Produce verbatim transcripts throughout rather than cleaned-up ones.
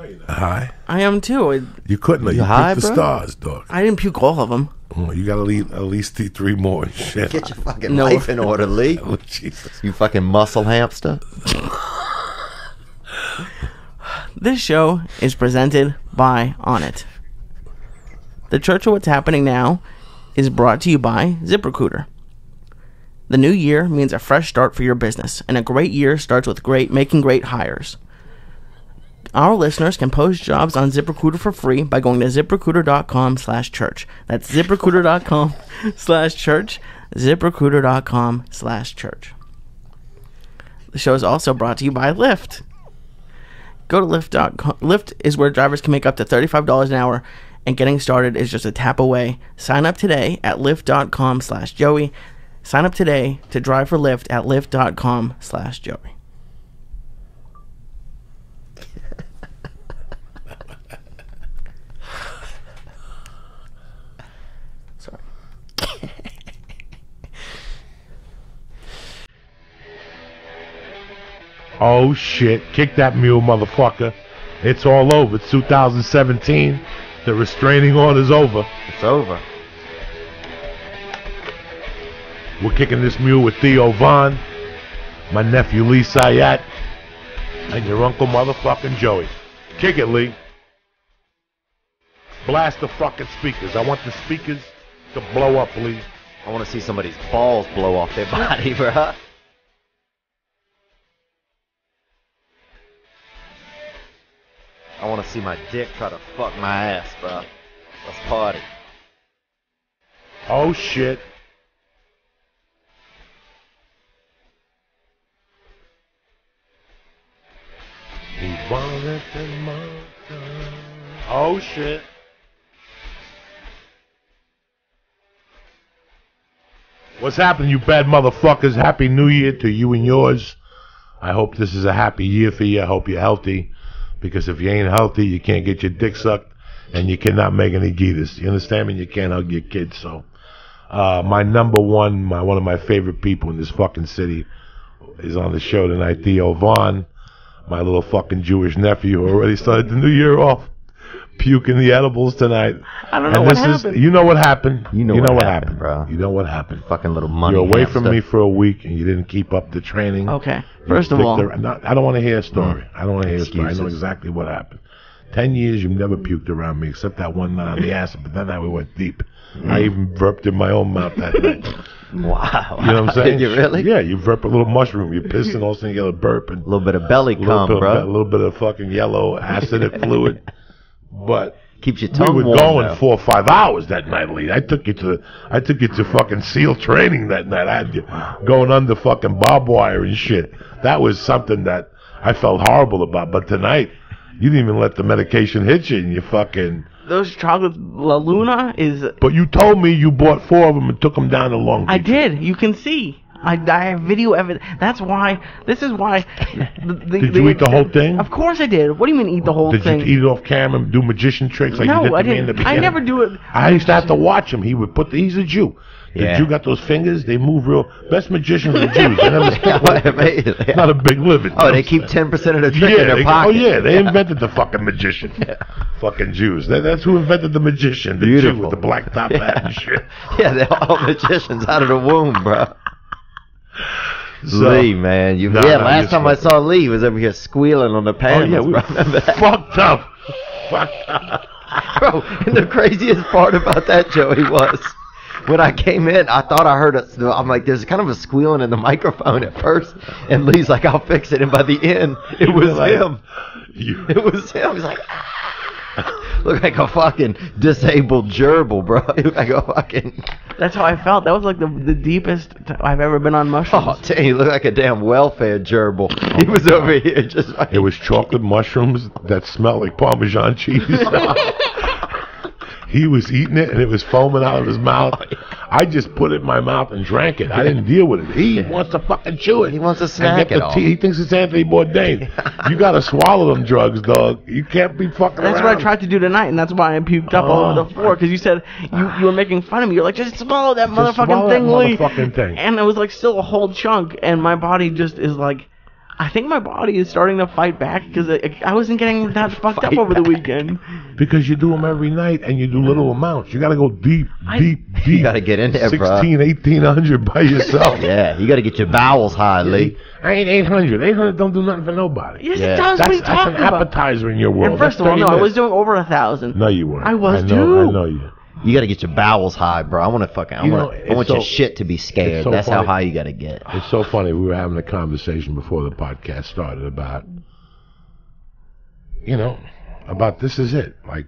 No, you're not high. I am too. It, you couldn't. You, you high, the stars, dog. I didn't puke all of them. Oh, you gotta leave at least three more and shit. Get your fucking no. life in order, Lee. Oh, Jesus. You fucking muscle hamster. This show is presented by Onnit. The Church of What's Happening Now is brought to you by ZipRecruiter. The new year means a fresh start for your business, and a great year starts with great making great hires. Our listeners can post jobs on ZipRecruiter for free by going to zip recruiter dot com slash church. That's zip recruiter dot com slash church, zip recruiter dot com slash church. The show is also brought to you by Lyft. Go to Lyft dot com. Lyft is where drivers can make up to thirty-five dollars an hour, and getting started is just a tap away. Sign up today at lyft dot com slash joey. Sign up today to drive for Lyft at lyft dot com slash joey. Oh shit, kick that mule, motherfucker. It's all over. It's two thousand seventeen. The restraining order's over. It's over. We're kicking this mule with Theo Vaughn, my nephew Lee Sayat, and your uncle motherfucking Joey. Kick it, Lee. Blast the fucking speakers. I want the speakers to blow up, Lee. I want to see somebody's balls blow off their body, bruh. I want to see my dick try to fuck my ass, bro. Let's party. Oh, shit. Oh, shit. What's happening, you bad motherfuckers? Happy New Year to you and yours. I hope this is a happy year for you. I hope you're healthy. Because if you ain't healthy, you can't get your dick sucked, and you cannot make any gitas. You understand me? You can't hug your kids. So, uh, my number one, my one of my favorite people in this fucking city is on the show tonight, Theo Vaughn, my little fucking Jewish nephew, who already started the new year off puking the edibles tonight. I don't know and what this happened. Is, you know what happened. You know, you know what, what happened, bro. You know what happened. Fucking little money. You're away from stuff. me for a week, and you didn't keep up the training. Okay. First of all, the, not, I don't want to hear a story. Mm, I don't want to hear a story. I know exactly what happened. Ten years, you've never puked around me, except that one night on the acid. But that night we went deep. Mm. I even burped in my own mouth that night. Wow. You know what I'm saying? Did you really? Yeah, you burp a little mushroom. You piss and all of a sudden you get a burp. A little bit of belly cum, bro. A little bit of fucking yellow acidic fluid. But keeps your tongue we were warm, going though. four or five hours that night, Lee. I took you to I took you to fucking SEAL training that night. I had you going under fucking barbed wire and shit. That was something that I felt horrible about. But tonight, you didn't even let the medication hit you, and you fucking those chocolates. La Luna is. But you told me you bought four of them and took them down to Long Beach. I did. You can see. I, I have video evidence. That's why. This is why. The, the, did you the, eat the whole thing? Of course I did. What do you mean eat the whole did thing? Did you eat it off camera and do magician tricks like no, you did I to didn't. me in the beginning? I never do it. I used to have to watch him. He would put. The, he's a Jew. The yeah. Jew got those fingers. They move real. Best magicians are the Jews. They never not a big living. Oh, they keep ten percent of the trick yeah, in their they, pocket. Oh yeah, they yeah. invented the fucking magician. Yeah. Fucking Jews. They, that's who invented the magician. The Beautiful. Jew with the black top hat yeah. and shit. Yeah, they're all magicians out of the womb, bro. So, Lee, man, you nah, yeah. Nah, last time I saw Lee, he was over here squealing on the panels. Oh yeah, we bro. Remember that? Fucked up, fucked up, bro. And the craziest part about that, Joey, was when I came in, I thought I heard it. I'm like, there's kind of a squealing in the microphone at first, and Lee's like, I'll fix it. And by the end, it you was like, him. You. It was him. He's like, ah. Looked like a fucking disabled gerbil, bro. It looked like a fucking. That's how I felt. That was like the the deepest I've ever been on mushrooms. Oh, damn, you look like a damn welfare gerbil. Oh he was God. Over here just like... It was chocolate mushrooms that smelled like Parmesan cheese. He was eating it, and it was foaming out of his mouth. Oh, yeah. I just put it in my mouth and drank it. I didn't deal with it. He yeah. wants to fucking chew it. He wants to snack get it the all. He thinks it's Anthony Bourdain. You got to swallow them drugs, dog. You can't be fucking That's around. What I tried to do tonight, and that's why I puked up oh, all over the floor, because you said you, you were making fun of me. You were like, just swallow that motherfucking swallow thing, that motherfucking Lee. Thing. And it was like still a whole chunk, and my body just is like, I think my body is starting to fight back because I, I wasn't getting that fucked up over back. the weekend. Because you do them every night and you do little amounts. You got to go deep, I, deep, deep. You got to get in there, sixteen, bro. eighteen hundred by yourself. Yeah, you got to get your bowels high, Lee. I ain't eight hundred. eight hundred don't do nothing for nobody. Yes, yeah. it does. That's, what are you that's talking an appetizer about? In your world. And first that's of all, no, minutes. I was doing over a thousand. No, you weren't. I was, I know, too. I know you. You got to get your bowels high, bro. I want to fucking. I, wanna, know, I want so, your shit to be scared. So That's funny. How high you got to get. It's so funny. We were having a conversation before the podcast started about, you know, about this is it. Like,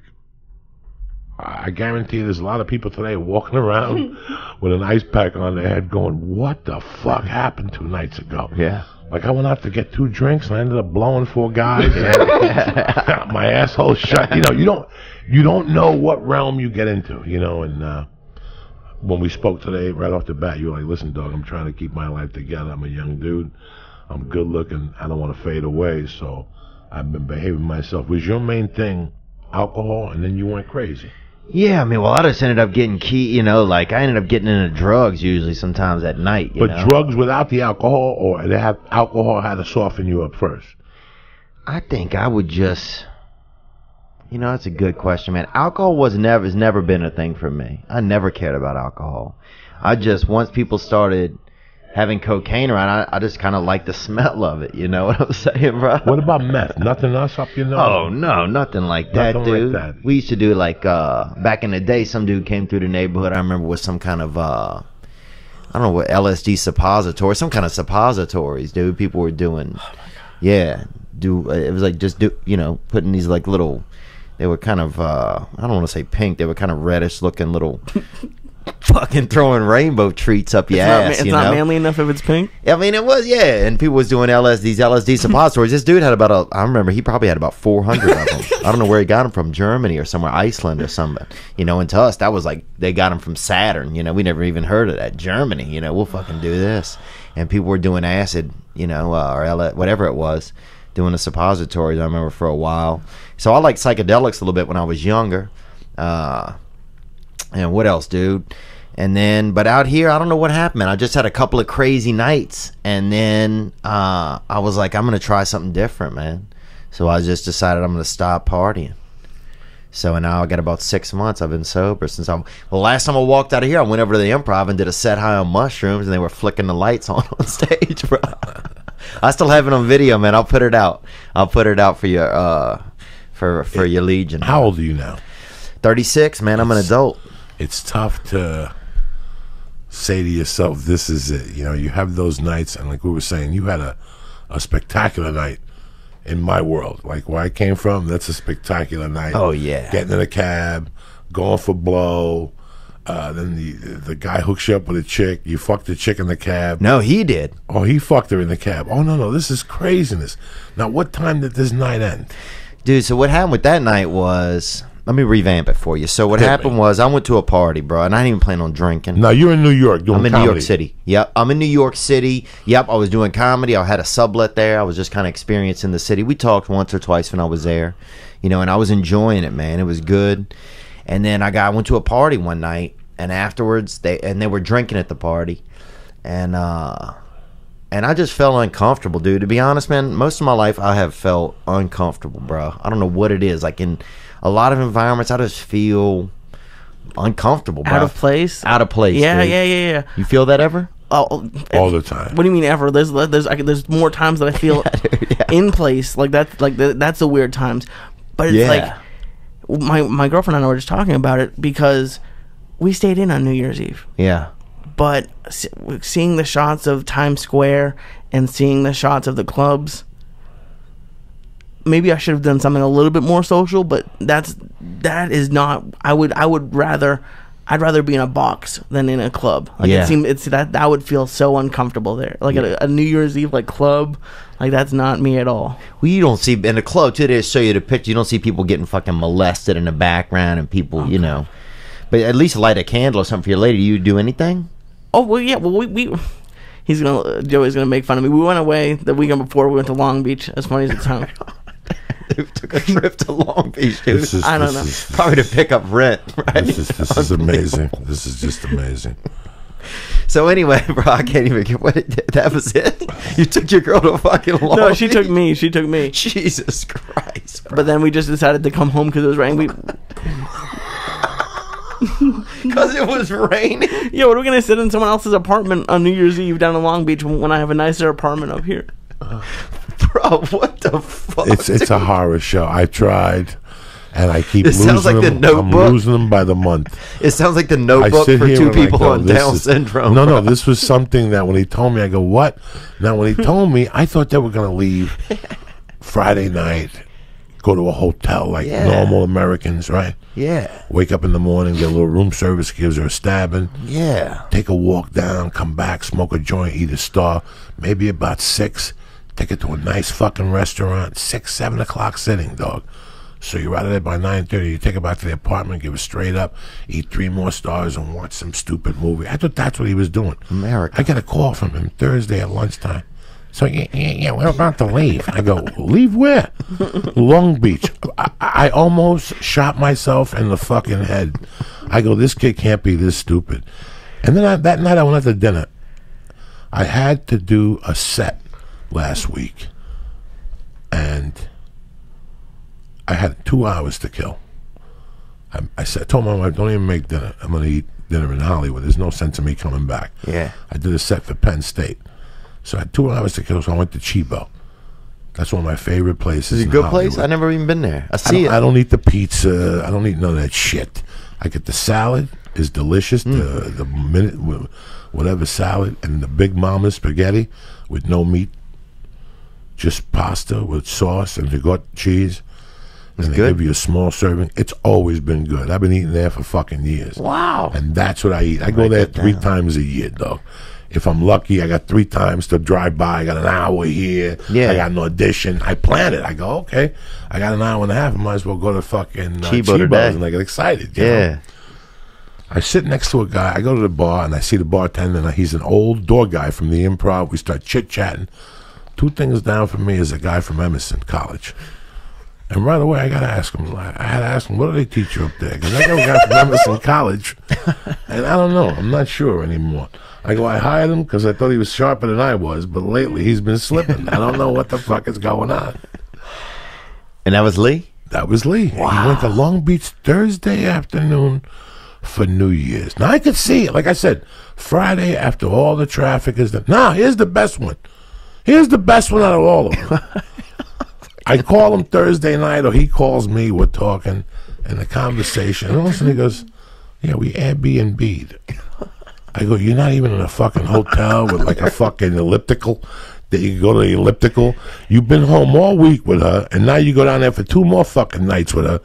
I guarantee there's a lot of people today walking around with an ice pack on their head going, what the fuck happened two nights ago? Yeah. Like, I went out to get two drinks, and I ended up blowing four guys. And my asshole shut. You know, you don't, you don't know what realm you get into, you know. And uh, when we spoke today, right off the bat, you were like, listen, dog, I'm trying to keep my life together. I'm a young dude. I'm good looking. I don't want to fade away, so I've been behaving myself. Was your main thing alcohol, and then you went crazy? Yeah, I mean, well, I just ended up getting key, you know, like I ended up getting into drugs usually sometimes at night. You but know? Drugs without the alcohol, or they have alcohol had to soften you up first? I think I would just, you know, that's a good question, man. Alcohol was never, has never been a thing for me. I never cared about alcohol. I just, once people started having cocaine around, I, I just kind of like the smell of it. You know what I'm saying, bro? What about meth? Nothing else up your nose? Oh, no, nothing like that, nothing dude. Like that. We used to do, like, uh, back in the day, some dude came through the neighborhood, I remember, with some kind of, uh, I don't know what, L S D suppository, some kind of suppositories, dude. People were doing, oh my God. yeah, do it was like just, do you know, putting these, like, little, they were kind of, uh, I don't want to say pink, they were kind of reddish-looking little... fucking throwing rainbow treats up your it's ass. Not, it's you not know? manly enough if it's pink. I mean, it was, yeah. And people was doing L S Ds, L S D suppositories. This dude had about a, I remember he probably had about four hundred of them. I don't know where he got them from, Germany or somewhere, Iceland or something. You know, and to us, that was like, they got them from Saturn. You know, we never even heard of that. Germany, you know, we'll fucking do this. And people were doing acid, you know, uh, or L- whatever it was, doing the suppositories, I remember, for a while. So I liked psychedelics a little bit when I was younger. Uh, And what else, dude? And then, but out here, I don't know what happened, man. I just had a couple of crazy nights. And then uh, I was like, I'm going to try something different, man. So I just decided I'm going to stop partying. So now I got about six months. I've been sober since I'm. Well, last time I walked out of here, I went over to the Improv and did a set high on mushrooms, and they were flicking the lights on on stage, bro. I still have it on video, man. I'll put it out. I'll put it out for your, uh, for, for it, your legion. How old are you now? thirty-six, man. I'm an adult. It's tough to say to yourself, this is it. You know, you have those nights, and like we were saying, you had a, a spectacular night in my world. Like where I came from, that's a spectacular night. Oh, yeah. Getting in a cab, going for blow. Uh, then the the guy hooks you up with a chick. You fucked the chick in the cab. No, he did. Oh, he fucked her in the cab. Oh, no, no, this is craziness. Now, what time did this night end? Dude, so what happened with that night was... Let me revamp it for you. So what Hit happened me. was I went to a party, bro, and I didn't even plan on drinking. No, you're in New York doing comedy. I'm in comedy. New York City. Yep, I'm in New York City. Yep, I was doing comedy. I had a sublet there. I was just kind of experiencing the city. We talked once or twice when I was there, you know, and I was enjoying it, man. It was good. And then I got I went to a party one night, and afterwards, they and they were drinking at the party, and uh, and I just felt uncomfortable, dude. To be honest, man, most of my life I have felt uncomfortable, bro. I don't know what it is. Like in a lot of environments, I just feel uncomfortable, bro. Out of place? Out of place. Yeah, dude. yeah, yeah, yeah. You feel that ever? Oh, all the time. What do you mean ever? There's there's I, there's more times that I feel yeah, dude, yeah. in place. Like that's like the, that's the weird times. But it's yeah. like my my girlfriend and I were just talking about it because we stayed in on New Year's Eve. Yeah. But seeing the shots of Times Square and seeing the shots of the clubs. Maybe I should have done something a little bit more social, but that's that is not. I would I would rather I'd rather be in a box than in a club. Like yeah. it seemed it's that I would feel so uncomfortable there. Like yeah. a, a New Year's Eve like club, like that's not me at all. Well, you don't see in a club too. They show you the picture. You don't see people getting fucking molested in the background and people, oh, you know. But at least light a candle or something for your lady. Do you do anything? Oh well, yeah. Well, we. we he's gonna Joey's gonna make fun of me. We went away the weekend before. We went to Long Beach. As funny as it sounds. Took a trip to Long Beach, dude. Is, I don't know. Is, Probably to pick up rent. Right? This is, this is amazing. This is just amazing. So anyway, bro, I can't even get what it, that was it. You took your girl to a fucking Long No, she Beach. took me. She took me. Jesus Christ, bro. But then we just decided to come home because it was raining. Because it was raining. Yeah, what are we gonna sit in someone else's apartment on New Year's Eve down in Long Beach when I have a nicer apartment up here? Bro, what the fuck? It's dude? it's a horror show. I tried. And I keep this losing sounds like them. The Notebook. I'm losing them by the month. It sounds like The Notebook for two people go, on Down is, syndrome. No, bro. no, this was something that when he told me, I go, what? Now, when he told me, I thought they were going to leave Friday night, go to a hotel like yeah. normal Americans, right? Yeah. Wake up in the morning, get a little room service, gives her a stabbing. Yeah. Take a walk down, come back, smoke a joint, eat a star, maybe about six, take it to a nice fucking restaurant, six, seven o'clock sitting, dog. So you're out of there by nine thirty. You take it back to the apartment, give it straight up, eat three more stars, and watch some stupid movie. I thought that's what he was doing. America. I got a call from him Thursday at lunchtime. So, yeah, yeah, yeah, we're about to leave. I go, leave where? Long Beach. I, I almost shot myself in the fucking head. I go, this kid can't be this stupid. And then I, that night I went out to dinner. I had to do a set last week. And I had two hours to kill. I, I said, I told my wife, don't even make dinner. I'm going to eat dinner in Hollywood. There's no sense in me coming back. Yeah. I did a set for Penn State. So I had two hours to kill, so I went to Chibo. That's one of my favorite places. Is it a good Hollywood. place? I've never even been there. I see I it. I don't eat the pizza. I don't eat none of that shit. I get the salad. It's delicious. Mm. The, the minute, whatever salad, and the Big Mama spaghetti with no meat. Just pasta with sauce and ricotta cheese. And it's they good. give you a small serving. It's always been good. I've been eating there for fucking years. Wow. And that's what I eat. I go there three down. times a year, though. If I'm lucky, I got three times to drive by. I got an hour here. Yeah. I got an audition. I plan it. I go, okay, I got an hour and a half. I might as well go to fucking uh, Chibo's, and I get excited. You yeah. know? I sit next to a guy. I go to the bar, and I see the bartender. And he's an old door guy from the Improv. We start chit-chatting. Two things down from me is a guy from Emerson College. And right away, I got to ask him. I had to ask him, what do they teach you up there? Because I know a guy from Emerson College, and I don't know. I'm not sure anymore. I go, I hired him because I thought he was sharper than I was, but lately he's been slipping. I don't know what the fuck is going on. And that was Lee? That was Lee. Wow. He went to Long Beach Thursday afternoon for New Year's. Now, I could see it. Like I said, Friday after all the traffic is done. Now, here's the best one. Here's the best one out of all of them. I call him Thursday night, or he calls me. We're talking, and the conversation. And all of a sudden, he goes, "Yeah, we Airbnb'd." I go, "You're not even in a fucking hotel with like a fucking elliptical that you go to the elliptical. You've been home all week with her, and now you go down there for two more fucking nights with her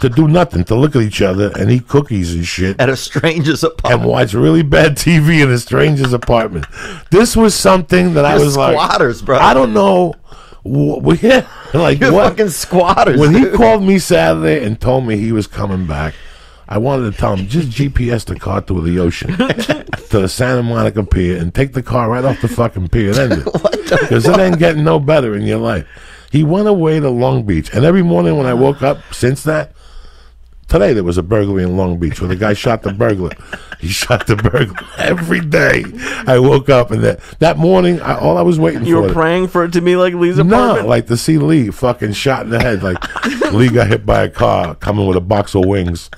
to do nothing, to look at each other and eat cookies and shit at a stranger's apartment and watch really bad T V in a stranger's apartment." This was something that You're I was squatters, like, "Squatters, bro." I don't know. Yeah, like You're what? fucking squatters. When dude. he called me Saturday and told me he was coming back, I wanted to tell him, just G P S the car through the ocean to the Santa Monica Pier and take the car right off the fucking pier and end it. Because it ain't getting no better in your life. He went away to Long Beach. And every morning when I woke up since that, today there was a burglary in Long Beach where the guy shot the burglar. He shot the burglar every day. I woke up, and that that morning, I, all I was waiting you for. You were praying for it to be like Lee's apartment? No, like to see Lee fucking shot in the head. Like Lee got hit by a car coming with a box of wings.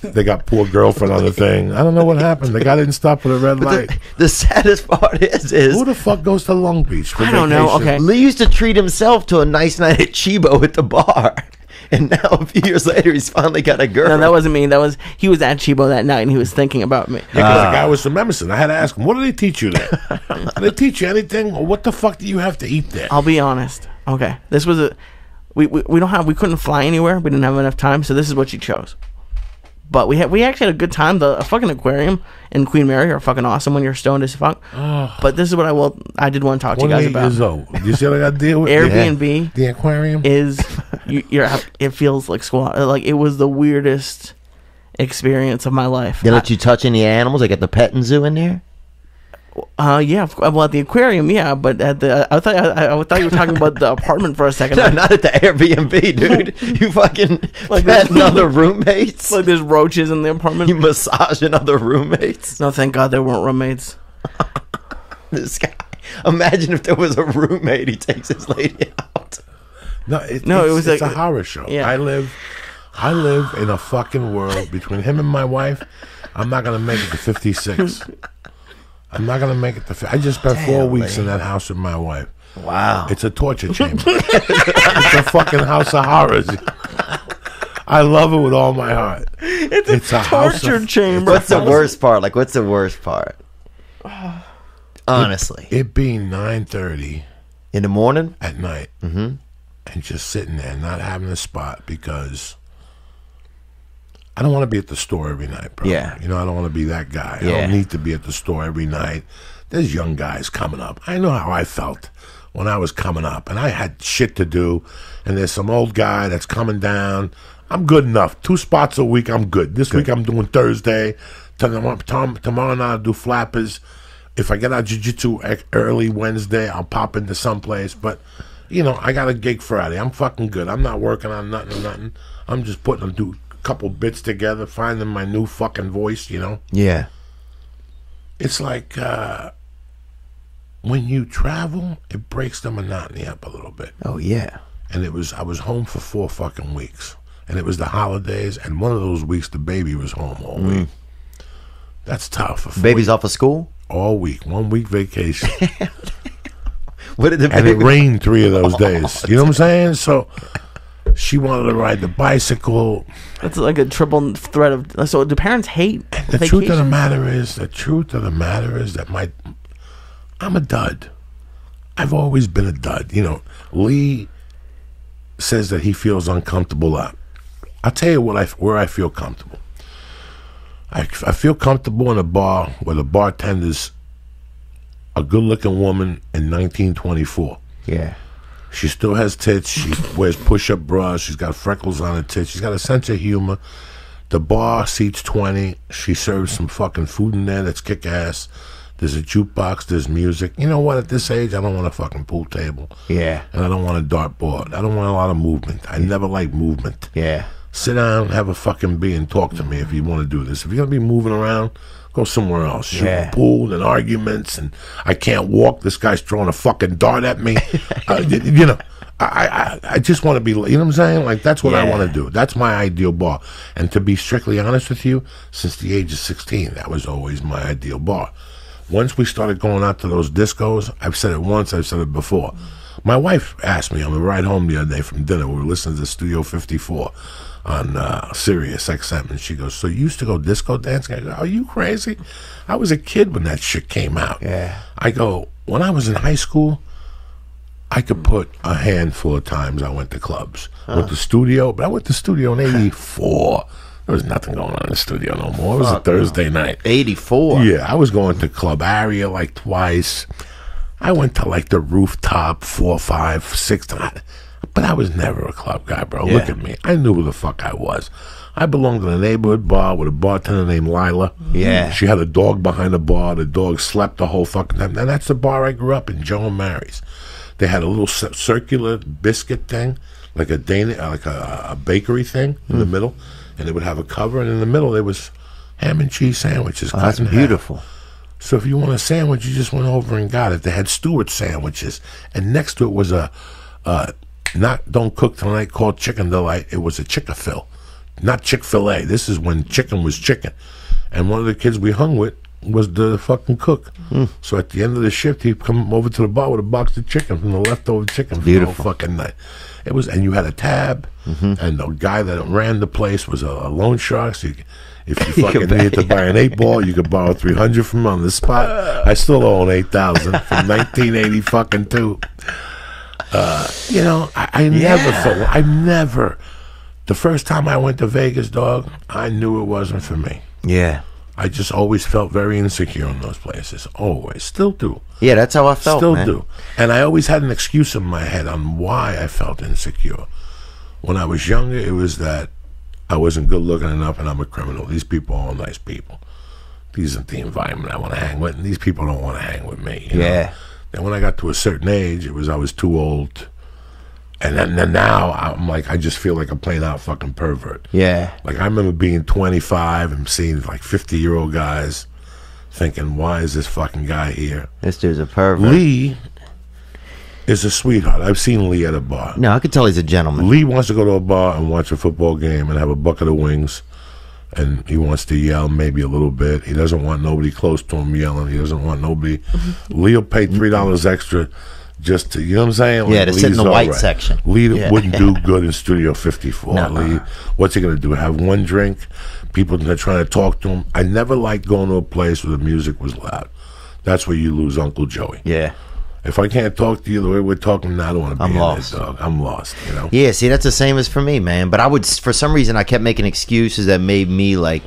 They got poor girlfriend on the thing. I don't know what happened. The guy didn't stop with a red light. The, the saddest part is, is who the fuck goes to Long Beach for I don't vacation? know. Okay, Lee used to treat himself to a nice night at Chibo at the bar. And now, a few years later, he's finally got a girl. No, that wasn't me. That was he was at Chibo that night, and he was thinking about me. Yeah, because uh, the guy was from Emerson. I had to ask him, what do they teach you there? Do they teach you anything? Or what the fuck do you have to eat there? I'll be honest. Okay, this was a we, we we don't have we couldn't fly anywhere. We didn't have enough time, so this is what you chose. But we had we actually had a good time. The a fucking aquarium and Queen Mary are fucking awesome when you're stoned as fuck. Oh. But this is what I will. I did want to talk to you guys about. You see what I got to deal with? Airbnb. Yeah. The aquarium is. You, you're. It feels like squat. Like it was the weirdest experience of my life. They let I, you touch any animals? They got the petting zoo in there. Uh yeah, well at the aquarium, yeah, but at the I thought I, I thought you were talking about the apartment for a second. No, like, not at the Airbnb, dude. You fucking like petting other roommates. Like there's roaches in the apartment. You massaging other roommates. No, thank God they weren't roommates. This guy. Imagine if there was a roommate. He takes his lady out. No, it, no, it's, it was it's like, a horror show. Yeah. I live, I live in a fucking world between him and my wife. I'm not gonna make it to fifty-six. I'm not gonna make it to. I just spent Damn, four weeks man. in that house with my wife. Wow, it's a torture chamber. It's a fucking house of horrors. I love it with all my heart. It's, it's a, a torture of, chamber. What's the worst part? Like, what's the worst part? Honestly, it, it being nine thirty in the morning at night, mm-hmm. and just sitting there, not having a spot because I don't want to be at the store every night, bro. Yeah, you know, I don't want to be that guy. Yeah. I don't need to be at the store every night. There's young guys coming up. I know how I felt when I was coming up, and I had shit to do. And there's some old guy that's coming down. I'm good enough. Two spots a week, I'm good. This good. week I'm doing Thursday. Tomorrow, tomorrow night I'll do flappers. If I get out jiu-jitsu early Wednesday, I'll pop into someplace. But, you know, I got a gig Friday. I'm fucking good. I'm not working on nothing or nothing. I'm just putting a do, couple bits together, finding my new fucking voice, you know? Yeah. It's like uh, when you travel, it breaks the monotony up a little bit. Oh, yeah. And it was I was home for four fucking weeks. And it was the holidays. And one of those weeks, the baby was home all mm. week. That's tough. The baby's off of school? All week, one week vacation. What did the and baby... it rained three of those days. You know what I'm saying? So she wanted to ride the bicycle. That's like a triple threat of. So do parents hate? And the vacation? truth of the matter is, the truth of the matter is that my, I'm a dud. I've always been a dud. You know, Lee says that he feels uncomfortable a lot. I'll tell you what I where I feel comfortable. I, I feel comfortable in a bar where the bartender's a good-looking woman in nineteen twenty-four. Yeah. She still has tits. She wears push-up bras. She's got freckles on her tits. She's got a sense of humor. The bar seats twenty. She serves some fucking food in there that's kick-ass. There's a jukebox. There's music. You know what? At this age, I don't want a fucking pool table. Yeah. And I don't want a dartboard. I don't want a lot of movement. I never like movement. Yeah. Sit down, have a fucking beer, and talk to me if you want to do this. If you're going to be moving around, go somewhere else. Shoot yeah. pool and arguments, and I can't walk. This guy's throwing a fucking dart at me. uh, you know, I, I, I just want to be, you know what I'm saying? Like, that's what yeah. I want to do. That's my ideal bar. And to be strictly honest with you, since the age of sixteen, that was always my ideal bar. Once we started going out to those discos, I've said it once, I've said it before. My wife asked me on the ride home the other day from dinner, we were listening to Studio fifty-four. On uh, Sirius X M, and she goes, "So you used to go disco dancing?" I go, "Are you crazy? I was a kid when that shit came out." Yeah. I go, when I was in high school, I could put a handful of times I went to clubs, huh. went to studio, but I went to studio in eighty-four. There was nothing going on in the studio no more. It was Fuck a Thursday no. night. eighty-four. Yeah, I was going to Club Aria like twice. I went to like the Rooftop four, five, six times. But I was never a club guy, bro. Yeah. Look at me. I knew who the fuck I was. I belonged in a neighborhood bar with a bartender named Lila. Yeah. She had a dog behind the bar. The dog slept the whole fucking time. Now, that's the bar I grew up in, Joe and Mary's. They had a little circular biscuit thing, like a Dana, like a, a bakery thing in mm. the middle. And they would have a cover, and in the middle there was ham and cheese sandwiches. Oh, that's beautiful. Ham. So if you want a sandwich, you just went over and got it. They had Stewart sandwiches. And next to it was a... a Not Don't Cook Tonight called Chicken Delight. It was a Chick-fil, not Chick-fil-A. This is when chicken was chicken. And one of the kids we hung with was the fucking cook. Mm. So at the end of the shift, he'd come over to the bar with a box of chicken from the leftover chicken. Beautiful. For the whole fucking night. It was, and you had a tab, mm-hmm. and the guy that ran the place was a, a loan shark. So you, if you fucking you needed to buy an eight ball, you could borrow three hundred from on the spot. I still own eight thousand from nineteen eighty fucking two. Uh, you know, I, I yeah. never felt, I never, the first time I went to Vegas, dog, I knew it wasn't for me. Yeah. I just always felt very insecure in those places. Always. Still do. Yeah, that's how I felt, Still man. do. And I always had an excuse in my head on why I felt insecure. When I was younger, it was that I wasn't good looking enough and I'm a criminal. These people are all nice people. These aren't the environment I want to hang with, and these people don't want to hang with me. You yeah. know? And when I got to a certain age, it was I was too old. And then, then now, I'm like, I just feel like a plain out fucking pervert. Yeah. Like, I remember being twenty-five and seeing like fifty-year-old guys, thinking, why is this fucking guy here? This dude's a pervert. Lee is a sweetheart. I've seen Lee at a bar. No, I could tell he's a gentleman. Lee wants to go to a bar and watch a football game and have a bucket of wings, and he wants to yell maybe a little bit. He doesn't want nobody close to him yelling. He doesn't want nobody. Lee will pay three dollars extra just to, you know what I'm saying? Like, yeah, to Lee's sit in the white right. section. Lee yeah. wouldn't do good in Studio fifty-four. No. Lee, what's he going to do? Have one drink? People are trying to talk to him. I never liked going to a place where the music was loud. That's where you lose Uncle Joey. Yeah. If I can't talk to you the way we're talking now, I don't want to be I'm in lost. There, dog. I'm lost, you know? Yeah, see, that's the same as for me, man. But I would, for some reason, I kept making excuses that made me, like,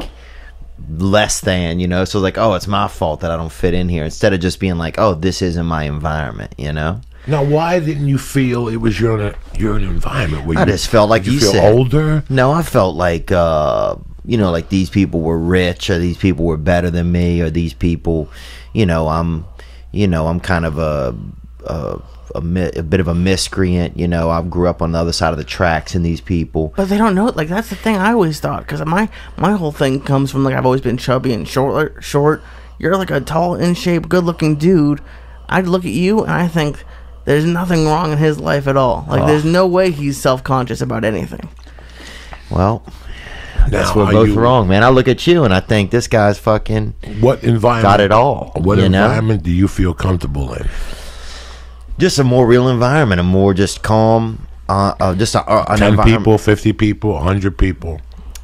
less than, you know? So, like, oh, it's my fault that I don't fit in here. Instead of just being like, oh, this isn't my environment, you know? Now, why didn't you feel it was your, your environment? Where I you, just felt like you, you feel said, older? No, I felt like, uh... you know, like these people were rich, or these people were better than me, or these people, you know, I'm, you know, I'm kind of a, a, a, mi a bit of a miscreant, you know, I grew up on the other side of the tracks and these people. But they don't know it. Like, that's the thing I always thought, because my, my whole thing comes from, like, I've always been chubby and short, short. You're like a tall, in-shape, good-looking dude. I'd look at you, and I think there's nothing wrong in his life at all. Like, oh. there's no way he's self-conscious about anything. Well... That's where both wrong, man. I look at you and I think this guy's fucking what environment got it all. What environment do you feel comfortable in? Just a more real environment, a more just calm, uh, uh just a, uh, an ten people, fifty people, a hundred people.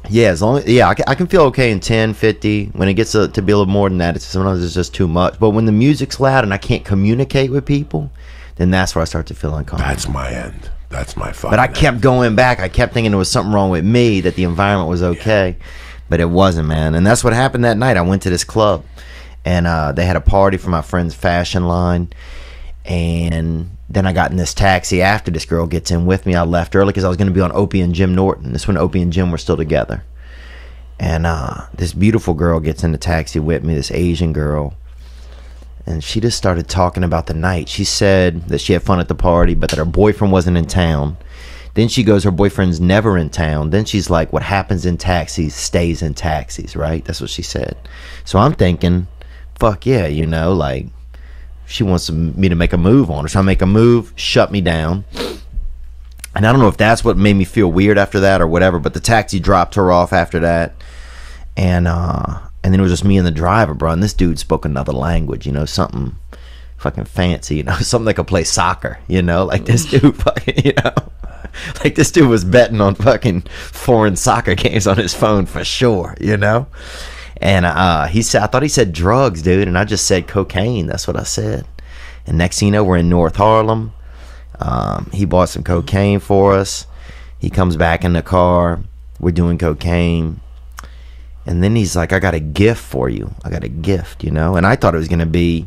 Yeah, as long as yeah, I can, I can feel okay in ten, fifty. When it gets to, to be a little more than that, it's sometimes it's just too much. But when the music's loud and I can't communicate with people, then that's where I start to feel uncomfortable. That's my end. That's my fucking But I end. kept going back. I kept thinking there was something wrong with me, that the environment was okay. Yeah. But it wasn't, man. And that's what happened that night. I went to this club, and uh, they had a party for my friend's fashion line. And then I got in this taxi after this girl gets in with me. I left early because I was going to be on Opie and Jim Norton. This is when Opie and Jim were still together. And uh, this beautiful girl gets in the taxi with me, this Asian girl. And she just started talking about the night. She said that she had fun at the party, but that her boyfriend wasn't in town. Then she goes, her boyfriend's never in town. Then she's like, what happens in taxis stays in taxis, right? That's what she said. So I'm thinking, fuck yeah, you know, like, she wants me to make a move on her. So I make a move, shut me down. And I don't know if that's what made me feel weird after that or whatever, but the taxi dropped her off after that. And, uh... And then it was just me and the driver, bro. And this dude spoke another language, you know, something fucking fancy, you know, something that could play soccer, you know, like this dude fucking, you know, like this dude was betting on fucking foreign soccer games on his phone for sure, you know. And uh, he said, I thought he said drugs, dude, and I just said cocaine. That's what I said. And next thing you know, we're in North Harlem. Um, he bought some cocaine for us. He comes back in the car. We're doing cocaine. And then he's like, I got a gift for you. I got a gift, you know? And I thought it was going to be,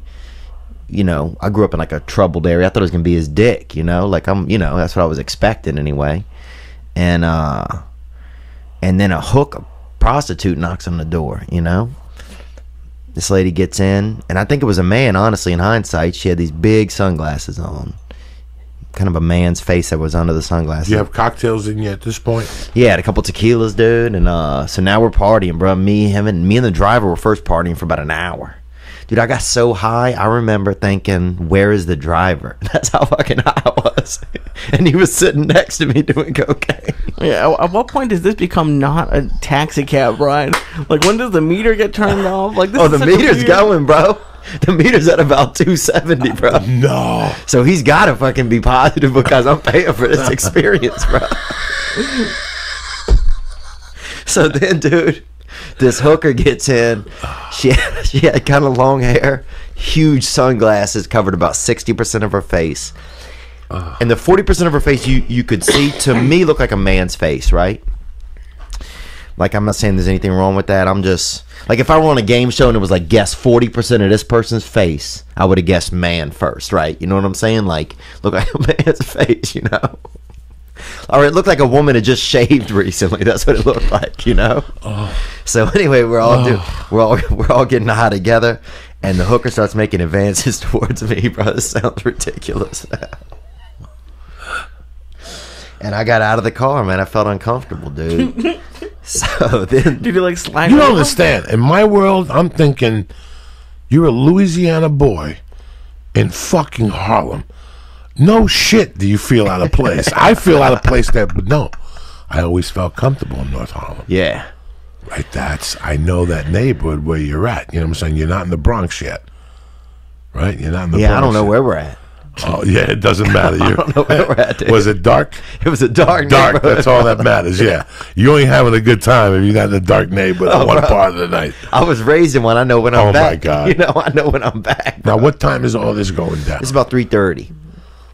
you know, I grew up in like a troubled area. I thought it was going to be his dick, you know? Like, I'm, you know, that's what I was expecting anyway. And, uh, and then a hook, a prostitute knocks on the door, you know? This lady gets in, and I think it was a man, honestly, in hindsight. She had these big sunglasses on. Kind of a man's face that was under the sunglasses. You have cocktails in you at this point? Yeah, I had a couple tequilas, dude, and uh, so now we're partying, bro. Me, him, and me and the driver were first partying for about an hour, dude. I got so high, I remember thinking, "Where is the driver?" That's how fucking high I was, and he was sitting next to me doing cocaine. Yeah. At what point does this become not a taxi cab ride? Like, when does the meter get turned off? Like, this oh, is the meter's weird... going, bro. The meter's at about two seventy, bro. No. So he's got to fucking be positive because I'm paying for this experience, bro. So then, dude, this hooker gets in. She had, she had kind of long hair, huge sunglasses, covered about sixty percent of her face. And the forty percent of her face you, you could see, to me, looked like a man's face, right? Like, I'm not saying there's anything wrong with that. I'm just... Like, if I were on a game show and it was like, guess forty percent of this person's face, I would have guessed man first, right? You know what I'm saying? Like, look like a man's face, you know? Or it looked like a woman had just shaved recently. That's what it looked like, you know? Oh. So anyway, we're all, oh. doing, we're all we're all getting high together, and the hooker starts making advances towards me, bro. This sounds ridiculous now. And I got out of the car, man. I felt uncomfortable, dude. So then, did you like slide? You don't understand. In my world, I'm thinking You're a Louisiana boy in fucking Harlem. No shit do you feel out of place. I feel out of place there, but no. I always felt comfortable in North Harlem. Yeah. Right, that's, I know that neighborhood where you're at. You know what I'm saying? You're not in the Bronx yet. Right? You're not in the yeah, Bronx. Yeah, I don't know yet. Where we're at. Oh, yeah, it doesn't matter. I don't know where we're at, dude. Was it dark? It was a dark Dark, that's all that matters, yeah. You ain't having a good time if you're not in a dark neighborhood oh, at one bro. part of the night. I was raised in one. I know when I'm oh, back. Oh, my God. You know, I know when I'm back. Bro. Now, what time is all this going down? It's about three thirty.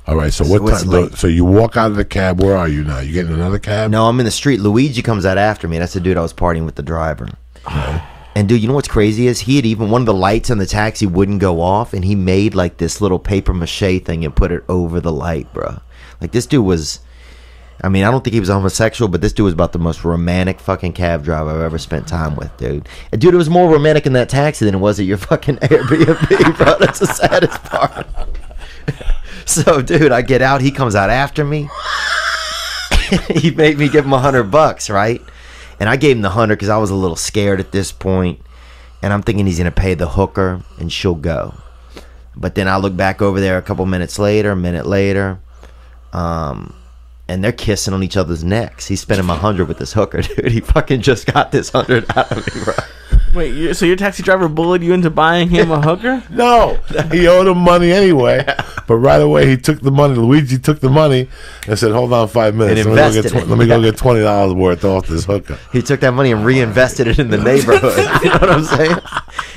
All right, so what so time? So you walk out of the cab. Where are you now? You getting another cab? No, I'm in the street. Luigi comes out after me. That's the dude I was partying with, the driver. Okay. And, dude, you know what's crazy is he had even, one of the lights on the taxi wouldn't go off, and he made, like, this little paper mache thing and put it over the light, bro. Like, this dude was, I mean, I don't think he was homosexual, but this dude was about the most romantic fucking cab driver I've ever spent time with, dude. And, dude, it was more romantic in that taxi than it was at your fucking Airbnb, bro. That's the saddest part. So, dude, I get out. He comes out after me. He made me give him a hundred bucks, right? And I gave him the hundred because I was a little scared at this point. And I'm thinking he's going to pay the hooker and she'll go. But then I look back over there a couple minutes later, a minute later. Um, and they're kissing on each other's necks. He's spending my hundred with this hooker, dude. He fucking just got this hundred out of me, bro. Wait, so your taxi driver bullied you into buying him a hooker? No. He owed him money anyway. But right away, he took the money. Luigi took the money and said, hold on five minutes. And let me, go get, let me go get twenty dollars worth off this hooker. He took that money and reinvested it in the neighborhood. You know what I'm saying?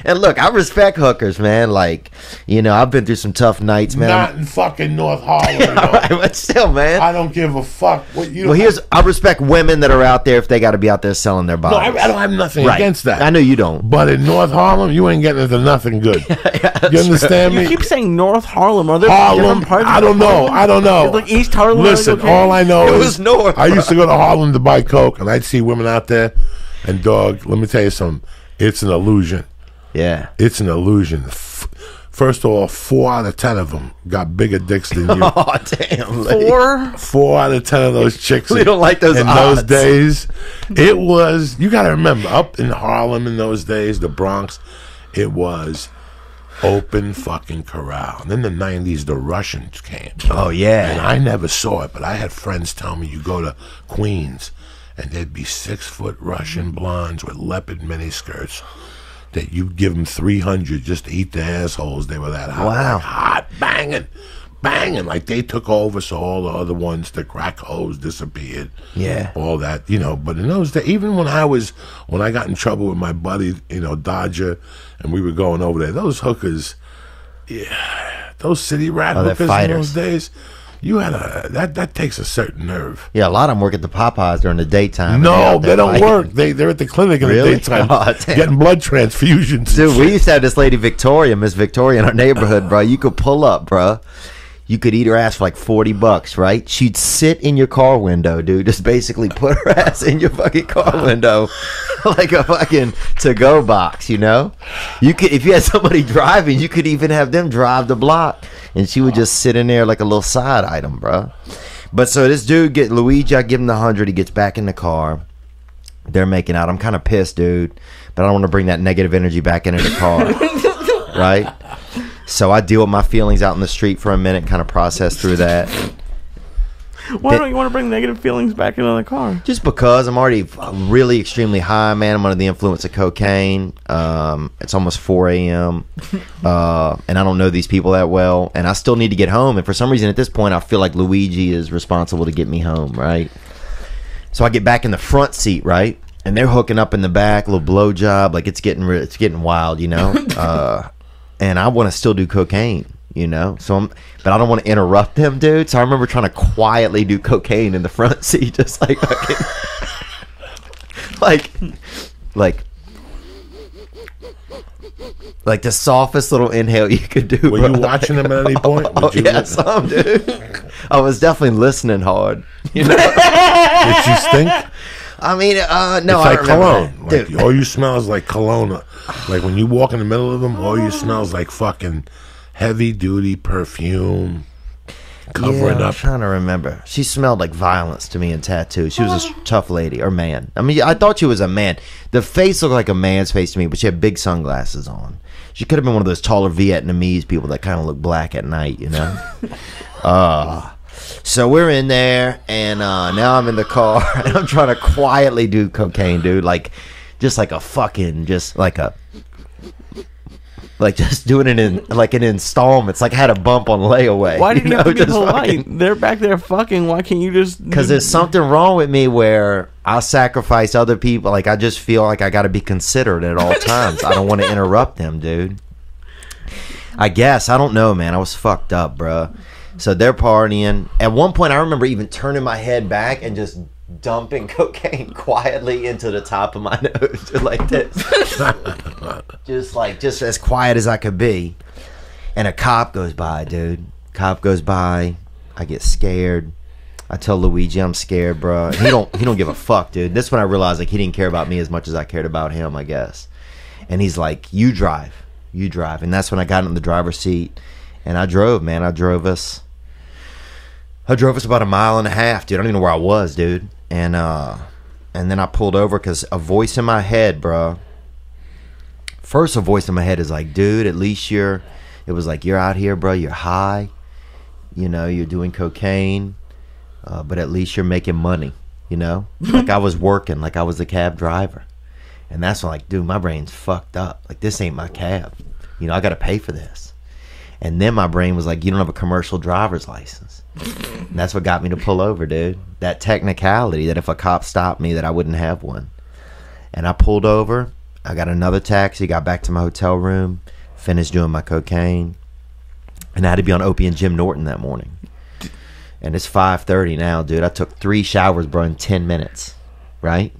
And look, I respect hookers, man. Like, you know, I've been through some tough nights, man. Not in fucking North Harlem. Yeah, right, but still, man. I don't give a fuck. What you well, here's, I respect women that are out there if they got to be out there selling their bodies. No, I, I don't have nothing right. against that. I know you don't. But in North Harlem, you ain't getting into nothing good. Yeah, you understand true. me? You keep saying North Harlem. Are there Harlem? Parts I don't know. I don't know. Like East Harlem. Listen, all I know it is was North. I used to go to Harlem to buy coke, and I'd see women out there. And dog, let me tell you something. It's an illusion. Yeah, it's an illusion. First of all, four out of ten of them got bigger dicks than you. Oh damn! Lady. Four, four out of ten of those chicks. We don't like those in odds. those days. It was you got to remember up in Harlem in those days, the Bronx. It was open fucking corral. And in the nineties, the Russians came. Oh yeah, and I never saw it, but I had friends tell me you go to Queens, and there'd be six foot Russian blondes with leopard miniskirts. That you'd give them three hundred just to eat the assholes. They were that hot. Wow. Like hot, banging, banging. Like they took over, so all the other ones, the crack hoes disappeared. Yeah. All that, you know. But in those days, even when I was, when I got in trouble with my buddy, you know, Dodger, and we were going over there, those hookers, yeah, those city rat oh, hookers in those days. You had a that that takes a certain nerve. Yeah, a lot of them work at the Popeyes during the daytime. No, they don't fighting. work. They they're at the clinic in really? the daytime, oh, getting blood transfusions. Dude, we used to have this lady Victoria, Miss Victoria, in our neighborhood, bro. You could pull up, bro. You could eat her ass for like forty bucks, right? She'd sit in your car window, dude. Just basically put her ass in your fucking car window, like a fucking to-go box. You know, you could if you had somebody driving, you could even have them drive the block. And she would just sit in there like a little side item, bro. But so this dude, get Luigi, I give him the hundred. He gets back in the car. They're making out. I'm kind of pissed, dude. But I don't want to bring that negative energy back into the car. Right? So I deal with my feelings out in the street for a minute, kind of process through that. Why don't you want to bring negative feelings back into the car? Just because I'm already really extremely high, man. I'm under the influence of cocaine. Um, it's almost four A M Uh, and I don't know these people that well. And I still need to get home. And for some reason at this point, I feel like Luigi is responsible to get me home, right? So I get back in the front seat, right? And they're hooking up in the back, a little blowjob. Like, it's getting, it's getting wild, you know? Uh, and I want to still do cocaine. You know, so I'm, but I don't want to interrupt them, dude. So I remember trying to quietly do cocaine in the front seat, just like, fucking, like, like, like the softest little inhale you could do. Were bro. you watching like, them at any point? Oh, oh yeah, some dude. I was definitely listening hard. You know, did you stink? I mean, uh, no, it's I like cologne. Like, dude. All you smell is like cologne. Like when you walk in the middle of them, all you smell is like fucking. Heavy duty perfume. cover yeah, it up. I'm trying to remember. She smelled like violence to me and tattoos. She was a tough lady or man. I mean, I thought she was a man. The face looked like a man's face to me, but she had big sunglasses on. She could have been one of those taller Vietnamese people that kind of look black at night, you know? uh, so we're in there, and uh, now I'm in the car, and I'm trying to quietly do cocaine, dude. Like, just like a fucking, just like a... Like just doing it in like an installments. Like I had a bump on layaway. Why did you, you know, have to be polite? They're back there fucking. Why can't you just? Because there's something wrong with me where I sacrifice other people. Like I just feel like I got to be considerate at all times. I don't want to interrupt them, dude. I guess I don't know, man. I was fucked up, bro. So they're partying. At one point, I remember even turning my head back and just dumping cocaine quietly into the top of my nose like this. Just like just as quiet as I could be. And a cop goes by, dude. Cop goes by. I get scared. I tell Luigi I'm scared, bro. He don't he don't give a fuck, dude. That's when I realized like he didn't care about me as much as I cared about him, I guess. And he's like, "You drive. You drive." And that's when I got in the driver's seat and I drove, man. I drove us I drove us about a mile and a half, dude. I don't even know where I was, dude. And uh, and then I pulled over because a voice in my head, bro. First, a voice in my head is like, dude, at least you're, it was like, you're out here, bro. You're high. You know, you're doing cocaine. Uh, but at least you're making money, you know? Like I was working, like I was a cab driver. And that's when, like, dude, my brain's fucked up. Like, this ain't my cab. You know, I got to pay for this. And then my brain was like, you don't have a commercial driver's license. And that's what got me to pull over, dude. That technicality that if a cop stopped me that I wouldn't have one. And I pulled over. I got another taxi, got back to my hotel room, finished doing my cocaine. And I had to be on Opie and Jim Norton that morning. And it's five thirty now, dude. I took three showers, bro, in ten minutes. Right?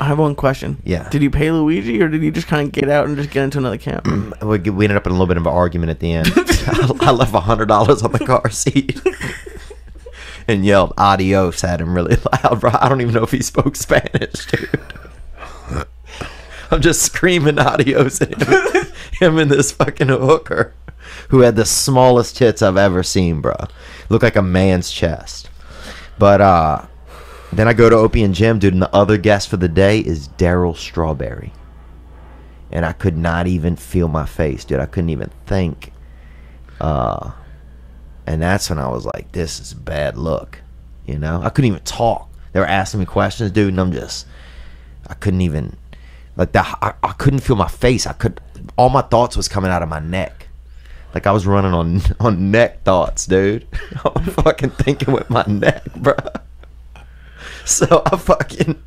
I have one question. Yeah. Did you pay Luigi or did you just kind of get out and just get into another camp? We ended up in a little bit of an argument at the end. I, I left one hundred dollars on the car seat and yelled adios at him really loud, bro. I don't even know if he spoke Spanish, dude. I'm just screaming adios at him, him and this fucking hooker who had the smallest tits I've ever seen, bro. Looked like a man's chest. But, uh... then I go to Opie and Jim, dude, and the other guest for the day is Daryl Strawberry. And I could not even feel my face, dude. I couldn't even think. Uh, and that's when I was like, this is a bad look, you know? I couldn't even talk. They were asking me questions, dude, and I'm just, I couldn't even, like, the, I, I couldn't feel my face. I could, all my thoughts was coming out of my neck. Like, I was running on, on neck thoughts, dude. I'm fucking thinking with my neck, bro. So I fucking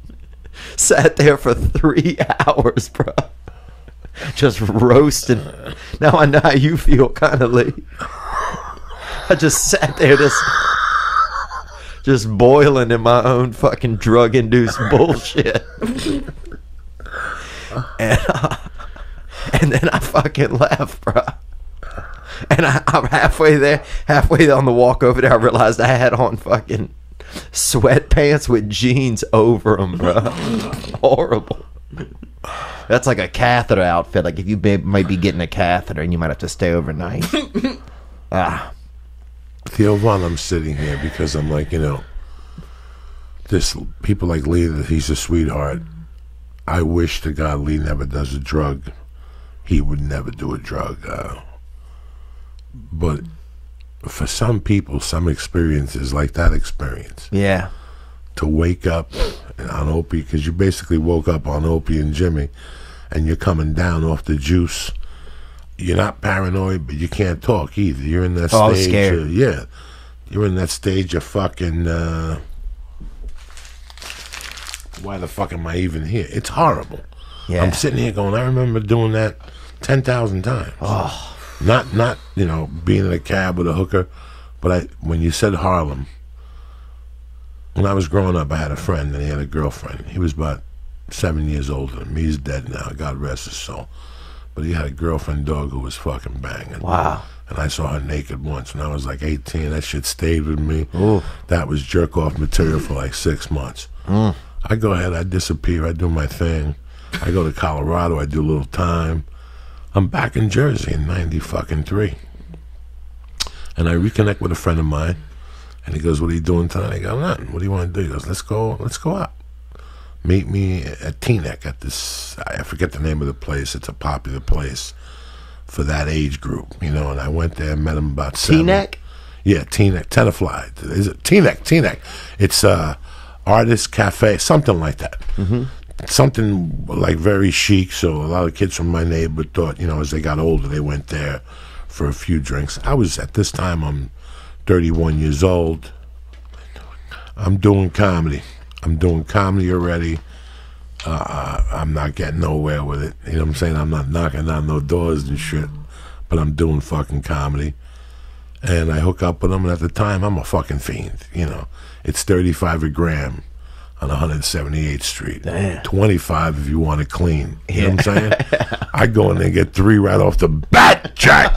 sat there for three hours, bro. Just roasting. Now I know how you feel, kind of, Lee. I just sat there just, just boiling in my own fucking drug-induced bullshit. And, uh, and then I fucking left, bro. And I, I'm halfway there, halfway on the walk over there, I realized I had on fucking... sweatpants with jeans over them, bro. Horrible. That's like a catheter outfit. Like if you be, might be getting a catheter and you might have to stay overnight. Ah. Theo, while I'm sitting here, because I'm like, you know, this people like Lee, that he's a sweetheart. I wish to God Lee never does a drug. He would never do a drug. Uh, but. For some people, some experience is like that experience. Yeah. To wake up and on Opie, because you basically woke up on Opie and Jimmy, and you're coming down off the juice. You're not paranoid, but you can't talk either. You're in that oh, stage. Scared. Of, yeah. You're in that stage of fucking. Uh, why the fuck am I even here? It's horrible. Yeah. I'm sitting here going, I remember doing that ten thousand times. Oh. Not, not you know, being in a cab with a hooker, but I when you said Harlem, when I was growing up, I had a friend, and he had a girlfriend. He was about seven years older than me. He's dead now. God rest his soul. But he had a girlfriend dog who was fucking banging. Wow. And I saw her naked once when I was like eighteen. That shit stayed with me. Ooh. That was jerk-off material for like six months. Mm. I go ahead. I disappear. I do my thing. I go to Colorado. I do a little time. I'm back in Jersey in ninety fucking three, and I reconnect with a friend of mine And he goes, what are you doing tonight? I go, I'm nothing. What do you want to do? He goes, let's go, let's go out. Meet me at Teaneck at this, I forget the name of the place. It's a popular place for that age group, you know. And I went there and met him about seven. Teaneck? Yeah, Teaneck, Tenafly. Is it Teaneck, Teaneck. It's uh, Artist Cafe, something like that. Mm-hmm. Something like very chic, so a lot of kids from my neighborhood thought, you know, as they got older, they went there for a few drinks. I was, at this time, I'm thirty-one years old. I'm doing comedy. I'm doing comedy already. Uh, I'm not getting nowhere with it. You know what I'm saying? I'm not knocking down no doors and shit, but I'm doing fucking comedy. And I hook up with them, and at the time, I'm a fucking fiend, you know. It's thirty-five a gram on one seventy-eighth Street. Damn. twenty-five if you want it clean. You yeah. know what I'm saying? I go in there and get three right off the bat, Jack.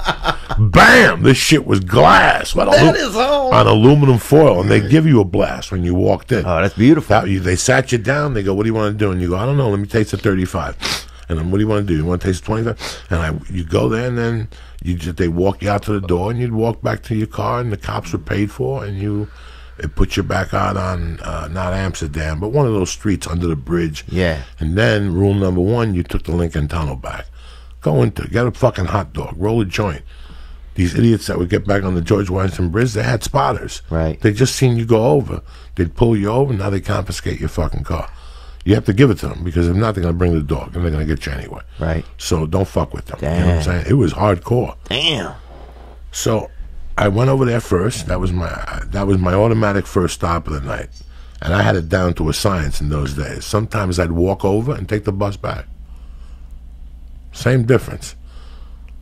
Bam! This shit was glass. What that is all. On aluminum foil, and they give you a blast when you walked in. Oh, that's beautiful. That, you, they sat you down, they go, what do you want to do? And you go, I don't know, let me taste the thirty-five. And then, what do you want to do? You want to taste the twenty-five? And I, you go there, and then you just, they walk you out to the door, and you'd walk back to your car, and the cops were paid for, and you... It put you back out on, uh, not Amsterdam, but one of those streets under the bridge. Yeah. And then, rule number one, you took the Lincoln Tunnel back. Go into it. Get a fucking hot dog. Roll a joint. These idiots that would get back on the George Washington Bridge, they had spotters. Right. They just seen you go over. They'd pull you over, now they confiscate your fucking car. You have to give it to them, because if not, they're going to bring the dog, and they're going to get you anyway. Right. So don't fuck with them. Damn. You know what I'm saying? It was hardcore. Damn. So... I went over there first. That was my that was my automatic first stop of the night, and I had it down to a science in those days. Sometimes I'd walk over and take the bus back. Same difference.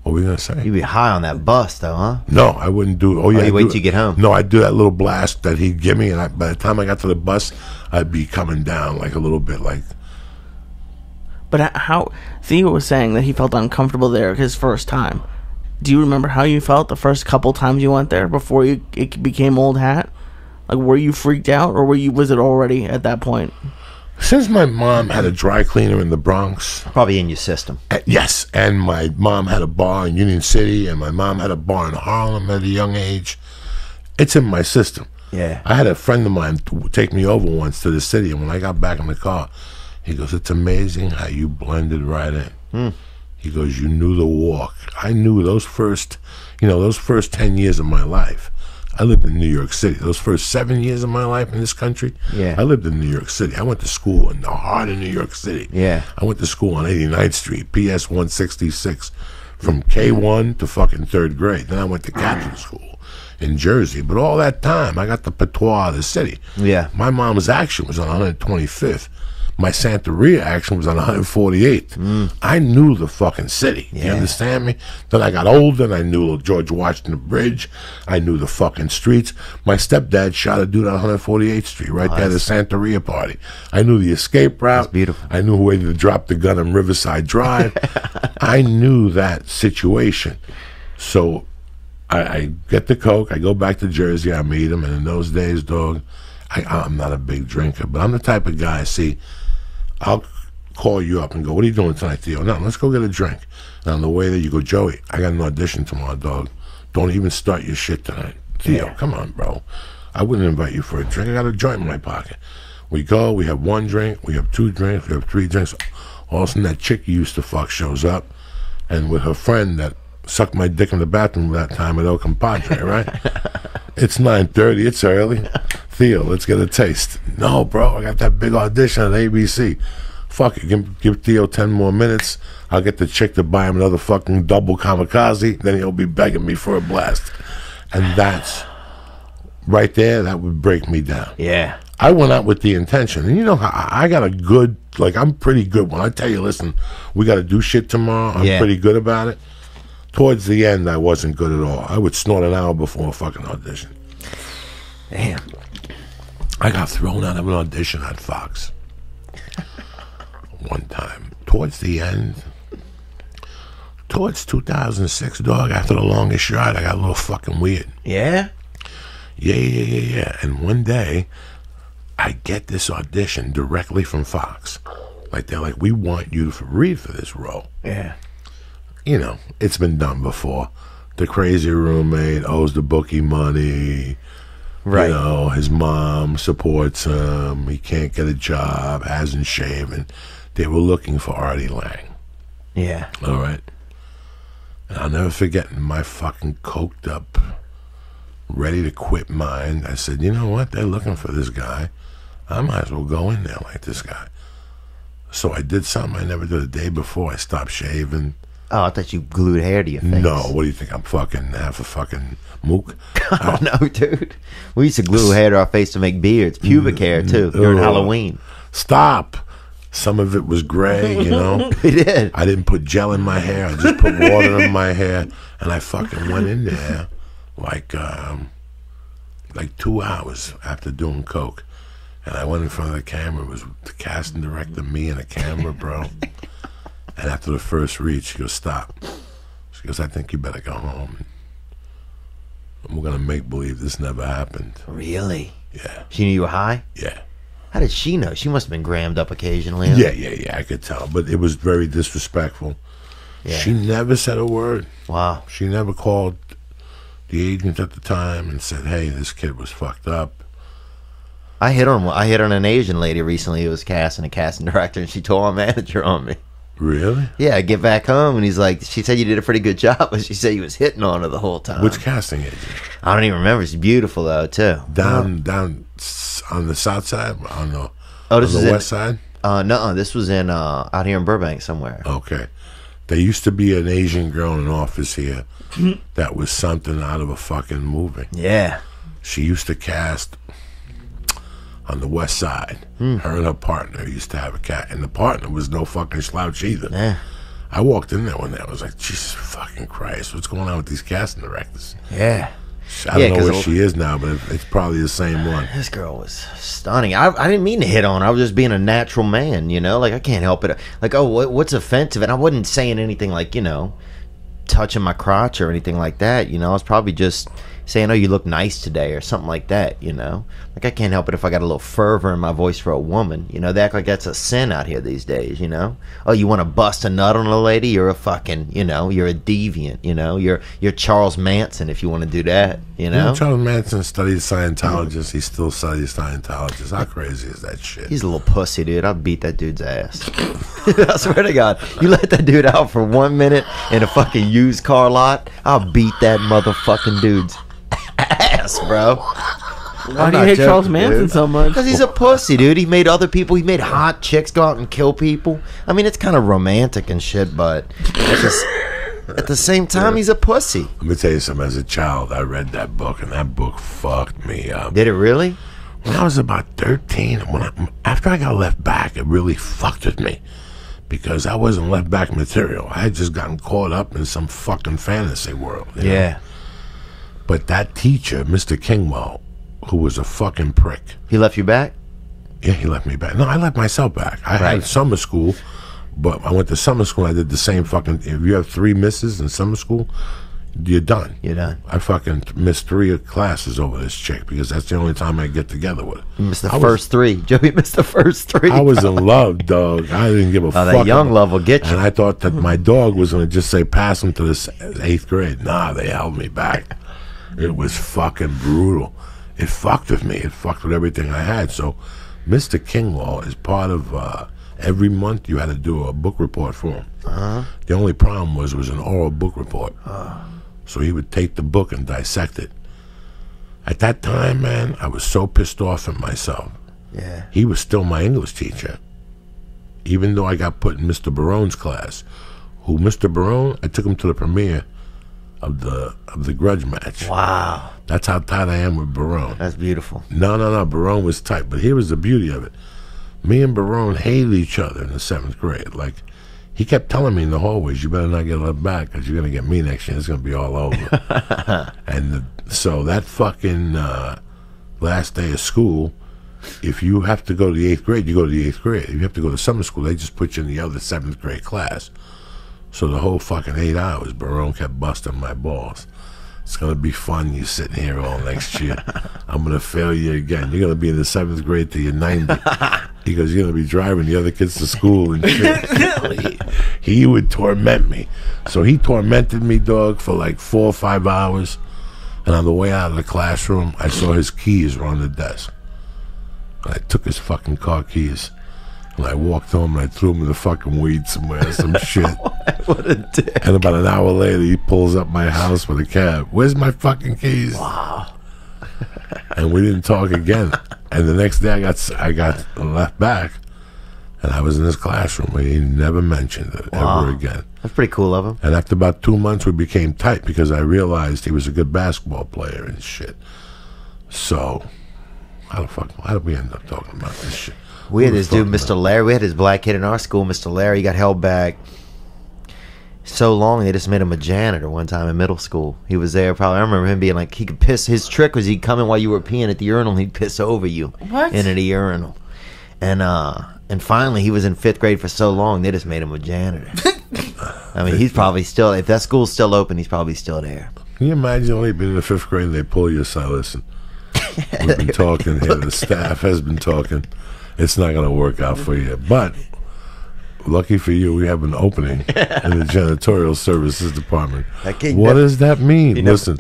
What were you gonna say? You'd be high on that bus, though, huh? No, I wouldn't do. Oh yeah, oh, you wait till you get home. No, I'd do that little blast that he'd give me, and I, by the time I got to the bus, I'd be coming down like a little bit, like. But how Theo was saying that he felt uncomfortable there his first time. Do you remember how you felt the first couple times you went there before you it became old hat? Like, were you freaked out, or were you was it already at that point? Since my mom had a dry cleaner in the Bronx, probably in your system. Uh, yes, and my mom had a bar in Union City, and my mom had a bar in Harlem at a young age. It's in my system. Yeah, I had a friend of mine take me over once to the city, and when I got back in the car, he goes, "It's amazing how you blended right in." Mm. He goes, you knew the walk. I knew those first, you know, those first ten years of my life. I lived in New York City. Those first seven years of my life in this country, yeah. I lived in New York City. I went to school in the heart of New York City. Yeah. I went to school on eighty-ninth Street, P S one sixty-six, from K one to fucking third grade. Then I went to Catholic school in Jersey. But all that time, I got the patois of the city. Yeah. My mom's action was on one twenty-fifth. My Santeria action was on one forty-eighth. Mm. I knew the fucking city. Yeah. You understand me? Then I got older, and I knew George Washington Bridge. I knew the fucking streets. My stepdad shot a dude on one forty-eighth Street, right oh, there at the Santeria party. I knew the escape route. That's beautiful. I knew where to drop the gun on Riverside Drive. I knew that situation. So I, I get the coke. I go back to Jersey. I meet him. And in those days, dog, I, I'm not a big drinker, but I'm the type of guy, see, I'll call you up and go, what are you doing tonight, Theo? No, let's go get a drink. And on the way there, you go, Joey, I got an audition tomorrow, dog. Don't even start your shit tonight. Theo, yeah. Come on, bro. I wouldn't invite you for a drink. I got a joint in my pocket. We go, we have one drink, we have two drinks, we have three drinks. All of a sudden, that chick you used to fuck shows up, and with her friend that sucked my dick in the bathroom that time at El Compadre, right? It's nine thirty, it's early. Theo, let's get a taste. No, bro, I got that big audition at A B C. Fuck it, give, give Theo ten more minutes. I'll get the chick to buy him another fucking double kamikaze. Then he'll be begging me for a blast. And that's, right there, that would break me down. Yeah. I went out with the intention. And you know, how I got a good, like, I'm pretty good. When I tell you, listen, we got to do shit tomorrow, I'm yeah. pretty good about it. Towards the end, I wasn't good at all. I would snort an hour before a fucking audition. Damn. I got thrown out of an audition on Fox one time. Towards the end, towards two thousand six, dog, after The Longest Yard, I got a little fucking weird. Yeah? Yeah, yeah, yeah, yeah. And one day, I get this audition directly from Fox. Like, they're like, we want you to read for this role. Yeah. You know, it's been done before. The crazy roommate owes the bookie money. Right. You know, his mom supports him. He can't get a job, hasn't shaven. They were looking for Artie Lang. Yeah. All right. And I'll never forget, in my fucking coked up, ready to quit mind, I said, you know what? They're looking for this guy. I might as well go in there like this guy. So I did something I never did the day before. I stopped shaving. Oh, I thought you glued hair to your face. No, what do you think? I'm fucking half a fucking mook. Oh, uh, no, dude. We used to glue hair to our face to make beards, pubic hair, too, during uh, Halloween. Stop. Some of it was gray, you know? It did. I didn't put gel in my hair. I just put water in my hair, and I fucking went in there like, um, like two hours after doing coke. And I went in front of the camera. It was the casting director, me, and a camera, bro. And after the first read, she goes, stop. She goes, I think you better go home. And we're going to make believe this never happened. Really? Yeah. She knew you were high? Yeah. How did she know? She must have been grammed up occasionally. Huh? Yeah, yeah, yeah. I could tell. But it was very disrespectful. Yeah. She never said a word. Wow. She never called the agent at the time and said, hey, this kid was fucked up. I hit on I hit on an Asian lady recently who was casting a casting director, and she told our manager on me. Really? Yeah, I get back home, and he's like, she said you did a pretty good job, but she said you was hitting on her the whole time. Which casting agent? I don't even remember. She's beautiful, though, too. Down, down on the south side? On the, oh, this on the is west in, side? Uh, no, this was in uh, out here in Burbank somewhere. Okay. There used to be an Asian girl in an office here that was something out of a fucking movie. Yeah. She used to cast on the west side. Mm. Her and her partner used to have a cat. And the partner was no fucking slouch either. Yeah. I walked in there one day. I was like, Jesus fucking Christ. What's going on with these casting directors? Yeah. I don't yeah, know where she is now, but it's probably the same one. This girl was stunning. I, I didn't mean to hit on her. I was just being a natural man, you know? Like, I can't help it. Like, oh, what, what's offensive? And I wasn't saying anything like, you know, touching my crotch or anything like that, you know? I was probably just saying, oh, you look nice today or something like that, you know? Like, I can't help it if I got a little fervor in my voice for a woman. You know, they act like that's a sin out here these days, you know? Oh, you want to bust a nut on a lady? You're a fucking, you know, you're a deviant, you know? You're you're Charles Manson if you want to do that, you know? You know Charles Manson studied Scientologist. He still studies Scientologist. How crazy is that shit? He's a little pussy, dude. I'll beat that dude's ass. I swear to God. You let that dude out for one minute in a fucking used car lot, I'll beat that motherfucking dudede's ass, bro. Why do you hate joking, Charles Manson dude? So much? Because he's a pussy, dude. He made other people, he made hot chicks go out and kill people. I mean, it's kind of romantic and shit, but it's just, at the same time, he's a pussy. Let me tell you something. As a child, I read that book, and that book fucked me up. Did it really? When I was about thirteen, when I, after I got left back, it really fucked with me. Because I wasn't left back material. I had just gotten caught up in some fucking fantasy world. You know? Yeah. But that teacher, Mister Kingwell, who was a fucking prick. He left you back? Yeah, he left me back. No, I left myself back. I right. had summer school, but I went to summer school and I did the same fucking... If you have three misses in summer school, you're done. You're done. I fucking missed three classes over this chick because that's the only time I get together with her. You missed the I first was, three. Joey missed the first three. I was in love, dog. I didn't give a oh, fuck. That young love will get you. And I thought that my dog was going to just say, pass him to this eighth grade. Nah, they held me back. It was fucking brutal. It fucked with me. It fucked with everything I had. So Mister Kinglaw is part of uh, every month you had to do a book report for him. Uh-huh. The only problem was it was an oral book report. Uh-huh. So he would take the book and dissect it. At that time, man, I was so pissed off at myself. Yeah. He was still my English teacher, even though I got put in Mister Barone's class. Who Mister Barone, I took him to the premiere of the of the grudge match. Wow. That's how tight I am with Barone. That's beautiful. No, no, no. Barone was tight, but here was the beauty of it. Me and Barone hated each other in the seventh grade. Like, he kept telling me in the hallways, you better not get left back because you're going to get me next year. It's going to be all over. And the, so that fucking uh, last day of school, if you have to go to the eighth grade, you go to the eighth grade. If you have to go to summer school, they just put you in the other seventh grade class. So the whole fucking eight hours, Barone kept busting my balls. It's going to be fun. You're sitting here all next year. I'm going to fail you again. You're going to be in the seventh grade till you're ninety. He goes, you're going to be driving the other kids to school and shit. he, he would torment me. So he tormented me, dog, for like four or five hours. And on the way out of the classroom, I saw his keys were on the desk. And I took his fucking car keys. And I walked home and I threw him in the fucking weeds somewhere, some shit. What a dick. And about an hour later, he pulls up my house with a cab. Where's my fucking keys? Wow. And we didn't talk again. And the next day, I got I got left back, and I was in his classroom. He never mentioned it wow. ever again. That's pretty cool of him. And after about two months, we became tight because I realized he was a good basketball player and shit. So, how the fuck? How did we end up talking about this shit? We had this dude, Mister Larry. We had this black kid in our school, Mister Larry. He got held back so long they just made him a janitor one time in middle school. He was there probably. I remember him being like, he could piss. His trick was he'd come in while you were peeing at the urinal. He'd piss over you what? into the urinal. And uh, and finally, he was in fifth grade for so long they just made him a janitor. I mean, he's probably still, if that school's still open, he's probably still there. Can you imagine only being in the fifth grade and they pull you aside? Listen, we've been talking here. The staff has been talking. It's not going to work out for you. But lucky for you, we have an opening in the janitorial services department. What never, does that mean? You know, listen,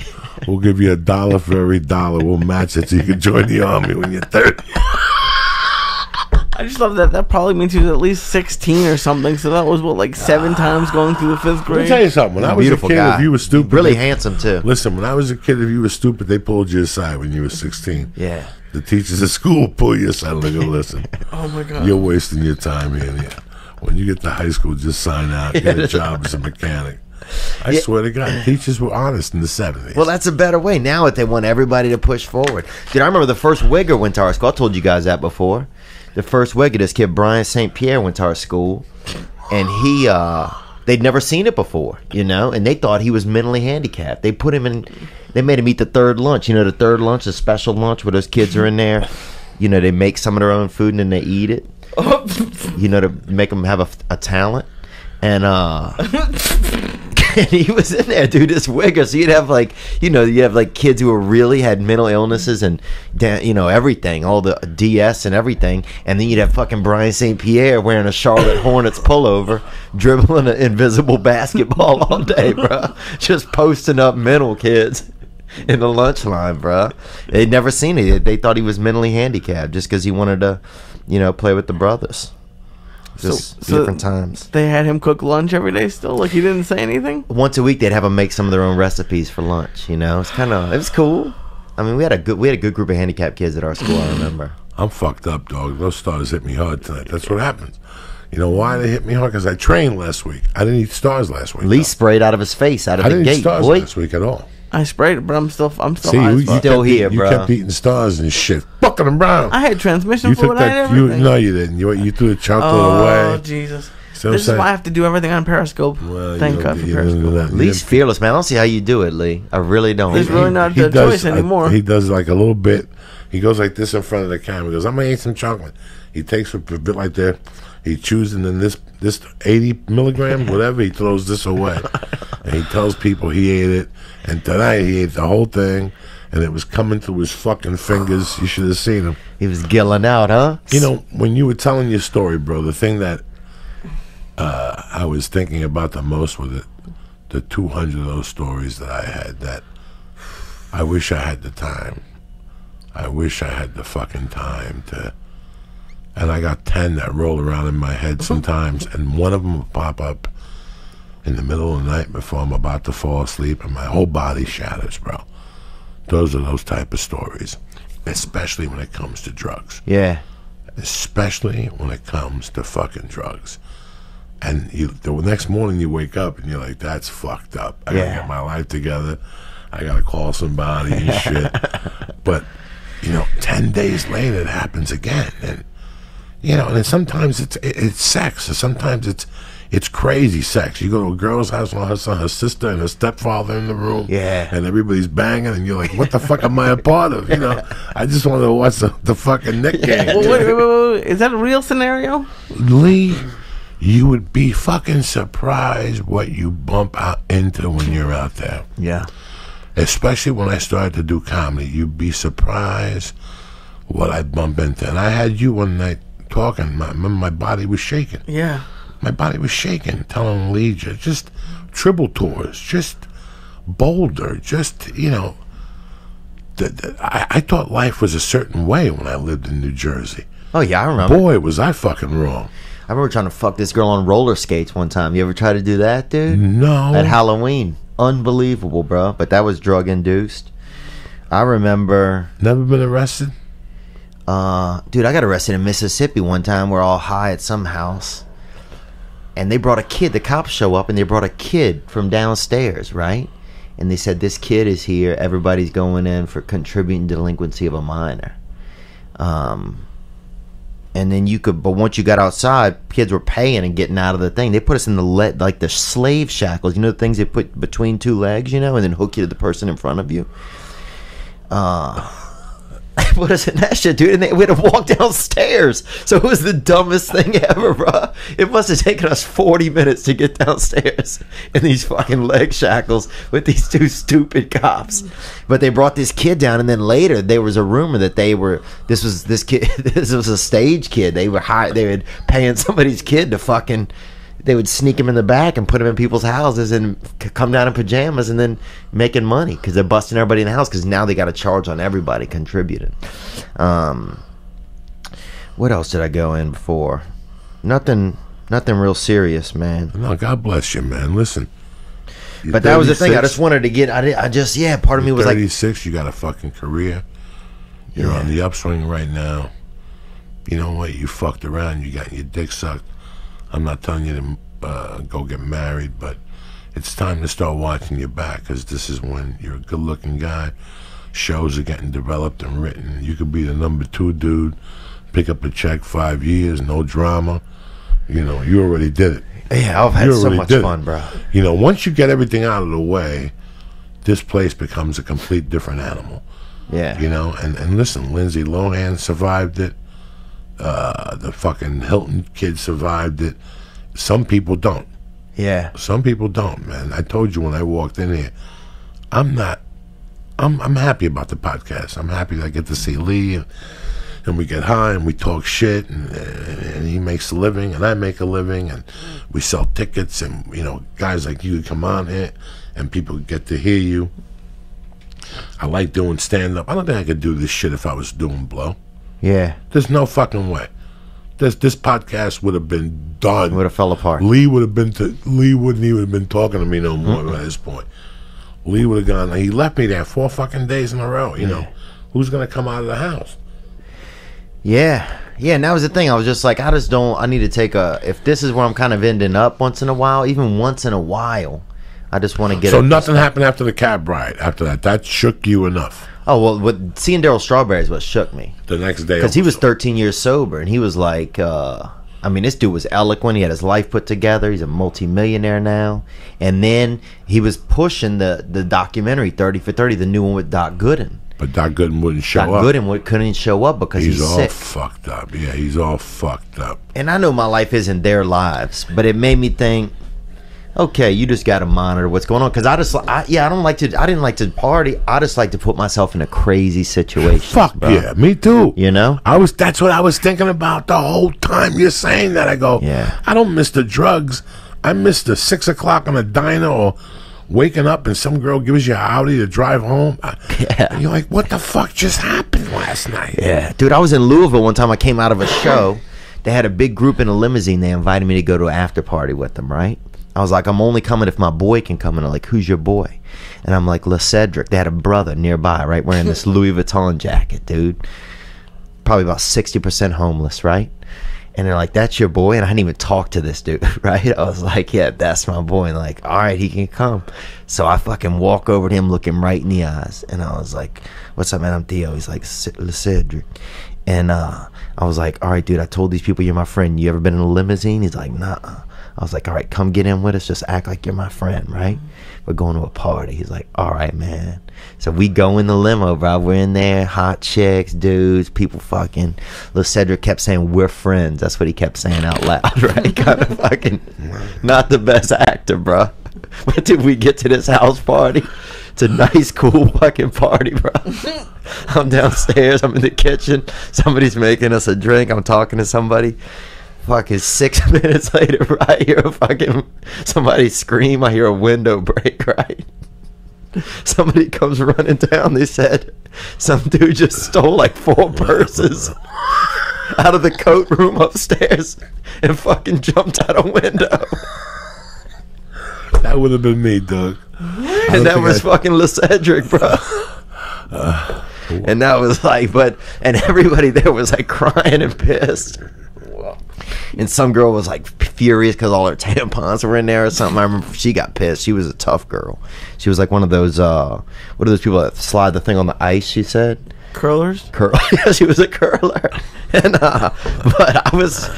we'll give you a dollar for every dollar. We'll match it so you can join the army when you're thirty. I just love that. That probably means he was at least sixteen or something. So that was, what, like seven times going through the fifth grade? Let me tell you something. When I was a kid, guy. if you were stupid. Really they, handsome, too. Listen, when I was a kid, if you were stupid, they pulled you aside when you were sixteen. Yeah. The teachers at school pull you aside and they go, listen, oh my God, you're wasting your time here. Yeah. When you get to high school, just sign out, get a job as a mechanic. I yeah. swear to God, teachers were honest in the seventies. Well, that's a better way. Now that they want everybody to push forward. Dude, I remember the first wigger went to our school. I told you guys that before. The first wigger, this kid, Brian Saint Pierre, went to our school. And he, uh, they'd never seen it before, you know? And they thought he was mentally handicapped. They put him in... They made him eat the third lunch. You know, the third lunch, the special lunch where those kids are in there. You know, they make some of their own food and then they eat it. You know, to make them have a, a talent. And uh, and he was in there, dude, this wigger. So you'd have like, you know, you'd have like kids who were really had mental illnesses and, you know, everything. All the D S and everything. And then you'd have fucking Brian Saint Pierre wearing a Charlotte Hornets pullover, dribbling an invisible basketball all day, bro. Just posting up mental kids in the lunch line, bro. They'd never seen it. They thought he was mentally handicapped just because he wanted to, you know, play with the brothers. Just so, different so times. They had him cook lunch every day still? Like, he didn't say anything? Once a week, they'd have him make some of their own recipes for lunch, you know? It's kind of, it was cool. I mean, we had a good we had a good group of handicapped kids at our school, I remember. I'm fucked up, dog. Those stars hit me hard tonight. That's what happens. You know why they hit me hard? Because I trained last week. I didn't eat stars last week. Lee though. sprayed out of his face, out of I the gate, boy. I didn't eat stars boy. last week at all. I sprayed it, but I'm still, I'm still, See, you, you still here, bro. You kept eating stars and shit. Fucking them brown. I had transmission fluid. I had everything. You, no, you didn't. You, you threw the chocolate oh, away. Oh, Jesus. So this I'm is saying, why I have to do everything on Periscope. Well, Thank God for Periscope. Lee's fearless, man. I don't see how you do it, Lee. I really don't. There's really not a choice anymore. He does like a little bit. He goes like this in front of the camera. He goes, I'm going to eat some chocolate. He takes a bit like that. He chews, and then this this eighty milligram, whatever, he throws this away. And he tells people he ate it. And tonight he ate the whole thing, and it was coming through his fucking fingers. You should have seen him. He was gilling out, huh? You know, when you were telling your story, bro, the thing that uh, I was thinking about the most was it, the two hundred of those stories that I had that I wish I had the time. I wish I had the fucking time to... And I got ten that roll around in my head sometimes, and one of them will pop up in the middle of the night before I'm about to fall asleep, and my whole body shatters, bro. Those are those type of stories, especially when it comes to drugs. Yeah. Especially when it comes to fucking drugs. And you, the next morning you wake up, and you're like, that's fucked up. I yeah. gotta get my life together. I gotta call somebody and shit. But, you know, ten days later, it happens again, and... You know, and then sometimes it's it's sex, or sometimes it's it's crazy sex. You go to a girl's house and her son, her sister, and her stepfather in the room, yeah, and everybody's banging, and you're like, "What the fuck am I a part of?" You know, I just wanted to watch the, the fucking Nick game. Well, wait, wait, wait, wait. Is that a real scenario, Lee? You would be fucking surprised what you bump out into when you're out there. Yeah, especially when I started to do comedy, you'd be surprised what I bump into. And I had you one night. Talking, my my body was shaking. Yeah, my body was shaking. Telling Lee just triple tours, just Boulder, just you know, the, I, I thought life was a certain way when I lived in New Jersey. Oh, yeah, I remember. Boy, was I fucking wrong. I remember trying to fuck this girl on roller skates one time. You ever try to do that, dude? No. At Halloween. Unbelievable, bro. But that was drug-induced. I remember... Never been arrested? Uh, dude, I got arrested in Mississippi one time. We're all high at some house. And they brought a kid. The cops show up, and they brought a kid from downstairs, right? And they said, this kid is here. Everybody's going in for contributing to delinquency of a minor. Um... And then you could, but once you got outside, kids were paying and getting out of the thing. They put us in the lead, like the slave shackles, you know, the things they put between two legs, you know, and then hook you to the person in front of you. Uh, they put us in that shit, dude, and they, we had to walk downstairs. So it was the dumbest thing ever, bro. It must have taken us forty minutes to get downstairs in these fucking leg shackles with these two stupid cops. But they brought this kid down, and then later there was a rumor that they were this was this kid this was a stage kid. They were hired, they were paying somebody's kid to fucking, they would sneak him in the back and put him in people's houses and come down in pajamas and then making money because they're busting everybody in the house because now they got a charge on everybody contributing. Um, what else did I go in before? Nothing, nothing real serious, man. No, God bless you, man. Listen. You're but that thirty-six? Was the thing. I just wanted to get. I did. I just. Yeah. Part of me was thirty-six, like, thirty-six. You got a fucking career. You're yeah. on the upswing right now. You know what? You fucked around. You got your dick sucked. I'm not telling you to uh, go get married, but it's time to start watching your back because this is when you're a good-looking guy. Shows are getting developed and written. You could be the number two dude. Pick up a check, five years, no drama. You know, you already did it. Yeah, I've had so much fun, bro. You know, once you get everything out of the way, this place becomes a complete different animal. Yeah. You know, and, and listen, Lindsay Lohan survived it. Uh, the fucking Hilton kid survived it. Some people don't. Yeah. Some people don't, man. I told you when I walked in here, I'm not, I'm I'm happy about the podcast. I'm happy that I get to see Lee and, and we get high and we talk shit and, and, and he makes a living and I make a living and we sell tickets and, you know, guys like you come on here and people get to hear you. I like doing stand-up. I don't think I could do this shit if I was doing blow. Yeah. There's no fucking way. This this podcast would have been done. Would have fell apart. Lee would have been to, Lee wouldn't even have been talking to me no more mm-hmm. at this point. Lee would have gone. He left me there four fucking days in a row. You yeah. know, who's gonna come out of the house? Yeah, yeah. And that was the thing. I was just like, I just don't. I need to take a. If this is where I'm kind of ending up once in a while, even once in a while, I just want to get. So nothing happened after the cab ride. After that, that shook you enough. Oh, well, with, seeing Daryl Strawberry is what shook me. The next day. Because he was thirteen years sober, and he was like, uh, I mean, this dude was eloquent. He had his life put together. He's a multimillionaire now. And then he was pushing the, the documentary, thirty for thirty, the new one with Doc Gooden. But Doc Gooden wouldn't show Doc up. Doc Gooden couldn't show up because he's, he's all sick. Fucked up. Yeah, he's all fucked up. And I know my life isn't their lives, but it made me think, okay, you just got to monitor what's going on. Because I just, I, yeah, I don't like to, I didn't like to party. I just like to put myself in a crazy situation. Fuck bro. Yeah, me too. You know? I was, that's what I was thinking about the whole time you're saying that. I go, yeah. I don't miss the drugs. I miss the six o'clock on a diner or waking up and some girl gives you an Audi to drive home. I, yeah. And you're like, what the fuck just happened last night? Yeah. Dude, I was in Louisville one time. I came out of a show. They had a big group in a limousine. They invited me to go to an after party with them, right? I was like, I'm only coming if my boy can come. And I'm like, who's your boy? And I'm like, LeCedric. They had a brother nearby, right? Wearing this Louis Vuitton jacket, dude. Probably about sixty percent homeless, right? And they're like, that's your boy? And I didn't even talk to this dude, right? I was like, yeah, that's my boy. And like, all right, he can come. So I fucking walk over to him, look him right in the eyes. And I was like, what's up, man? I'm Theo. He's like, LeCedric. And uh, I was like, all right, dude, I told these people you're my friend. You ever been in a limousine? He's like, nuh-uh. I was like, all right, come get in with us. Just act like you're my friend, right? We're going to a party. He's like, all right, man. So we go in the limo, bro. We're in there, hot chicks, dudes, people fucking. LeCedric kept saying, we're friends. That's what he kept saying out loud, right? Kind of fucking not the best actor, bro. But did we get to this house party? It's a nice, cool fucking party, bro. I'm downstairs. I'm in the kitchen. Somebody's making us a drink. I'm talking to somebody. Fucking six minutes later, I hear a fucking somebody scream. I hear a window break, right? Somebody comes running down. They said some dude just stole like four purses out of the coat room upstairs and fucking jumped out a window. That would have been me, Doug. And that was I... fucking LeCedric, bro. Uh, and that was like, but, and everybody there was like crying and pissed. And some girl was like furious because all her tampons were in there or something. I remember she got pissed. She was a tough girl. She was like one of those, uh, what are those people that slide the thing on the ice, she said? Curlers? Curl. Yeah, she was a curler. And, uh, but I was,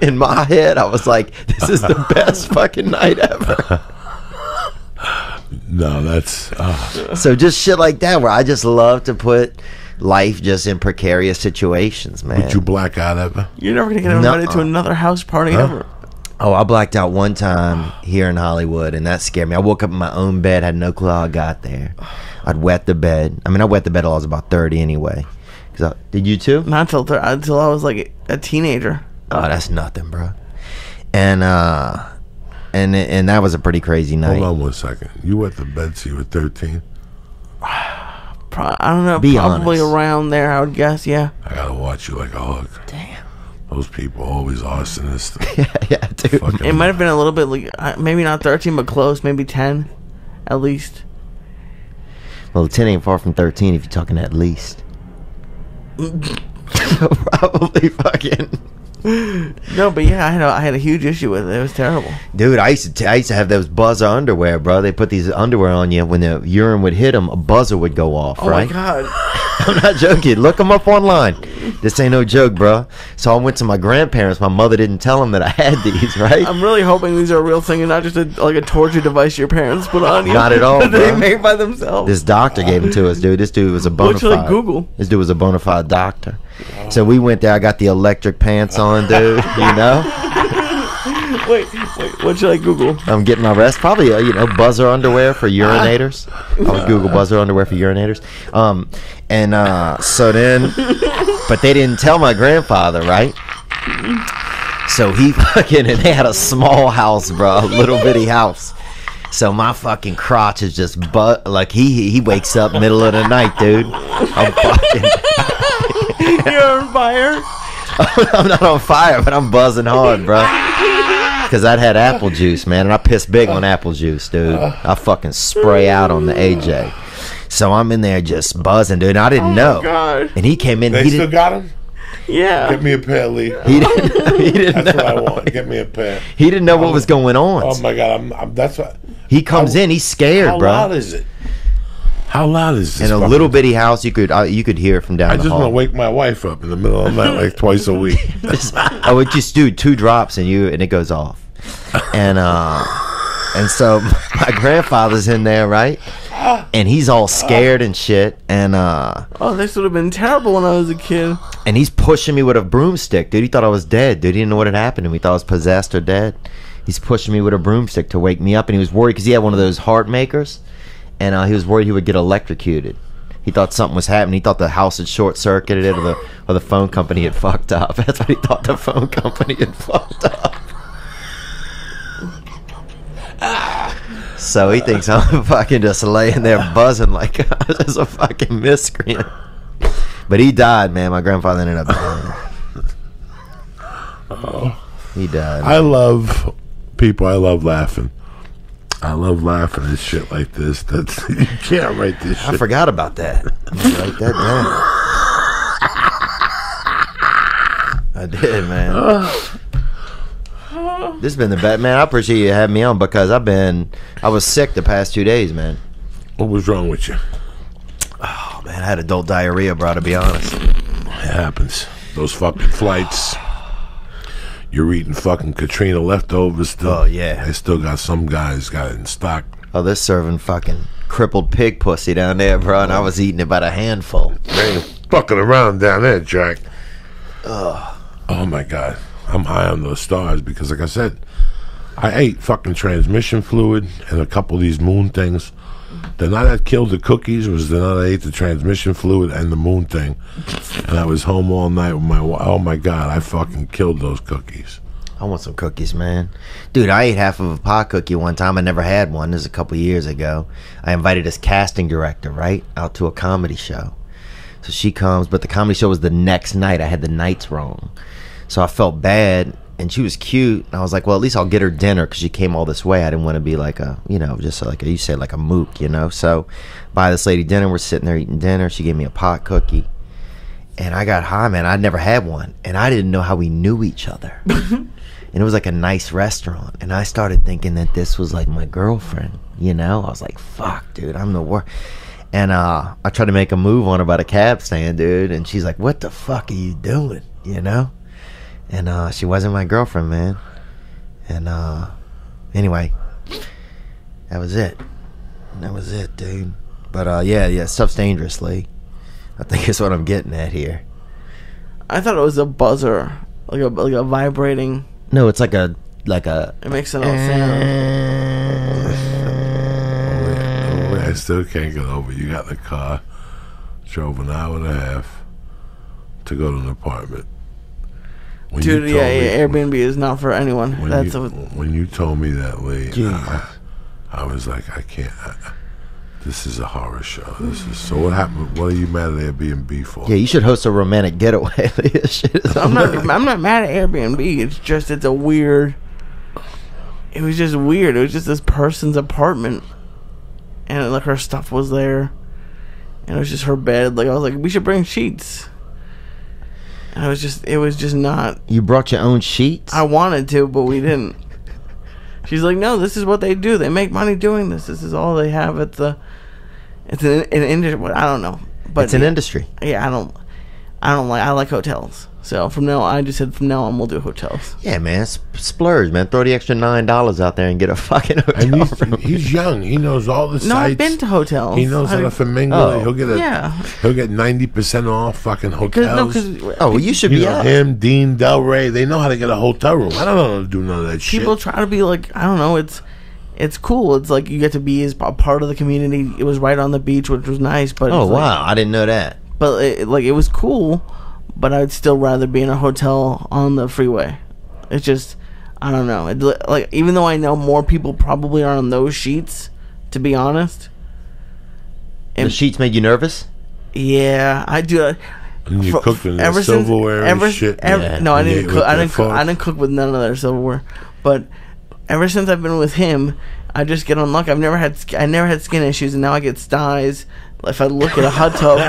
in my head, I was like, this is the best fucking night ever. No, that's... Uh. So just shit like that where I just love to put... life just in precarious situations, man. Would you black out ever? You're never gonna get invited to another house party huh? ever. Oh, I blacked out one time here in Hollywood, and that scared me. I woke up in my own bed, had no clue how I got there. I'd wet the bed. I mean, I wet the bed until I was about thirty anyway. Cause I, did you too? Not until until I was like a teenager. Oh, that's nothing, bro. And uh, and and that was a pretty crazy night. Hold on one second. You wet the bed till you were thirteen. Pro I don't know, Be probably honest. around there, I would guess, yeah. I gotta watch you like a hawk. Damn. Those people always arsonist. yeah, yeah, dude. Fucking it might have been a little bit, like, maybe not thirteen, but close, maybe ten, at least. Well, ten ain't far from thirteen if you're talking at least. So probably fucking... No, but yeah, I had, a, I had a huge issue with it. It was terrible, dude. I used to, I used to have those buzzer underwear, bro. They put these underwear on you. When the urine would hit them, a buzzer would go off. Oh right? my god! I'm not joking. Look them up online. This ain't no joke, bro. So I went to my grandparents. My mother didn't tell them that I had these. Right? I'm really hoping these are a real thing and not just a, like a torture device your parents put on you. Not at all, bro. They made by themselves. This doctor gave them to us, dude. This dude was a bona fide. Like Google. This dude was a bona fide doctor. So we went there. I got the electric pants on, dude. You know. Wait, wait. What should I Google? I'm getting my rest. Probably, uh, you know, buzzer underwear for urinators. I would Google buzzer underwear for urinators. Um, and uh, so then, but they didn't tell my grandfather, right? So he fucking and they had a small house, bro, a little bitty house. So my fucking crotch is just but like he he wakes up middle of the night, dude. I'm fucking. You're on fire. I'm not on fire, but I'm buzzing hard, bro. Because I'd had apple juice, man, and I piss big on apple juice, dude. I fucking spray out on the A J. So I'm in there just buzzing, dude. And I didn't oh know. God. And he came in. They he still didn't, got him? Yeah. Get me a pair, Lee. He didn't, he didn't that's know. That's what I want. Get me a pair. He didn't know I'm, what was going on. Oh, my God. I'm, I'm, that's what. He comes I, in. He's scared, how bro. How loud is it? How loud is this? In a little bitty house, you could uh, you could hear it from down I the hall. I just want to wake my wife up in the middle of the night like twice a week. Just, I would just do two drops and you and it goes off, and uh, and so my grandfather's in there, right? And he's all scared and shit, and uh, oh, this would have been terrible when I was a kid. And he's pushing me with a broomstick, dude. He thought I was dead, dude. He didn't know what had happened to me. He thought I was possessed or dead. He's pushing me with a broomstick to wake me up, and he was worried because he had one of those heart makers. And uh, he was worried he would get electrocuted. He thought something was happening. He thought the house had short-circuited it or the, or the phone company had fucked up. That's what he thought, the phone company had fucked up. So he thinks I'm fucking just laying there buzzing like I was just a fucking miscreant. But he died, man. My grandfather ended up dying. Oh. He died. Man. I love people. I love laughing. I love laughing at shit like this. That's you can't write this shit. I forgot about that. Write that down. I did, man. Uh, this has been the best, man. I appreciate you having me on because I've been I was sick the past two days, man. What was wrong with you? Oh man, I had adult diarrhea, bro, to be honest. It happens. Those fucking flights. You're eating fucking Katrina leftovers still. Oh, yeah. They still got some guys got it in stock. Oh, they're serving fucking crippled pig pussy down there, bro, and I was eating about a handful. They ain't fucking around down there, Jack. Ugh. Oh, my God. I'm high on those stars because, like I said, I ate fucking transmission fluid and a couple of these moon things. The night I killed the cookies was the night I ate the transmission fluid and the moon thing. And I was home all night with my wife. Oh, my God, I fucking killed those cookies. I want some cookies, man. Dude, I ate half of a pie cookie one time. I never had one. This is a couple years ago. I invited this casting director, right, out to a comedy show. So she comes, but the comedy show was the next night. I had the nights wrong. So I felt bad, and she was cute. And I was like, well, at least I'll get her dinner because she came all this way. I didn't want to be like a, you know, just like a, you said, like a mook, you know. So buy this lady dinner. We're sitting there eating dinner. She gave me a pot cookie. And I got high, man. I'd never had one. And I didn't know how we knew each other. And it was like a nice restaurant. And I started thinking that this was like my girlfriend, you know. I was like, fuck, dude, I'm the worst. And uh, I tried to make a move on her by the cab stand, dude. And she's like, what the fuck are you doing, you know? And uh, she wasn't my girlfriend, man. And uh, anyway, that was it. That was it, dude. But uh, yeah, yeah, stuff's dangerously. I think that's what I'm getting at here. I thought it was a buzzer, like a like a vibrating. No, it's like a like a. It makes an old sound. I still can't get over. You got in the car, drove an hour and a half to go to an apartment. When Dude, yeah, yeah me, Airbnb is not for anyone. When, That's you, a, when you told me that, Lee, I, I was like, I can't. I, This is a horror show. This is so. What happened? What are you mad at Airbnb for? Yeah, you should host a romantic getaway. Shit, I'm not. I'm not mad at Airbnb. It's just it's a weird. It was just weird. It was just this person's apartment, and like her stuff was there, and it was just her bed. Like I was like, we should bring sheets. And it was just. It was just not. You brought your own sheets? I wanted to, but we didn't. She's like, no, this is what they do. They make money doing this. This is all they have at the. It's an, an industry. I don't know, but it's an yeah, industry. Yeah, I don't. I don't like. I like hotels. So from now, on, I just said from now on, we'll do hotels. Yeah, man, splurge, man. Throw the extra nine dollars out there and get a fucking hotel. And he's, room. He's young. He knows all the sites. No, I've been to hotels. He knows how to flamingo. Oh, he'll get a. Yeah. He'll get ninety percent off fucking hotels. Cause, no, cause, oh, well, you should you be know, out. Him, Dean, Del Rey. They know how to get a hotel room. I don't know how to do none of that. People shit. People try to be like, I don't know. It's. It's cool. It's like you get to be as a part of the community. It was right on the beach, which was nice. But oh wow, like, I didn't know that. But it, like it was cool, but I'd still rather be in a hotel on the freeway. It's just I don't know. It, like even though I know more people probably are on those sheets, to be honest. And the sheets made you nervous? Yeah, I do. And you for, cooked in their silverware ever, and shit. Ever, yeah. No, I didn't. Cook, I didn't. Cook, I didn't cook with none of their silverware, but. Ever since I've been with him, I just get unlucky. I've never had I never had skin issues, and now I get styes. If I look at a hot tub,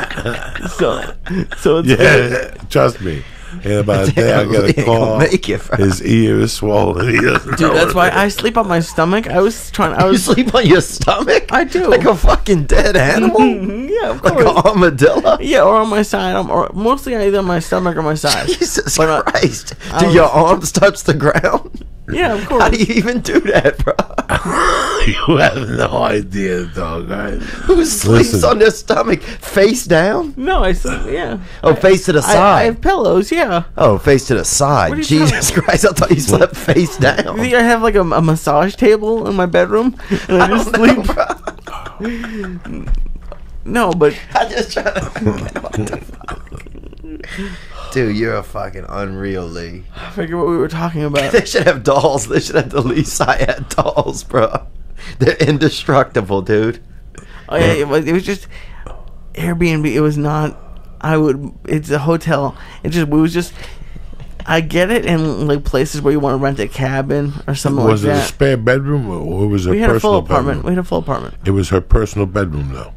so so it's yeah, good. Trust me. In about a day, I get a call. Make it, his ear is swollen. He doesn't Dude, that's why I sleep on my stomach. I was trying. I was you sleep on your stomach. I do, like a fucking dead animal. Yeah, of course. Like an armadillo. Yeah, or on my side. I'm or mostly either on my stomach or my side. Jesus but Christ! I, I do was, your arms touch the ground? Yeah, of course. How do you even do that, bro? You have no idea, dog. Right? Who sleeps Listen. on their stomach face down? No, I sleep. Yeah. Oh, I, face to the side. I, I have pillows. Yeah. Oh, face to the side. Jesus Christ! I thought you slept face down. You think I have like a, a massage table in my bedroom, and I, I just sleep. Know, no, but I just try to. Dude, you're a fucking unreal, Lee. I figure what we were talking about. They should have dolls. They should have the Lee Syed dolls, bro. They're indestructible, dude. Oh yeah, it was, it was just Airbnb. It was not. I would. It's a hotel. It just. It was just. I get it in like places where you want to rent a cabin or something was like that. Was it a spare bedroom or was it? We a had personal a full apartment. Bedroom? We had a full apartment. It was her personal bedroom, though.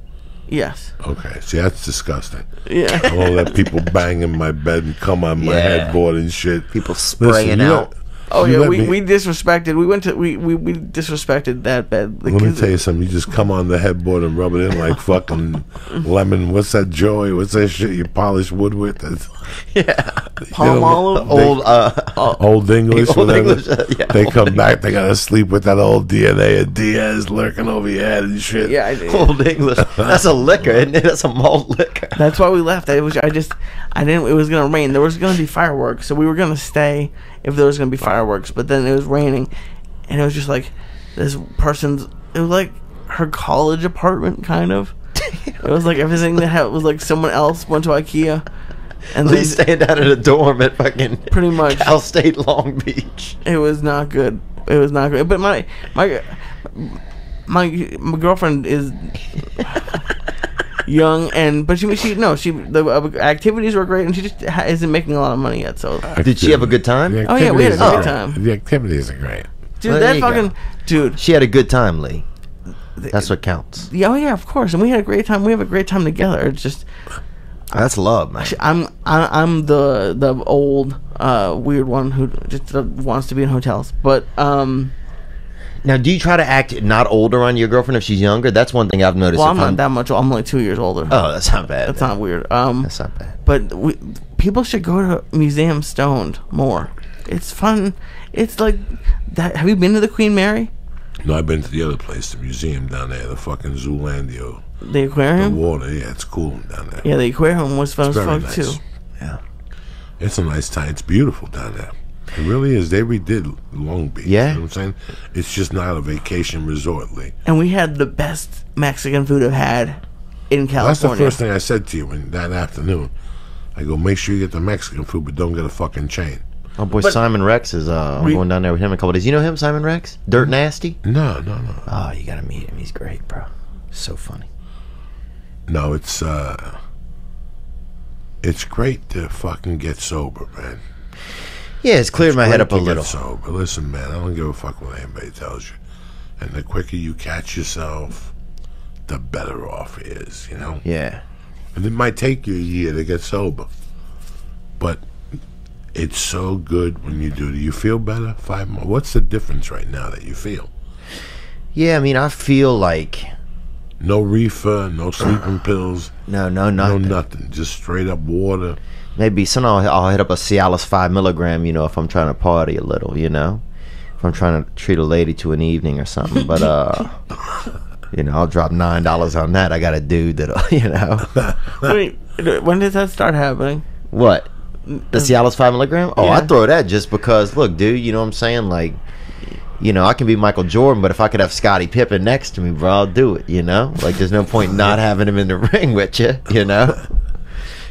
Yes. Okay. See, that's disgusting. Yeah. All that people bang in my bed and come on my yeah. headboard and shit. People spraying Listen, out. Oh yeah, we, we disrespected. We went to we we, we disrespected that bed. Like, let me tell you something. You just come on the headboard and rub it in like fucking lemon. What's that, Joey? What's that shit you polish wood with? That's, yeah, palm olive, old uh, old English, old whatever. English, uh, yeah, they old come English. Back. They gotta sleep with that old D N A of Diaz lurking over your head and shit. Yeah, I did. Old English. That's a liquor, isn't it? That's a malt liquor. That's why we left. I was I just I didn't. It was gonna rain. There was gonna be fireworks, so we were gonna stay. If there was going to be fireworks, but then it was raining, and it was just like this person's, it was like her college apartment, kind of. It was like everything that had, was like someone else went to IKEA And he's staying down at a dorm at fucking pretty much Cal State Long Beach. It was not good. It was not good. But my my my, my girlfriend is young, and but she she no she the activities were great, and she just isn't making a lot of money yet. So Activ- did she have a good time? Oh yeah, we had a great time. The activities are great, dude. Well, that fucking go. dude. She had a good time, Lee. That's what counts. Yeah, oh yeah, of course. And we had a great time. We have a great time together. It's just that's love, man. I'm I'm the the old uh, weird one who just wants to be in hotels. But um, now, do you try to act not older on your girlfriend if she's younger? That's one thing I've noticed. Well, I'm not I'm, that much. I'm only two years older. Oh, that's not bad. That's man. not weird. Um, that's not bad. But we, people should go to museums stoned more. It's fun. It's like that. Have you been to the Queen Mary? No, I've been to the other place, the museum down there, the fucking Zoolandio. The aquarium? The water, yeah, it's cool down there. Yeah, the aquarium was fun as fuck, nice. too. Yeah. It's a nice time. It's beautiful down there. It really is. They redid Long Beach. Yeah. You know what I'm saying? It's just not a vacation resort, Lee. And we had the best Mexican food I've had in California. Well, that's the first thing I said to you when, that afternoon. I go, make sure you get the Mexican food, but don't get a fucking chain. Oh boy, but Simon Rex is uh, we, going down there with him in a couple of days. You know him, Simon Rex? Dirt Nasty? No, no, no. Oh, you gotta meet him. He's great, bro. So funny. No, it's uh, it's great to fucking get sober, man. Yeah, it's cleared it's my head up a little. Get sober. Listen, man, I don't give a fuck what anybody tells you. And the quicker you catch yourself, the better off it is, you know? Yeah. And it might take you a year to get sober, but it's so good when you do. Do you feel better? Five more. What's the difference right now that you feel? Yeah, I mean, I feel like no reefer, no sleeping pills. No, no, nothing. No nothing. Just straight up water. Maybe sometimes I'll, I'll hit up a Cialis five milligram. You know, if I'm trying to party a little. You know, if I'm trying to treat a lady to an evening or something. But uh, you know, I'll drop nine dollars on that. I got a dude that you know. Wait, when did that start happening? What? The Cialis five milligram? Oh, yeah. I throw that just because, look, dude, you know what I'm saying? Like, you know, I can be Michael Jordan, but if I could have Scottie Pippen next to me, bro, I'll do it, you know? Like, there's no point not having him in the ring with you, you know?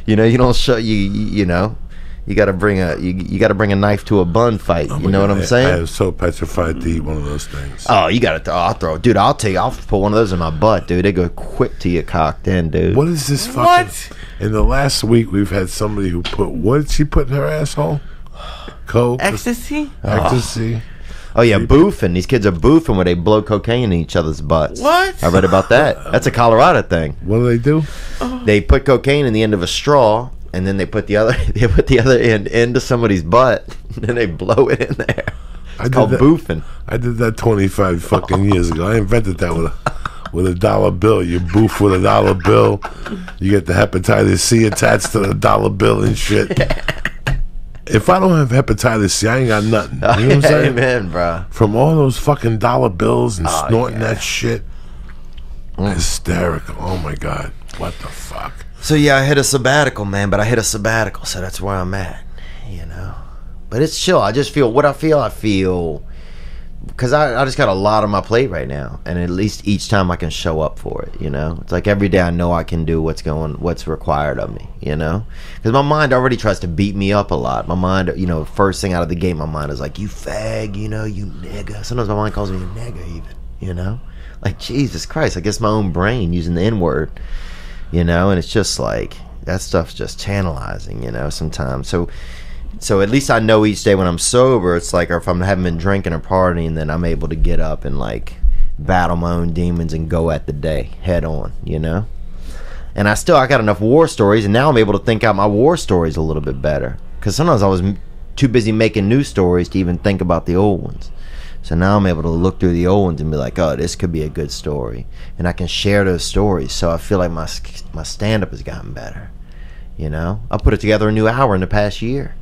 You know, you don't show, you, you know, you got to bring a, you, you got to bring a knife to a bun fight, oh you know God, what I'm saying? I, I was so petrified to eat one of those things. Oh, you got to, oh, I'll throw, dude, I'll take, I'll put one of those in my butt, dude. They go quick to your cock then, dude. What is this fucking? What? In the last week, we've had somebody who put, what did she put in her asshole? Coke. Ecstasy? Ecstasy. Oh, oh yeah, boofing. These kids are boofing where they blow cocaine in each other's butts. What? I read about that. That's a Colorado thing. What do they do? Oh. They put cocaine in the end of a straw, and then they put the other they put the other end into somebody's butt, and then they blow it in there. It's I called boofing. I did that twenty-five fucking years ago. I invented that with a... with a dollar bill. You boof with a dollar bill. You get the hepatitis C attached to the dollar bill and shit. If I don't have hepatitis C, I ain't got nothing. You know what I'm saying? Amen, bro. From all those fucking dollar bills and oh, snorting yeah. that shit. Mm. Hysterical. Oh, my God. What the fuck? So, yeah, I hit a sabbatical, man, but I hit a sabbatical, so that's where I'm at, you know. But it's chill. I just feel what I feel. I feel... Because I, I just got a lot on my plate right now, and at least each time I can show up for it, you know? It's like every day I know I can do what's going, what's required of me, you know? Because my mind already tries to beat me up a lot. My mind, you know, first thing out of the gate, my mind is like, you fag, you know, you nigga. Sometimes my mind calls me a nigga even, you know? Like, Jesus Christ, I guess my own brain using the N-word, you know? And it's just like, that stuff's just tantalizing, you know, sometimes. So... So at least I know each day when I'm sober, it's like, or if I haven't been drinking or partying, then I'm able to get up and like battle my own demons and go at the day head on, you know? And I still, I got enough war stories, and now I'm able to think out my war stories a little bit better. Because sometimes I was m- too busy making new stories to even think about the old ones. So now I'm able to look through the old ones and be like, oh, this could be a good story. And I can share those stories. So I feel like my, my stand-up has gotten better, you know? I put it together a new hour in the past year.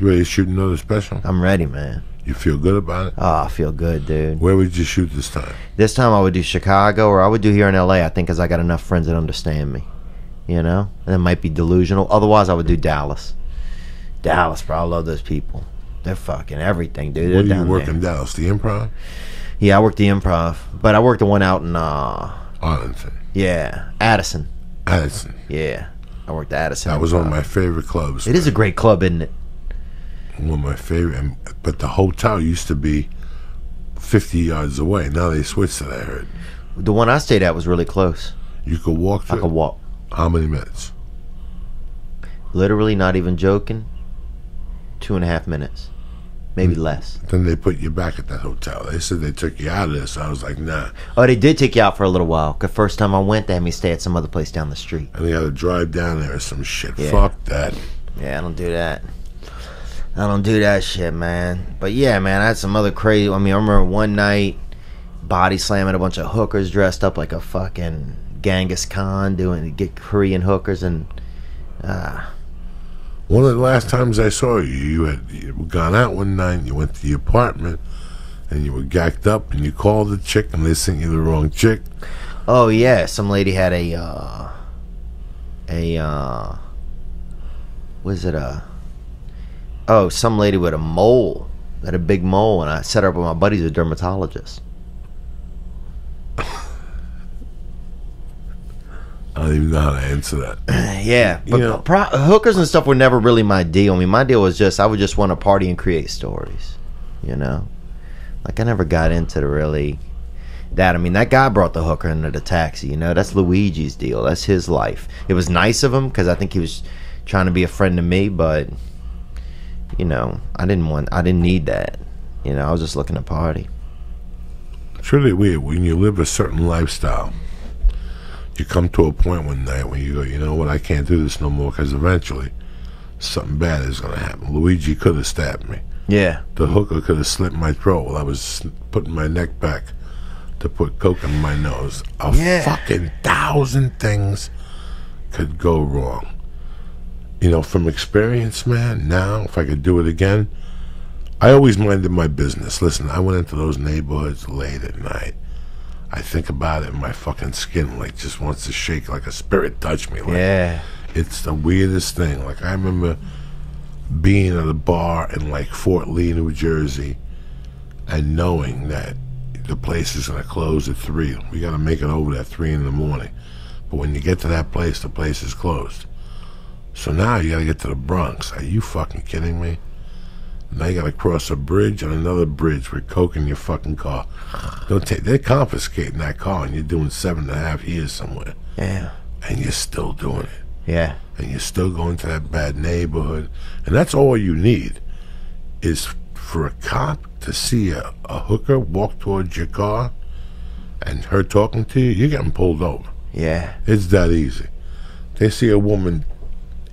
You ready to shoot another special? I'm ready, man. You feel good about it? Oh, I feel good, dude. Where would you shoot this time? This time I would do Chicago, or I would do here in L A, I think, because I got enough friends that understand me. You know? And it might be delusional. Otherwise, I would do Dallas. Dallas, bro. I love those people. They're fucking everything, dude. What do you work in Dallas? The Improv? Yeah, I worked the Improv. But I worked the one out in... Uh, Arlington. Yeah. Addison. Addison. Yeah. I worked at Addison. That was one of my favorite clubs. It man. is a great club, isn't it? One of my favorite. But the hotel used to be fifty yards away. Now they switched it, I heard. The one I stayed at was really close. You could walk to I could walk. How many minutes? Literally, not even joking, two and a half minutes. Maybe less. Then they put you back at that hotel. They said they took you out of this. I was like, nah. Oh, they did take you out for a little while. The first time I went, they had me stay at some other place down the street. And they had to drive down there or some shit. Yeah. Fuck that. Yeah, I don't do that. I don't do that shit, man. But yeah, man, I had some other crazy... I mean, I remember one night body slamming a bunch of hookers dressed up like a fucking Genghis Khan, doing get Korean hookers and... Uh, One of the last times I saw you, you had, you had gone out one night, and you went to the apartment, and you were gacked up, and you called the chick, and they sent you the wrong chick. Oh, yeah. Some lady had a, uh, a, uh, was it a, oh, some lady with a mole, had a big mole, and I set her up with my buddy's a dermatologist. I don't even know how to answer that. Yeah, but you know, pro hookers and stuff were never really my deal. I mean, my deal was just I would just want to party and create stories, you know. Like I never got into the really that. I mean, that guy brought the hooker into the taxi. You know, that's Luigi's deal. That's his life. It was nice of him because I think he was trying to be a friend to me, but you know, I didn't want. I didn't need that. You know, I was just looking to party. It's really weird when you live a certain lifestyle. You come to a point one night when you go, you know what, I can't do this no more because eventually something bad is going to happen. Luigi could have stabbed me. Yeah. The hooker could have slit my throat while I was putting my neck back to put coke in my nose. A yeah. fucking thousand things could go wrong. You know, from experience, man, now, if I could do it again, I always minded my business. Listen, I went into those neighborhoods late at night. I think about it and my fucking skin like just wants to shake like a spirit touched me. Like, yeah. It's the weirdest thing. Like I remember being at a bar in like Fort Lee, New Jersey and knowing that the place is going to close at three. We got to make it over at three in the morning. But when you get to that place, the place is closed. So now you got to get to the Bronx. Are you fucking kidding me? Now you gotta cross a bridge and another bridge with coke in your fucking car. Don't take. They're confiscating that car, and you're doing seven and a half years somewhere. Yeah. And you're still doing it. Yeah. And you're still going to that bad neighborhood, and that's all you need, is for a cop to see a, a hooker walk towards your car, and her talking to you. You're getting pulled over. Yeah. It's that easy. They see a woman,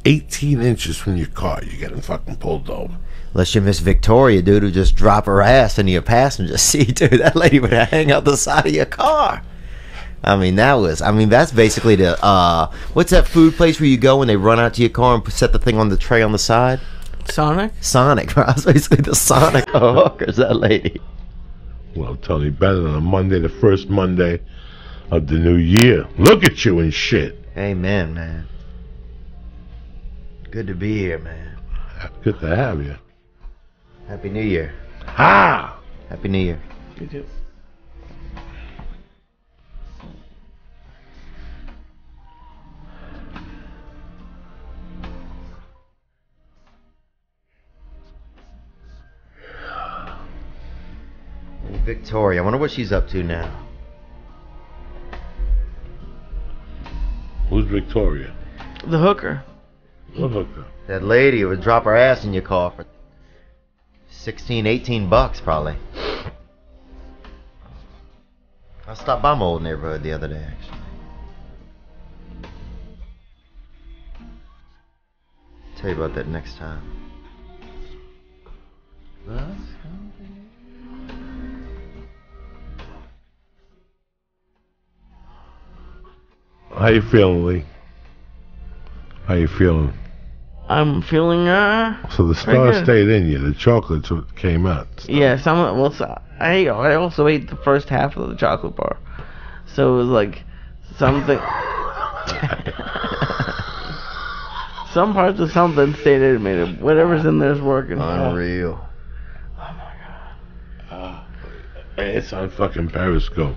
eighteen inches from your car, you're getting fucking pulled over. Unless you're Miss Victoria, dude, who just drop her ass into your passenger seat, dude. That lady would hang out the side of your car. I mean, that was, I mean, that's basically the, uh, what's that food place where you go when they run out to your car and set the thing on the tray on the side? Sonic? Sonic, bro. That's basically the Sonic of hookers, that lady. Well, Tony, better than a Monday, the first Monday of the new year. Look at you and shit. Amen, man. Good to be here, man. Good to have you. Happy New Year. Ha! Happy New Year. You too. Victoria, I wonder what she's up to now. Who's Victoria? The hooker. What hooker? That lady who would drop her ass in your car for sixteen, eighteen bucks probably. I stopped by my old neighborhood the other day, actually. I'll tell you about that next time. How you feeling, Lee? How you feeling? I'm feeling uh. So the star stayed in you. The chocolates came out. Yes, I'm. Well, so I I also ate the first half of the chocolate bar, so it was like something. Some parts of something stayed in me. Whatever's in there's working. Unreal. Oh my god. Uh, it's on fucking Periscope.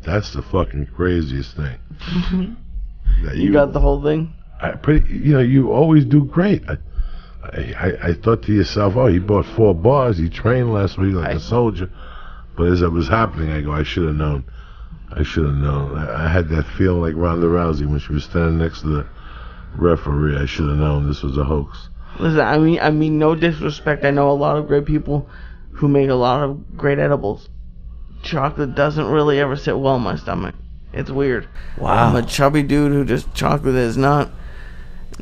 That's the fucking craziest thing. You, you got the whole thing? I pretty, you know, you always do great. I, I, I thought to yourself, oh, he bought four bars. He trained last week like I, a soldier. But as it was happening, I go, I should have known. I should have known. I, I had that feeling like Ronda Rousey when she was standing next to the referee. I should have known this was a hoax. Listen, I mean, I mean, no disrespect. I know a lot of great people who make a lot of great edibles. Chocolate doesn't really ever sit well in my stomach. It's weird. Wow. I'm a chubby dude who just chocolate is not,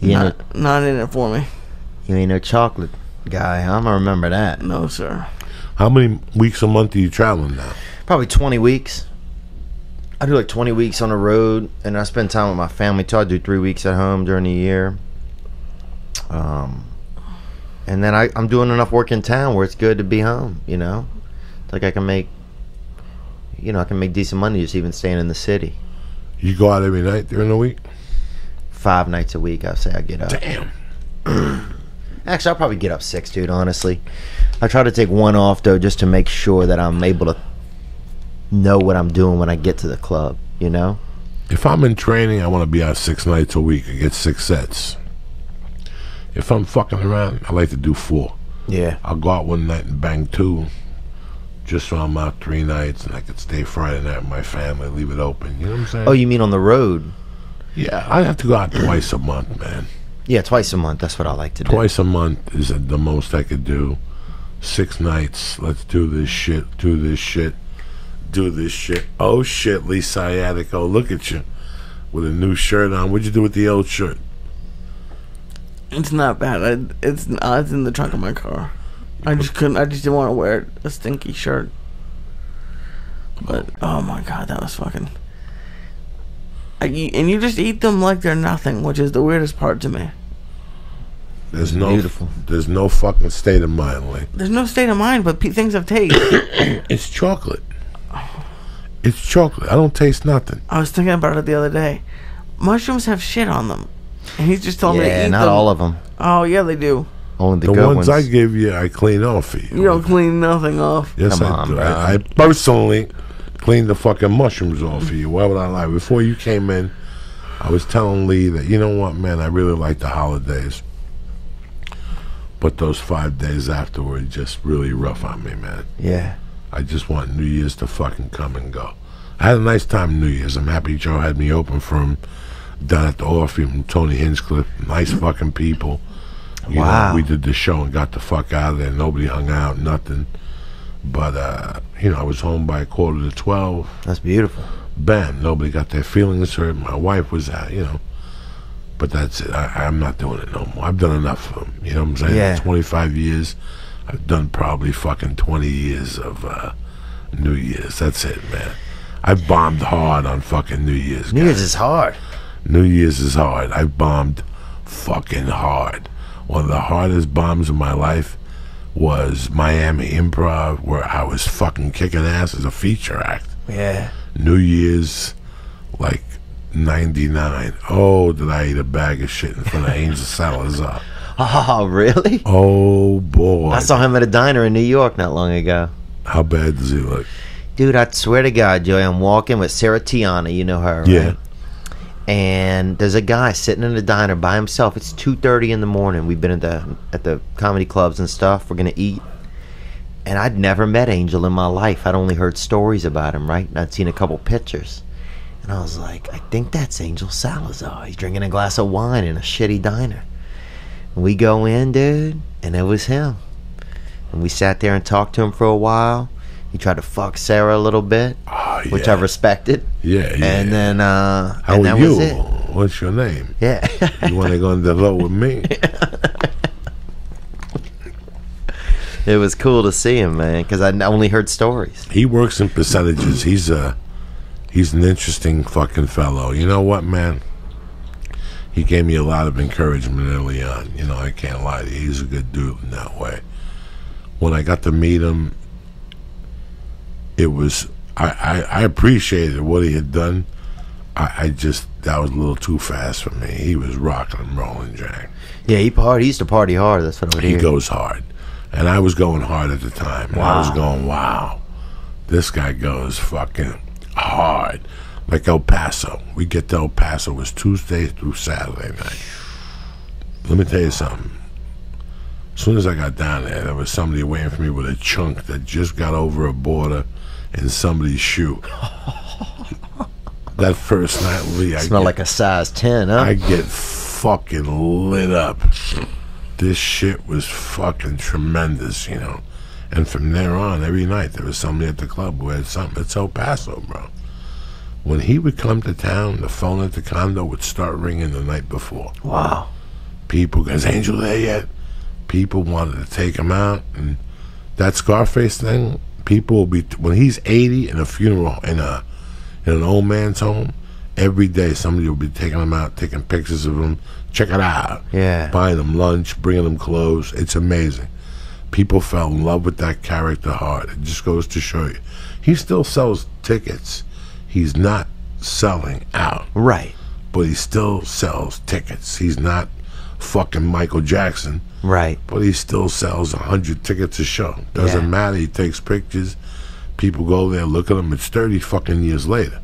you not, know, not in it for me. You ain't no chocolate guy. I'm gonna remember that. No, sir. How many weeks a month are you traveling now? Probably twenty weeks. I do like twenty weeks on the road, and I spend time with my family too. I do three weeks at home during the year. Um, and then I, I'm doing enough work in town where it's good to be home. You know, it's like I can make, you know, I can make decent money just even staying in the city. You go out every night during the week? Five nights a week, I say I get up. Damn. Actually, I'll probably get up six, dude, honestly. I try to take one off, though, just to make sure that I'm able to know what I'm doing when I get to the club, you know? If I'm in training, I want to be out six nights a week and get six sets. If I'm fucking around, I like to do four. Yeah. I'll go out one night and bang two, just so I'm out three nights and I could stay Friday night with my family, leave it open. You know what I'm saying? Oh, you mean on the road? Yeah, I have to go out twice a month, man. Yeah, twice a month. That's what I like to do. Twice a month is the most I could do. Six nights. Let's do this shit. Do this shit. Do this shit. Oh, shit, Lee Sciatico. Look at you with a new shirt on. What'd you do with the old shirt? It's not bad. I, it's, uh, it's in the trunk of my car. I just couldn't. I just didn't want to wear a stinky shirt. But, oh, my God, that was fucking... And you just eat them like they're nothing, which is the weirdest part to me. There's no, beautiful. There's no fucking state of mind, like. There's no state of mind, but pe things have taste. It's chocolate. It's chocolate. I don't taste nothing. I was thinking about it the other day. Mushrooms have shit on them, and he just told yeah, me to eat them. Yeah, not all of them. Oh yeah, they do. Only the, the good ones, ones I give you, I clean off. You, you don't clean nothing off. Yes, Come I on, do. Bro. I, I personally. Clean the fucking mushrooms off of you. Why would I lie? Before you came in, I was telling Lee that, you know what, man, I really like the holidays. But those five days afterward just really rough on me, man. Yeah. I just want New Year's to fucking come and go. I had a nice time New Year's. I'm happy Joe had me open for him down at the Orpheum, Tony Hinchcliffe. Nice fucking people. You wow. know, we did the show and got the fuck out of there. Nobody hung out, nothing. But, uh, you know, I was home by quarter to twelve. That's beautiful. Bam. Nobody got their feelings hurt. My wife was out, you know. But that's it. I, I'm not doing it no more. I've done enough for them. You know what I'm saying? Yeah. twenty-five years. I've done probably fucking twenty years of uh, New Year's. That's it, man. I've bombed hard on fucking New Year's. New guys. Year's is hard. New Year's is hard. I've bombed fucking hard. One of the hardest bombs of my life was Miami Improv, where I was fucking kicking ass as a feature act. Yeah. New Year's, like, ninety-nine. Oh, did I eat a bag of shit in front of Angel Salazar. Oh, really? Oh, boy. I saw him at a diner in New York not long ago. How bad does he look? Dude, I swear to God, Joey, I'm walking with Sarah Tiana. You know her, right? Yeah. And there's a guy sitting in the diner by himself. It's two thirty in the morning. We've been at the at the comedy clubs and stuff. We're gonna eat, and I'd never met Angel in my life. I'd only heard stories about him, right? And I'd seen a couple pictures, and I was like, I think that's Angel Salazar. He's drinking a glass of wine in a shitty diner. And we go in, dude, and it was him. And we sat there and talked to him for a while. He tried to fuck Sarah a little bit, oh, yeah. which I respected. Yeah, yeah. And then, uh, how and that are you? Was it. What's your name? Yeah. You want to go on the road with me? It was cool to see him, man, because I only heard stories. He works in percentages. He's a, he's an interesting fucking fellow. You know what, man? He gave me a lot of encouragement early on. You know, I can't lie to you. He's a good dude in that way. When I got to meet him, it was, I, I, I appreciated what he had done. I, I just, that was a little too fast for me. He was rocking and rolling, Jack. Yeah, he, part, he used to party hard. That's what I heard. He goes hard. And I was going hard at the time. Wow. And I was going, wow, this guy goes fucking hard. like El Paso. We get to El Paso. It was Tuesday through Saturday night. Let me tell you something. As soon as I got down there, there was somebody waiting for me with a chunk that just got over a border in somebody's shoe. That first night, Lee, I smelled like a size ten, huh? I get fucking lit up. This shit was fucking tremendous, you know. And from there on, every night, there was somebody at the club who had something. It's El Paso, bro. When he would come to town, the phone at the condo would start ringing the night before. Wow. People, is Angel there yet? People wanted to take him out. And that Scarface thing, people will be, when he's eighty in a funeral, in a in an old man's home, every day somebody will be taking him out, taking pictures of him. Check it out. Yeah. Buying him lunch, bringing him clothes. It's amazing. People fell in love with that character hard. It just goes to show you. He still sells tickets. He's not selling out. Right. But he still sells tickets. He's not fucking Michael Jackson. Right. But he still sells a hundred tickets a show. Doesn't yeah. matter. He takes pictures. People go there, look at him. It's thirty fucking years later.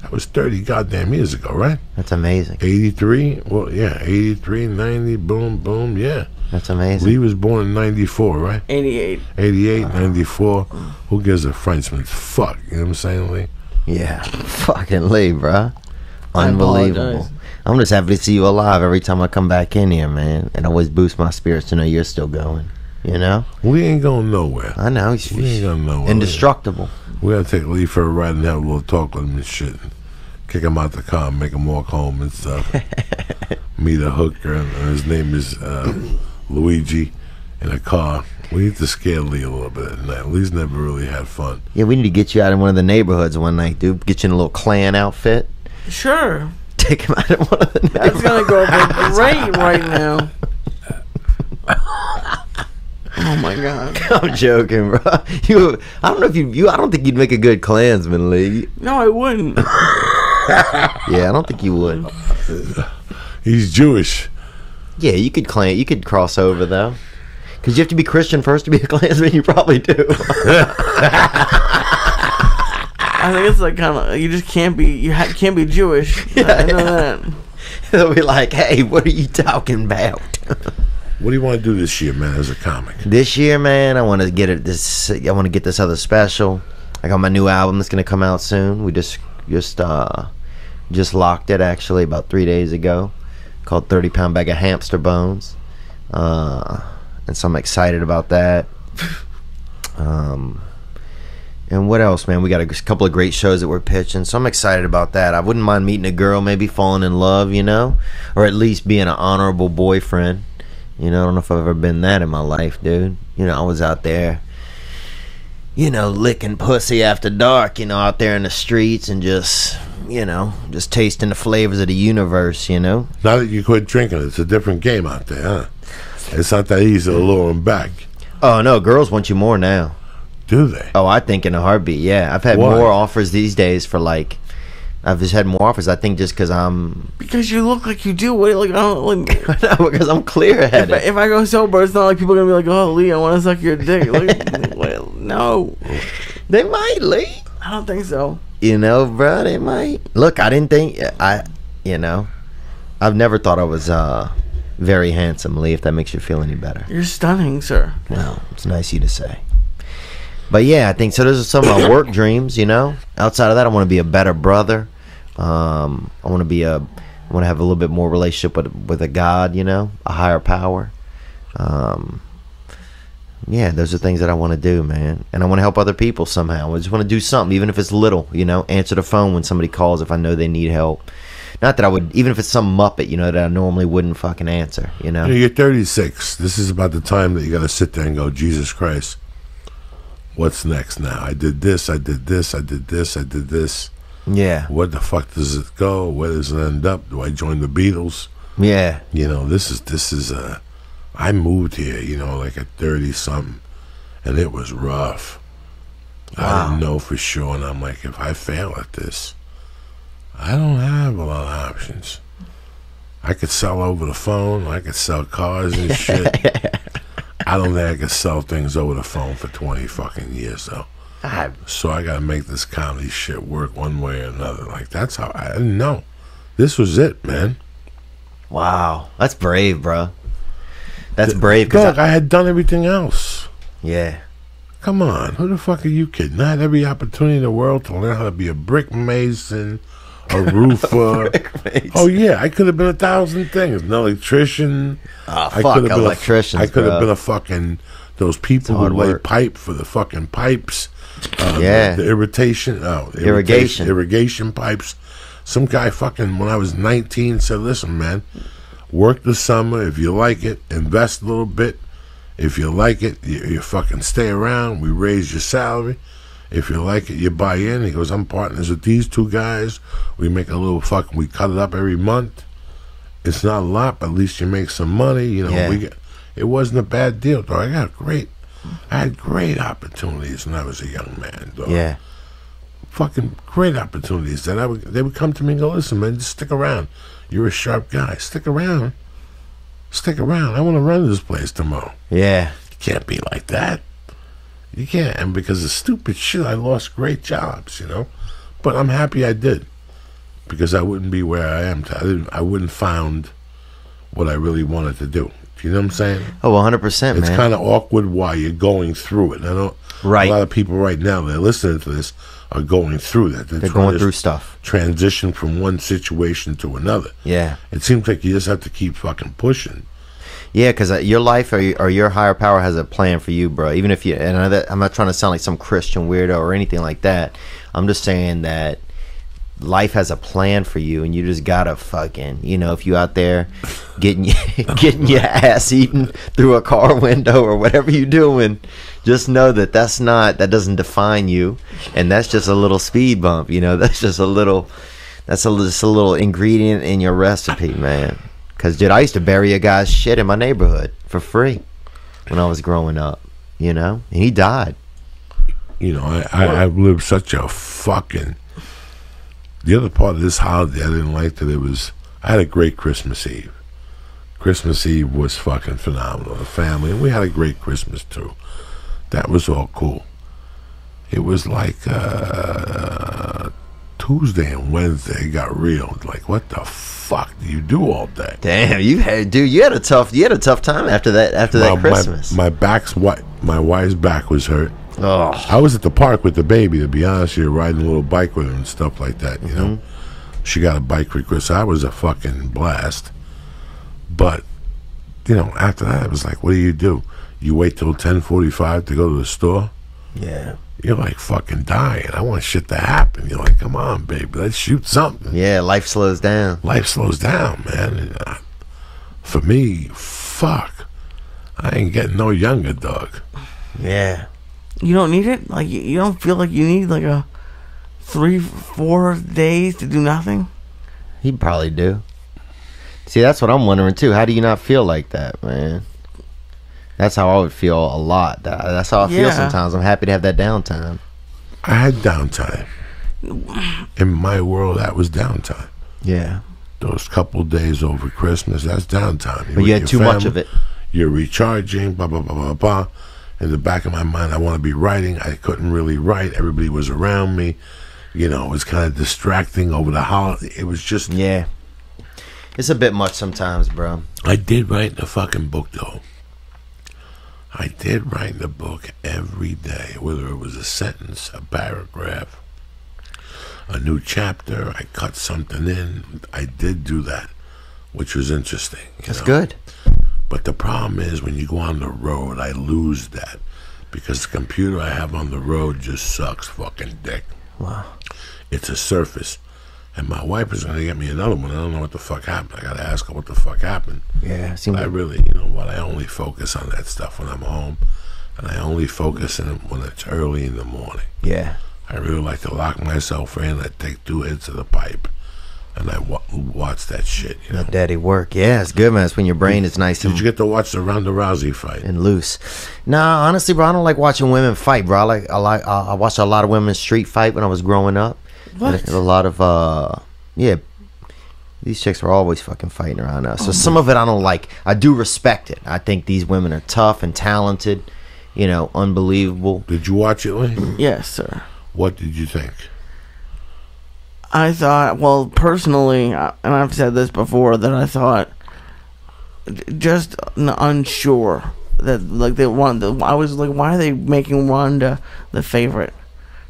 That was thirty goddamn years ago, right? That's amazing. eighty-three? Well, yeah. eighty-three, ninety, boom, boom, yeah. That's amazing. Lee was born in ninety-four, right? eighty-eight. eighty-eight, uh-huh. ninety-four. Who gives a Frenchman fuck? You know what I'm saying, Lee? Yeah. Fucking Lee, bruh. Unbelievable. I'm just happy to see you alive every time I come back in here, man. It always boosts my spirits to know you're still going. You know? We ain't going nowhere. I know. He's, we ain't going nowhere. Indestructible. We gotta take Lee for a ride and have a little talk with him and shit. Kick him out the car and make him walk home and stuff. Meet a hooker, and his name is uh, Luigi, in a car. We need to scare Lee a little bit at night. Lee's never really had fun. Yeah, we need to get you out in one of the neighborhoods one night, dude. Get you in a little Klan outfit. Sure. Take him out in one of the neighborhoods. It's gonna go great right now. Oh my God! I'm joking, bro. You, I don't know if you, you. I don't think you'd make a good Klansman, Lee. No, I wouldn't. Yeah, I don't think you would. He's Jewish. Yeah, you could clan. You could cross over though, because you have to be Christian first to be a Klansman. You probably do. I think it's like kind of. You just can't be. You ha can't be Jewish. Yeah, I know yeah. that. They'll be like, "Hey, what are you talking about?" What do you want to do this year, man, as a comic? This year, man, I want to get it. This I want to get this other special. I got my new album that's gonna come out soon. We just just uh, just locked it actually about three days ago. Called thirty pound Bag of Hamster Bones, uh, and so I'm excited about that. um, and what else, man? We got a couple of great shows that we're pitching, so I'm excited about that. I wouldn't mind meeting a girl, maybe falling in love, you know, or at least being an honorable boyfriend. You know, I don't know if I've ever been that in my life, dude. You know, I was out there, you know, licking pussy after dark, you know, out there in the streets and just, you know, just tasting the flavors of the universe, you know. Now that you quit drinking, it's a different game out there, huh? It's not that easy to lure them back. Oh, no, girls want you more now. Do they? Oh, I think in a heartbeat, yeah. I've had Why? more offers these days for, like, I've just had more offers, I think, just because I'm... Because you look like you do. What, like, I don't, like, no, because I'm clear-headed. If, if I go sober, it's not like people are going to be like, oh, Lee, I want to suck your dick. Like, well, no. They might, Lee. I don't think so. You know, bro, they might. Look, I didn't think... I, You know, I've never thought I was uh, very handsome, Lee, if that makes you feel any better. You're stunning, sir. No, it's nice of you to say. But, yeah, I think so. Those are some of my work dreams, you know. Outside of that, I want to be a better brother. Um, I want to be a, I want to have a little bit more relationship with with a God, you know, a higher power. Um, yeah, those are things that I want to do, man, and I want to help other people somehow. I just want to do something, even if it's little, you know. Answer the phone when somebody calls if I know they need help. Not that I would, even if it's some muppet, you know, that I normally wouldn't fucking answer, you know. You know, you're thirty-six. This is about the time that you got to sit there and go, Jesus Christ, what's next now? I did this. I did this. I did this. I did this. Yeah. Where the fuck does it go? Where does it end up? Do I join the Beatles? Yeah. You know, this is this is a. I moved here, you know, like at thirty something, and it was rough. Wow. I didn't know for sure, and I'm like, if I fail at this, I don't have a lot of options. I could sell over the phone. I could sell cars and shit. I don't think I could sell things over the phone for twenty fucking years though. God. So I got to make this comedy shit work one way or another. Like, that's how I didn't know. This was it, man. Wow. That's brave, bro. That's the, brave. Cause look, I, I had done everything else. Yeah. Come on. Who the fuck are you kidding? I had every opportunity in the world to learn how to be a brick mason, a roofer. Oh, yeah. I could have been a thousand things. An electrician. Oh, fuck. I electricians, been a, I could have been a fucking... Those people who lay work. pipe for the fucking pipes. Uh, yeah. The, the irritation. Oh, irritation. Irrigation. Irrigation pipes. Some guy fucking, when I was nineteen, said, listen, man, work the summer. If you like it, invest a little bit. If you like it, you, you fucking stay around. We raise your salary. If you like it, you buy in. He goes, I'm partners with these two guys. We make a little fucking, we cut it up every month. It's not a lot, but at least you make some money. You know, yeah. we get. It wasn't a bad deal, though. I got great, I had great opportunities when I was a young man, though. Yeah, fucking great opportunities. That I would, they would come to me and go, "Listen, man, just stick around. You're a sharp guy. Stick around, stick around. I want to run this place tomorrow." Yeah, you can't be like that. You can't, and because of stupid shit, I lost great jobs, you know. But I'm happy I did, because I wouldn't be where I am. I didn't. I wouldn't found what I really wanted to do. You know what I'm saying? Oh, one hundred percent, it's man. It's kind of awkward while you're going through it. I know right. a lot of people right now that are listening to this are going through that. They're, They're going through stuff. Transition from one situation to another. Yeah. It seems like you just have to keep fucking pushing. Yeah, because your life or your higher power has a plan for you, bro. Even if you, and I'm not trying to sound like some Christian weirdo or anything like that. I'm just saying that life has a plan for you, and you just gotta fucking, you know, if you out there getting getting your ass eaten through a car window or whatever you doing, just know that that's not, that doesn't define you, and that's just a little speed bump, you know. That's just a little, that's a, just a little ingredient in your recipe, man. Because dude, I used to bury a guy's shit in my neighborhood for free when I was growing up, you know, and he died. You know, I, I, I've lived such a fucking... The other part of this holiday I didn't like, that it was, I had a great Christmas Eve. Christmas Eve was fucking phenomenal. The family, and we had a great Christmas too. That was all cool. It was like uh, Tuesday and Wednesday it got real. Like, what the fuck do you do all day? Damn, you had, dude, you had a tough, you had a tough time after that. After my, that Christmas, my, my back's what, my wife's back was hurt. Oh. I was at the park with the baby, to be honest with you, riding a little bike with her and stuff like that, you mm-hmm. know. She got a bike request. I was a fucking blast. But, you know, after that, it was like, what do you do? You wait till ten forty-five to go to the store? Yeah. You're like fucking dying. I want shit to happen. You're like, come on, baby, let's shoot something. Yeah, life slows down. Life slows down, man. I, for me, fuck. I ain't getting no younger, dog. Yeah. You don't need it? Like, you don't feel like you need like a three, four days to do nothing? He'd probably do. See, that's what I'm wondering too. How do you not feel like that, man? That's how I would feel a lot. That's how I yeah. feel sometimes. I'm happy to have that downtime. I had downtime. In my world, that was downtime. Yeah. Those couple days over Christmas, that's downtime. But With you had too family, much of it. You're recharging, blah, blah, blah, blah, blah. In the back of my mind, I want to be writing. I couldn't really write. Everybody was around me. You know, it was kind of distracting over the holiday. It was just... Yeah. It's a bit much sometimes, bro. I did write the fucking book, though. I did write the book every day, whether it was a sentence, a paragraph, a new chapter. I cut something in. I did do that, which was interesting. That's know? good. But the problem is, when you go on the road, I lose that, because the computer I have on the road just sucks fucking dick. Wow. It's a Surface. And my wife is going to get me another one. I don't know what the fuck happened. I got to ask her what the fuck happened. Yeah. Seems I really, you know what, I only focus on that stuff when I'm home, and I only focus on it when it's early in the morning. Yeah. I really like to lock myself in. I take two hits of the pipe, and I wa watch that shit. You know? Daddy work. Yeah, it's good, man. It's when your brain is nice. Did and you get to watch the Ronda Rousey fight? And loose. Nah, honestly, bro, I don't like watching women fight, bro. I like, I like, I watched a lot of women's street fight when I was growing up. What? A lot of, uh, yeah, these chicks were always fucking fighting around us. So oh, some man. of it I don't like. I do respect it. I think these women are tough and talented, you know, unbelievable. Did you watch it, Lee? Yes, sir. What did you think? I thought, well, personally, and I've said this before, that I thought just unsure that, like, they wanted. I was like, why are they making Ronda the favorite?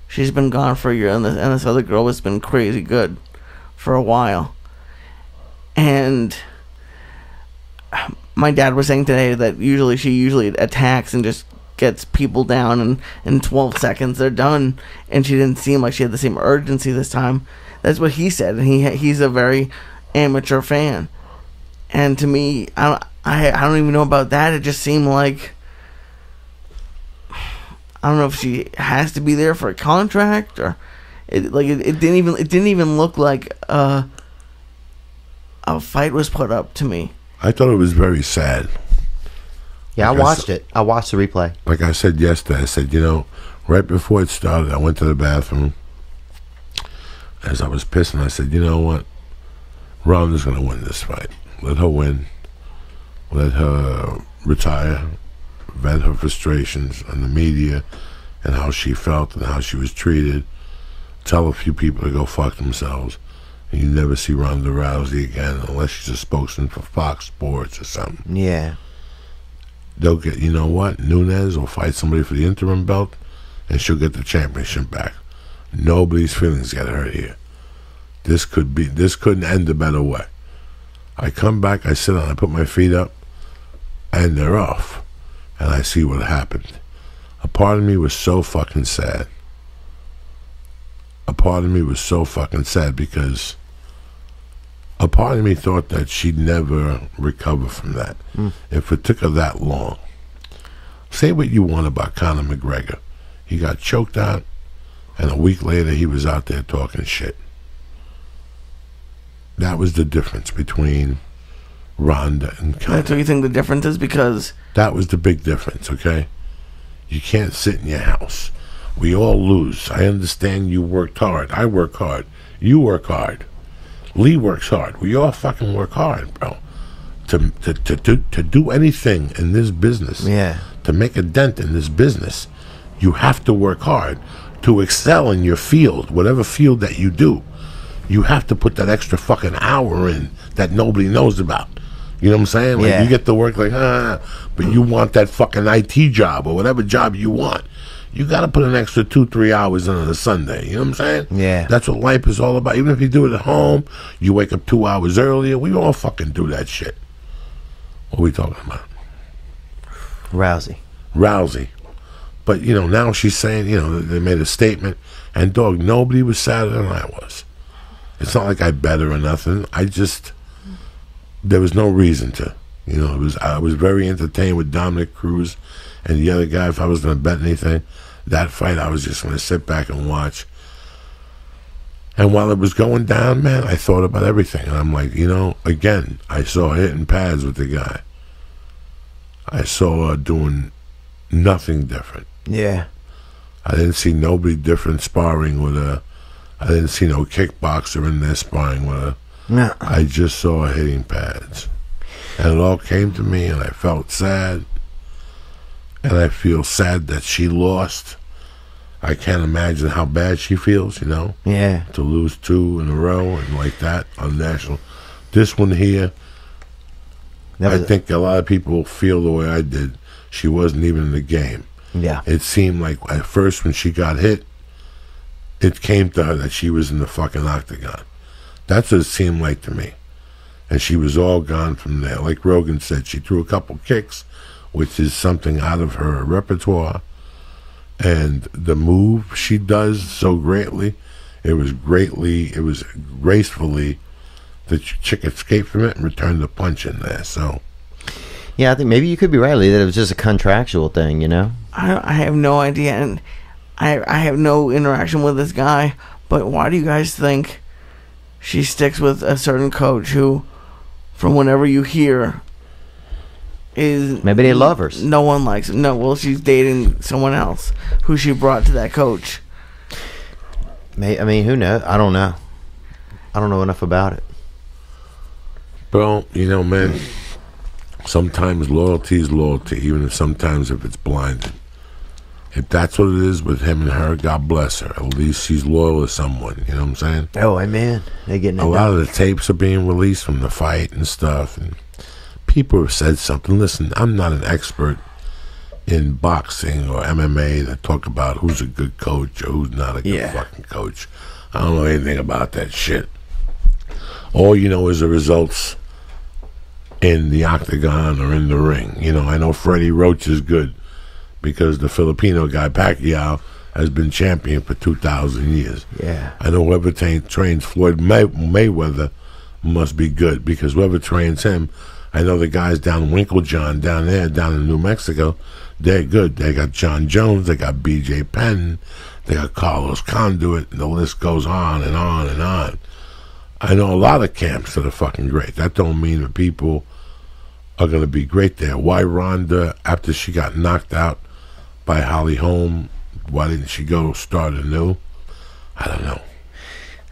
She's been gone for a year, and this, and this other girl has been crazy good for a while. And my dad was saying today that usually she usually attacks and just gets people down, and in twelve seconds they're done, and she didn't seem like she had the same urgency this time. That's what he said, and he he's a very amateur fan. And to me, I don't, I, I don't even know about that. It just seemed like, I don't know if she has to be there for a contract, or it, like it, it didn't even it didn't even look like uh, a fight was put up to me. I thought it was very sad. Yeah, like I watched I, it. I watched the replay. Like I said yesterday, I said, you know, right before it started, I went to the bathroom. As I was pissing, I said, you know what? Ronda's going to win this fight. Let her win. Let her retire. Vent her frustrations on the media and how she felt and how she was treated. Tell a few people to go fuck themselves. And you never see Ronda Rousey again unless she's a spokesman for Fox Sports or something. Yeah. They'll get, you know what? Nunes will fight somebody for the interim belt and she'll get the championship back. Nobody's feelings get hurt here. This could be, this couldn't end a better way. I come back, I sit down, I put my feet up, and they're off. And I see what happened. A part of me was so fucking sad. A part of me was so fucking sad because a part of me thought that she'd never recover from that. Mm. If it took her that long. Say what you want about Conor McGregor. He got choked out, and a week later he was out there talking shit. That was the difference between Ronda and Conor. That's what you think the difference is? Because that was the big difference, okay? You can't sit in your house. We all lose. I understand you worked hard. I work hard. You work hard. Lee works hard. We all fucking work hard, bro. To to to, to, to do anything in this business, yeah. To make a dent in this business, you have to work hard. To excel in your field, whatever field that you do, you have to put that extra fucking hour in that nobody knows about. You know what I'm saying? Like, yeah. You get to work like, ah, but you want that fucking I T job or whatever job you want. You got to put an extra two, three hours in on a Sunday. You know what I'm saying? Yeah. That's what life is all about. Even if you do it at home, you wake up two hours earlier. We all fucking do that shit. What are we talking about? Rousey. Rousey. But, you know, now she's saying, you know, they made a statement. And, dog, nobody was sadder than I was. It's not like I bet her or nothing. I just... There was no reason to, you know. It was I was very entertained with Dominic Cruz and the other guy. If I was going to bet anything, that fight I was just going to sit back and watch. And while it was going down, man, I thought about everything. And I'm like, you know, again, I saw her hitting pads with the guy. I saw her doing nothing different. Yeah. I didn't see nobody different sparring with her. I didn't see no kickboxer in there sparring with her. No. I just saw her hitting pads. And it all came to me, and I felt sad. And I feel sad that she lost. I can't imagine how bad she feels, you know? Yeah. To lose two in a row and like that on national. This one here, I think a lot of people feel the way I did. She wasn't even in the game. Yeah. It seemed like at first when she got hit, it came to her that she was in the fucking octagon. That's what it seemed like to me. And she was all gone from there. Like Rogan said, she threw a couple kicks, which is something out of her repertoire. And the move she does so greatly, it was greatly, it was gracefully that the chick escaped from it and returned the punch in there. So, yeah, I think maybe you could be right, Lee, that it was just a contractual thing, you know? I, I have no idea. And I, I have no interaction with this guy. But why do you guys think she sticks with a certain coach who, from whenever you hear, is... Maybe they love her. No one likes her. No, well, she's dating someone else who she brought to that coach. May, I mean, who knows? I don't know. I don't know enough about it. Bro, you know, man, sometimes loyalty is loyalty, even if sometimes if it's blinded. If that's what it is with him and her, God bless her. At least she's loyal to someone. You know what I'm saying? Oh, amen. They're getting a lot of the tapes are being released from the fight and stuff, and people have said something. Listen, I'm not an expert in boxing or M M A that talk about who's a good coach or who's not a good yeah. fucking coach. I don't know anything about that shit. All you know is the results in the octagon or in the ring. You know, I know Freddie Roach is good, because the Filipino guy, Pacquiao, has been champion for two thousand years. Yeah. I know whoever trains Floyd May Mayweather must be good, because whoever trains him, I know the guys down Winklejohn, down there, down in New Mexico, they're good. They got John Jones, they got B J Penn, they got Carlos Conduit, and the list goes on and on and on. I know a lot of camps that are fucking great. That don't mean that people are going to be great there. Why Ronda, after she got knocked out by Holly Holm, why didn't she go start anew? I don't know.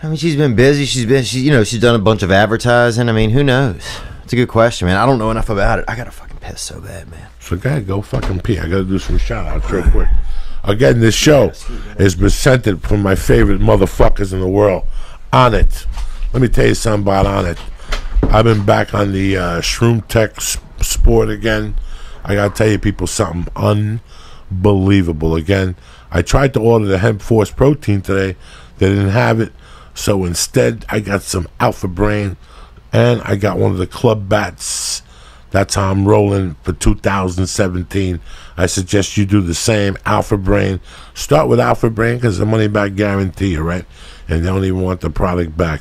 I mean, she's been busy. She's been, she, you know, she's done a bunch of advertising. I mean, who knows? It's a good question, man. I don't know enough about it. I gotta fucking piss so bad, man. So, guy, go fucking pee. I gotta do some shout outs real quick. Again, this show is presented from my favorite motherfuckers in the world, Onnit. Let me tell you something about Onnit. I've been back on the uh, Shroom Tech sp sport again. I gotta tell you people something un. Believable again. I tried to order the hemp force protein today. They didn't have it, so instead I got some alpha brain, and I got one of the club bats. That's how I'm rolling for two thousand seventeen. I suggest you do the same. Alpha brain. Start with alpha brain because the money back guarantee, right? And they don't even want the product back.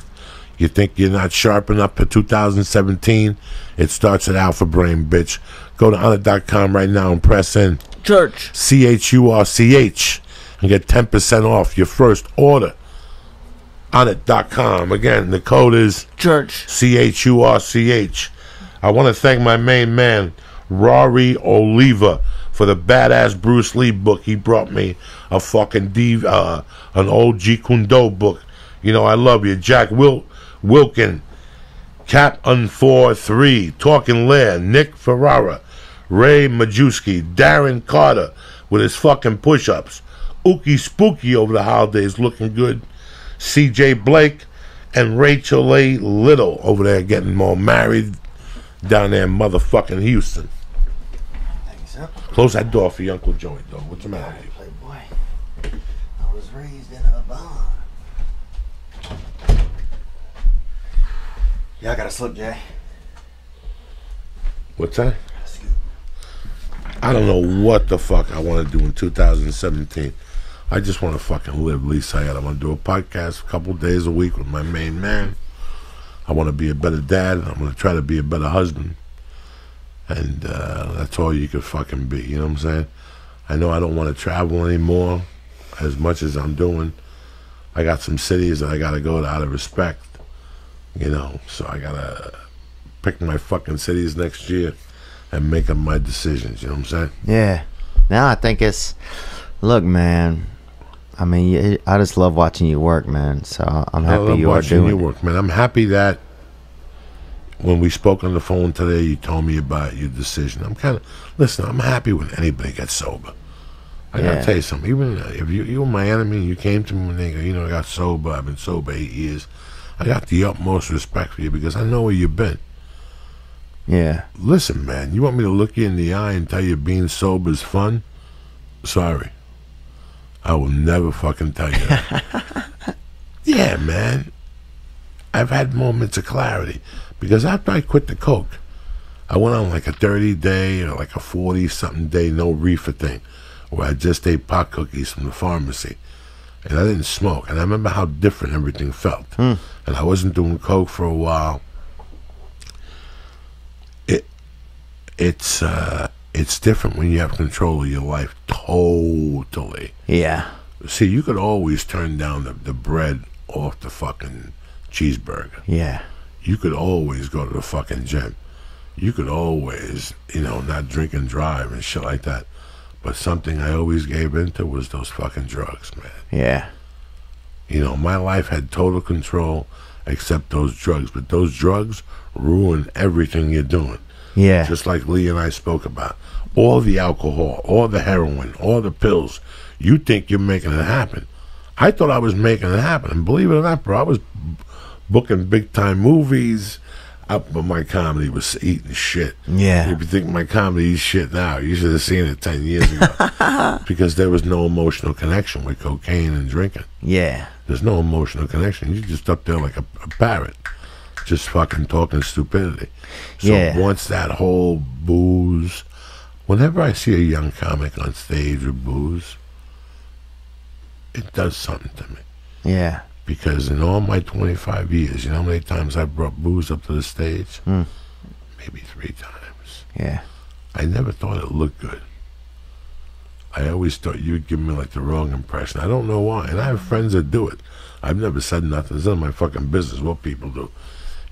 You think you're not sharp enough for two thousand seventeen? It starts at alpha brain, bitch. Go to onnit dot com right now and press in Church, C H U R C H, and get ten percent off your first order. Onnit dot com. Again, the code is Church, C H U R C H. I want to thank my main man, Rory Oliva, for the badass Bruce Lee book. He brought me a fucking D, uh, an old Jeet Kune Do book. You know, I love you. Jack Wil Wilkin, Cap Unfor three, Talking Lair, Nick Ferrara, Ray Majewski, Darren Carter with his fucking push-ups, Ookie Spooky over the holidays looking good, C J Blake, and Rachel A. Little over there getting more married down there in motherfucking Houston. Thanks, huh? Close that door for your Uncle Joey, though. What's the matter with you? Playboy. I was raised in a barn. Y'all gotta slip, Jay. What's that? I don't know what the fuck I want to do in two thousand seventeen. I just want to fucking live, Lisa. I want to do a podcast a couple days a week with my main man. I want to be a better dad. I'm going to try to be a better husband. And uh, that's all you can fucking be. You know what I'm saying? I know I don't want to travel anymore as much as I'm doing. I got some cities that I got to go to out of respect. You know, so I got to pick my fucking cities next year and making my decisions, you know what I'm saying? Yeah. Now I think it's, look, man, I mean, I just love watching you work, man, so I'm happy I love you watching are doing you work, man. I'm happy that when we spoke on the phone today, you told me about your decision. I'm kind of, listen, I'm happy when anybody gets sober. I yeah. got to tell you something. Even if you, you were my enemy and you came to me and you know, I got sober, I've been sober eight years, I got the utmost respect for you because I know where you've been. Yeah. Listen, man, you want me to look you in the eye and tell you being sober is fun? Sorry. I will never fucking tell you that. Yeah, man. I've had moments of clarity. Because after I quit the coke, I went on like a thirty day or like a forty something day no reefer thing where I just ate pot cookies from the pharmacy. And I didn't smoke. And I remember how different everything felt. Mm. And I wasn't doing coke for a while. It's uh, it's different when you have control of your life totally. Yeah. See, you could always turn down the, the bread off the fucking cheeseburger. Yeah. You could always go to the fucking gym. You could always, you know, not drink and drive and shit like that. But something I always gave into was those fucking drugs, man. Yeah. You know, my life had total control except those drugs. But those drugs ruin everything you're doing. Yeah. Just like Lee and I spoke about. All the alcohol, all the heroin, all the pills. You think you're making it happen. I thought I was making it happen. And believe it or not, bro, I was booking big-time movies. I, but my comedy was eating shit. Yeah. If you think my comedy is shit now, you should have seen it ten years ago. Because there was no emotional connection with cocaine and drinking. Yeah. There's no emotional connection. You're just up there like a, a parrot, just fucking talking stupidity. So yeah. Once that whole booze, whenever I see a young comic on stage with booze, it does something to me. Yeah. Because in all my twenty-five years, you know how many times I brought booze up to the stage? Mm. Maybe three times. Yeah. I never thought it looked good. I always thought you'd give me like the wrong impression. I don't know why. And I have friends that do it. I've never said nothing. It's none of my fucking business what people do.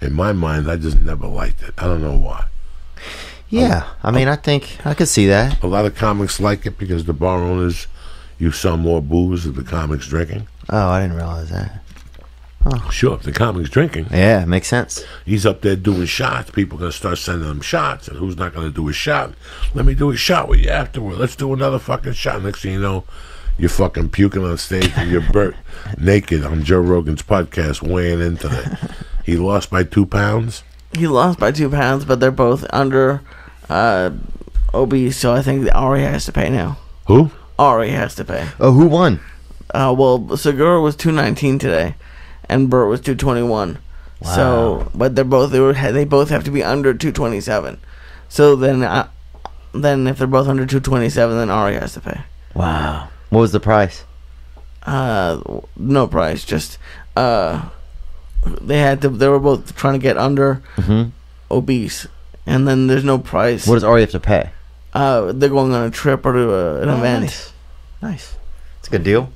In my mind, I just never liked it. I don't know why. Yeah. Um, I mean, I think I could see that. A lot of comics like it because the bar owners, you sell more booze than the comics drinking. Oh, I didn't realize that. Oh. Sure, if the comic's drinking. Yeah, makes sense. He's up there doing shots. People are going to start sending him shots. And who's not going to do a shot? Let me do a shot with you afterward. Let's do another fucking shot. Next thing you know, you're fucking puking on stage and you're burnt naked on Joe Rogan's podcast weighing in today. He lost by two pounds? He lost by two pounds, but they're both under uh, obese, so I think Ari has to pay now. Who? Ari has to pay. Oh, who won? Uh, well, Segura was two nineteen today. And Burt was two twenty-one. Wow. So, but they're both they, were, they both have to be under two twenty-seven. So then, I, then if they're both under two twenty-seven, then Ari has to pay. Wow. What was the price? Uh, no price. Just uh, they had to. They were both trying to get under mm-hmm. obese, and then there's no price. What does Ari have to pay? Uh, they're going on a trip or to a, an oh, event. Nice. Nice. It's a good deal.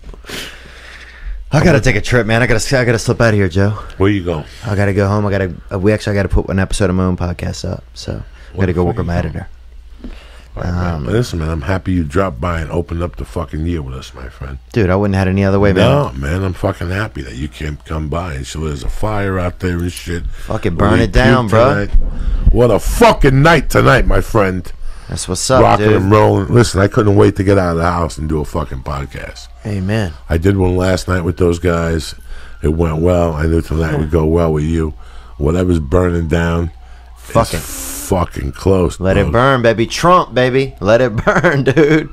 I gotta take a trip, man. I gotta, I gotta slip out of here, Joe. Where you going? I gotta go home. I gotta. Uh, we actually I gotta put an episode of my own podcast up, so I gotta go work with my editor. All right, um, man. Listen, man, I'm happy you dropped by and opened up the fucking year with us, my friend. Dude, I wouldn't have had any other way, man. No, man, I'm fucking happy that you can't come by. And so there's a fire out there and shit. Fucking burn it down, bro. What a fucking night tonight, my friend. That's what's up, rocking dude. Rocking and rolling. Listen, I couldn't wait to get out of the house and do a fucking podcast. Amen. I did one last night with those guys. It went well. I knew tonight yeah. would go well with you. Whatever's burning down, fucking fucking close. Let bro. It burn, baby. Trump, baby. Let it burn, dude.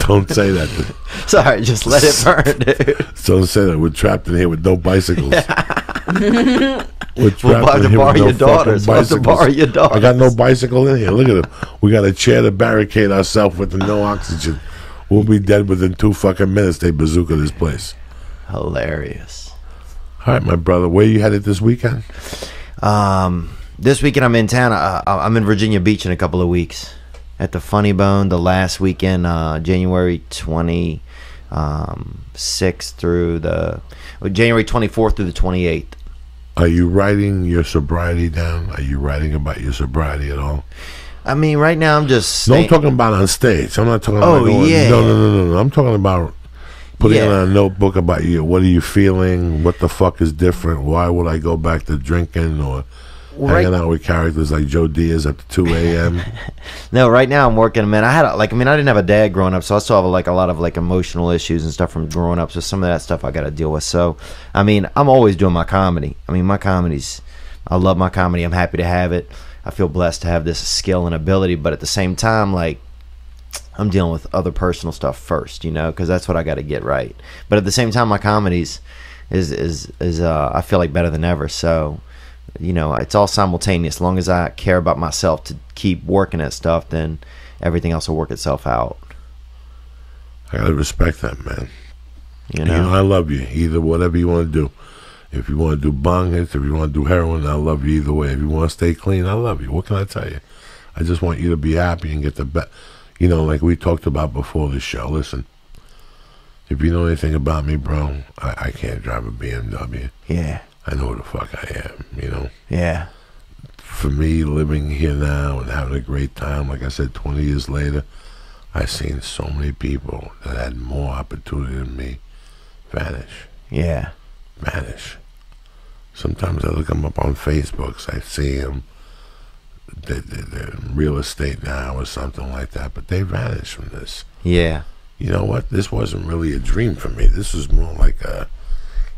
Don't say that. Dude. Sorry, just let it burn, dude. Don't say that. We're trapped in here with no bicycles. Yeah. We'll have to borrow your daughters. We'll have to borrow your daughters. I got no bicycle in here. Look at him. We got a chair to barricade ourselves with and no oxygen. We'll be dead within two fucking minutes. They bazooka this place. Hilarious. All right, my brother. Where you headed this weekend? Um, this weekend I'm in town. Uh, I'm in Virginia Beach in a couple of weeks at the Funny Bone. The last weekend, uh, January twentieth, um, sixth through the January twenty-fourth through the twenty-eighth. Are you writing your sobriety down? Are you writing about your sobriety at all? I mean, right now I'm just... No, I'm talking about on stage. I'm not talking about... Oh, going, yeah. No, no, no, no, no. I'm talking about putting yeah. on a notebook about you. What are you feeling? What the fuck is different? Why would I go back to drinking or right. hanging out with characters like Joe Diaz up to two a m? No, right now I'm working, man. I had a, like, I mean, I didn't have a dad growing up, so I still have like a lot of like emotional issues and stuff from growing up. So some of that stuff I got to deal with. So, I mean, I'm always doing my comedy. I mean, my comedy's... I love my comedy. I'm happy to have it. I feel blessed to have this skill and ability, but at the same time, like, I'm dealing with other personal stuff first, you know, because that's what I got to get right. But at the same time, my comedy's is is is uh, I feel like better than ever. So, you know, it's all simultaneous. As long as I care about myself to keep working at stuff, then everything else will work itself out. I gotta respect that, man. You know, you know I love you. Either whatever you want to do. If you want to do bong hits, if you want to do heroin, I love you either way. If you want to stay clean, I love you. What can I tell you? I just want you to be happy and get the best. You know, like we talked about before this show. Listen, if you know anything about me, bro, I, I can't drive a B M W. Yeah. I know who the fuck I am, you know? Yeah. For me, living here now and having a great time, like I said, twenty years later, I've seen so many people that had more opportunity than me vanish. Yeah. Vanish. Sometimes I look them up on Facebook. So I see them they're, they're in real estate now or something like that, but they vanished from this. Yeah. You know what? This wasn't really a dream for me. This was more like a,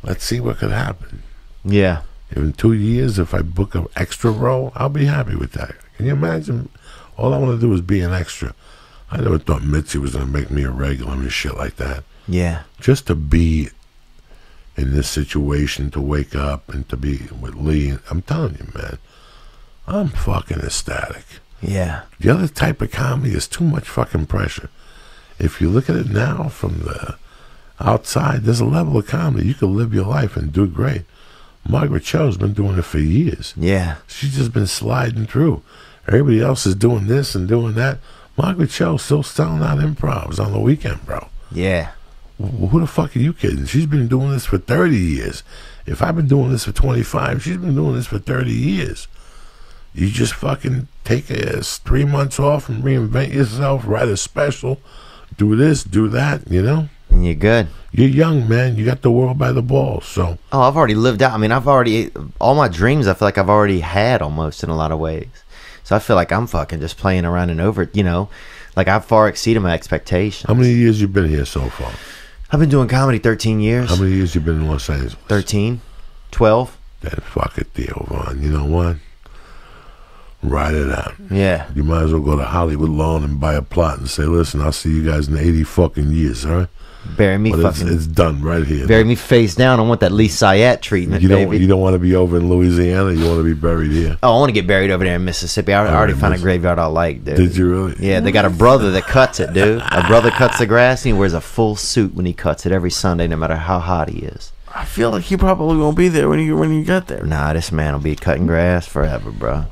let's see what could happen. Yeah. In two years, if I book an extra role, I'll be happy with that. Can you imagine? All I want to do is be an extra. I never thought Mitzi was going to make me a regular and shit like that. Yeah. Just to be in this situation, to wake up and to be with Lee. I'm telling you, man, I'm fucking ecstatic. Yeah. The other type of comedy is too much fucking pressure. If you look at it now from the outside, there's a level of comedy. You can live your life and do great. Margaret Cho's been doing it for years. Yeah. She's just been sliding through. Everybody else is doing this and doing that. Margaret Cho still selling out improvs on the weekend, bro. Yeah. Well, who the fuck are you kidding? She's been doing this for thirty years. If I've been doing this for twenty-five, she's been doing this for thirty years. You just fucking take a, a three months off and reinvent yourself, write a special, do this, do that, you know? And you're good. You're young, man. You got the world by the balls. So. Oh, I've already lived out. I mean, I've already, all my dreams, I feel like I've already had almost in a lot of ways. So I feel like I'm fucking just playing around and over, you know, like I've far exceeded my expectations. How many years you been here so far? I've been doing comedy thirteen years. How many years you been in Los Angeles? thirteen, twelve. Then fuck it, Theo Vaughn. You know what? Ride it out. Yeah. You might as well go to Hollywood Lawn and buy a plot and say, listen, I'll see you guys in eighty fucking years, all right? Bury me but fucking. It's, it's done right here. Bury me face down. I want that Lee Syatt treatment, you don't, baby. You don't want to be over in Louisiana. You want to be buried here. Oh, I want to get buried over there in Mississippi. I, I already found a graveyard I like, dude. Did you really? Yeah, they got a brother that cuts it, dude. A brother cuts the grass and he wears a full suit when he cuts it every Sunday, no matter how hot he is. I feel like he probably won't be there when you when you get there. Nah, this man will be cutting grass forever, bro.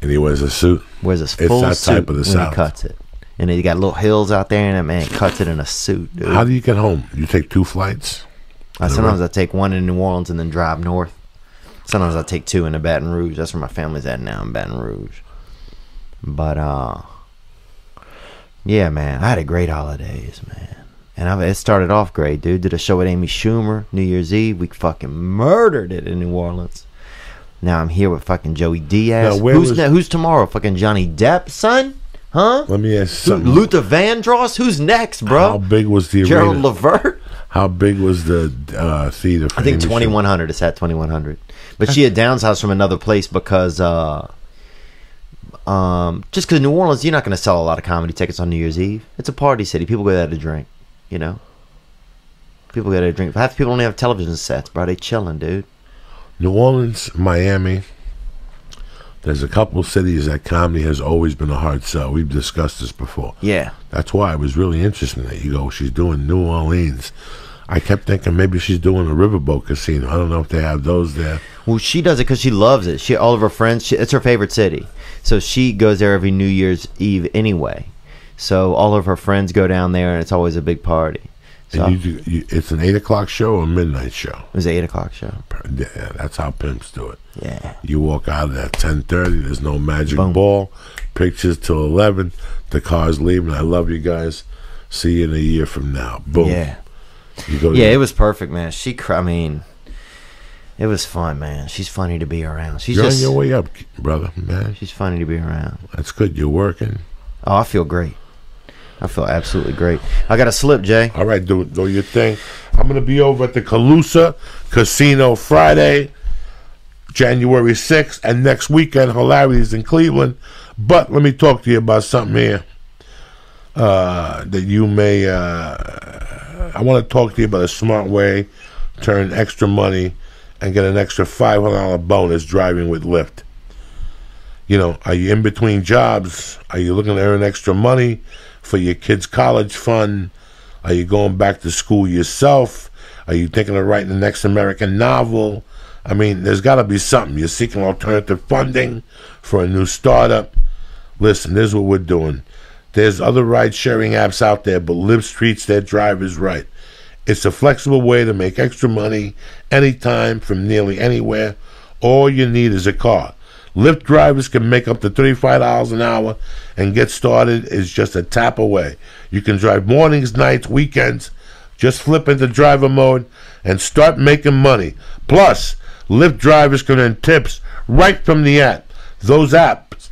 And he wears a suit. Wears a full it's suit type of the when South. He cuts it. And he got little hills out there, and that man cuts it in a suit, dude. How do you get home? You take two flights? I, sometimes I take one in New Orleans and then drive north. Sometimes I take two into Baton Rouge. That's where my family's at now, in Baton Rouge. But, uh, yeah, man, I had a great holidays, man. And I've, it started off great, dude. Did a show with Amy Schumer, New Year's Eve. We fucking murdered it in New Orleans. Now I'm here with fucking Joey Diaz. Now, who's, was... now, who's tomorrow? Fucking Johnny Depp, son? Huh? Let me ask you something. Luther Vandross? Who's next, bro? How big was the Gerald arena? Levert? How big was the uh, theater? For I think twenty-one hundred. It's at twenty-one hundred. But she had downsized from another place because... Uh, um, just because New Orleans, you're not going to sell a lot of comedy tickets on New Year's Eve. It's a party city. People go there to drink, you know? People go there to drink. Half the people only have television sets, bro. They chilling, dude. New Orleans, Miami... There's a couple of cities that comedy has always been a hard sell. We've discussed this before. Yeah. That's why it was really interesting that you go, she's doing New Orleans. I kept thinking maybe she's doing a riverboat casino. I don't know if they have those there. Well, she does it because she loves it. She, all of her friends, she, it's her favorite city. So she goes there every New Year's Eve anyway. So all of her friends go down there, and it's always a big party. So and you do, you, it's an eight o'clock show or a midnight show? It was an eight o'clock show. Yeah, that's how pimps do it. Yeah. You walk out at ten thirty, there's no magic Boom. Ball, pictures till eleven, the car's leaving. I love you guys. See you in a year from now. Boom. Yeah, you go yeah it was perfect, man. She, I mean, it was fun, man. She's funny to be around. She's You're just, on your way up, brother, man. She's funny to be around. That's good. You're working. Oh, I feel great. I feel absolutely great. I got to slip, Jay. All right, do, do your thing. I'm going to be over at the Calusa Casino Friday, January sixth, and next weekend, hilarities in Cleveland. But let me talk to you about something here uh, that you may... Uh, I want to talk to you about a smart way to turn extra money and get an extra five hundred dollar bonus driving with Lyft. You know, are you in between jobs? Are you looking to earn extra money for your kids' college fund? Are you going back to school yourself? Are you thinking of writing the next American novel? I mean, there's got to be something. You're seeking alternative funding for a new startup. Listen, this is what we're doing. There's other ride-sharing apps out there, but Lyft treats their drivers right. It's a flexible way to make extra money anytime from nearly anywhere. All you need is a car. Lyft drivers can make up to thirty-five dollars an hour, and get started is just a tap away. You can drive mornings, nights, weekends. Just flip into driver mode and start making money. Plus, Lyft drivers can earn tips right from the app. Those apps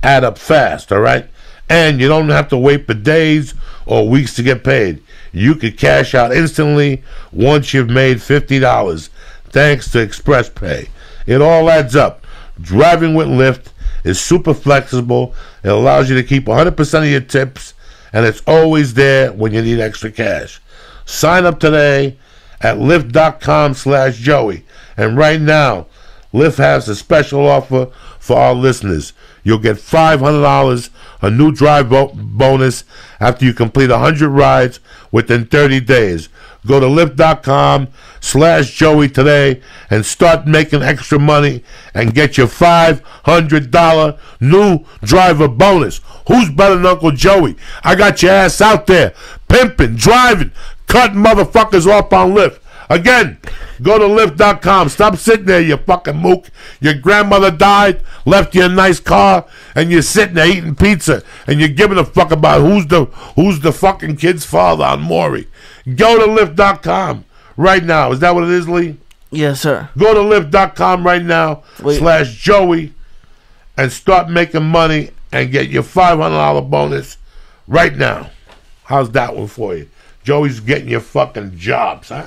add up fast, all right? And you don't have to wait for days or weeks to get paid. You could cash out instantly once you've made fifty dollars, thanks to Express Pay. It all adds up. Driving with Lyft is super flexible. It allows you to keep one hundred percent of your tips, and it's always there when you need extra cash. Sign up today at Lyft.com slash Joey. And right now, Lyft has a special offer for our listeners. You'll get five hundred dollars, a new drive bo- bonus after you complete one hundred rides within thirty days. Go to Lyft.com slash Joey today and start making extra money and get your five hundred dollars new driver bonus. Who's better than Uncle Joey? I got your ass out there pimping, driving, cutting motherfuckers off on Lyft. Again, go to Lyft dot com. Stop sitting there, you fucking mook. Your grandmother died, left you a nice car, and you're sitting there eating pizza, and you're giving a fuck about who's the who's the fucking kid's father on Maury. Go to Lyft dot com right now. Is that what it is, Lee? Yes, sir. Go to Lyft dot com right now, Wait. slash Joey, and start making money and get your five hundred dollars bonus right now. How's that one for you? Joey's getting your fucking jobs, huh?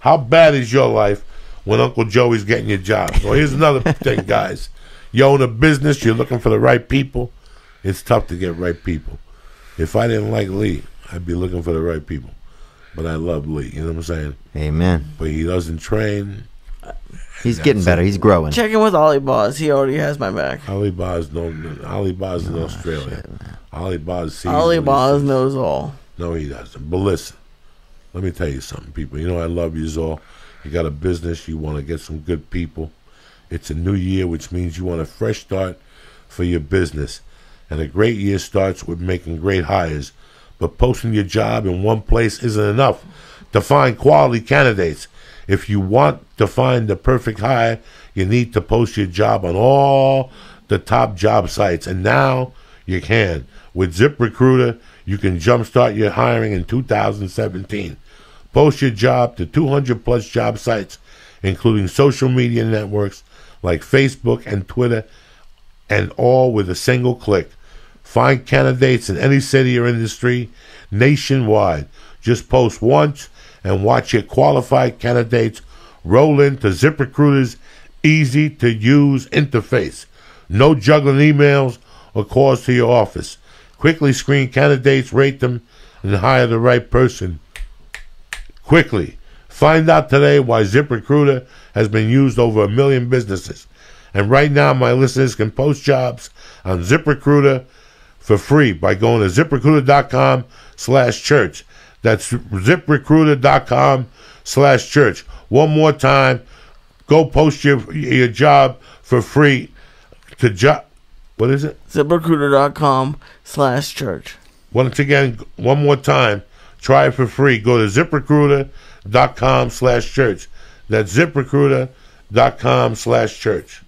How bad is your life when Uncle Joey's getting your job? Well, here's another thing, guys. You own a business. You're looking for the right people. It's tough to get right people. If I didn't like Lee, I'd be looking for the right people. But I love Lee. You know what I'm saying? Amen. But he doesn't train. He's getting better. He's growing. Check in with Ali Boz. He already has my back. Ali Boz, no, Ali Boz in oh, Australia. Shit, Ali Boz sees. Ali Boz knows all. No, he doesn't. But listen. Let me tell you something, people. You know I love yous all. You got a business. You want to get some good people. It's a new year, which means you want a fresh start for your business. And a great year starts with making great hires. But posting your job in one place isn't enough to find quality candidates. If you want to find the perfect hire, you need to post your job on all the top job sites. And now you can. With ZipRecruiter, you can jumpstart your hiring in two thousand seventeen. Post your job to two hundred plus job sites, including social media networks like Facebook and Twitter, and all with a single click. Find candidates in any city or industry nationwide. Just post once and watch your qualified candidates roll into ZipRecruiter's easy-to-use interface. No juggling emails or calls to your office. Quickly screen candidates, rate them, and hire the right person. Quickly. Find out today why ZipRecruiter has been used over a million businesses. And right now, my listeners can post jobs on ZipRecruiter for free by going to ZipRecruiter.com slash church. That's ZipRecruiter.com slash church. One more time, go post your your job for free to job. What is it? ZipRecruiter.com slash church. Once again, one more time, try it for free. Go to ZipRecruiter.com slash church. That's ZipRecruiter.com slash church.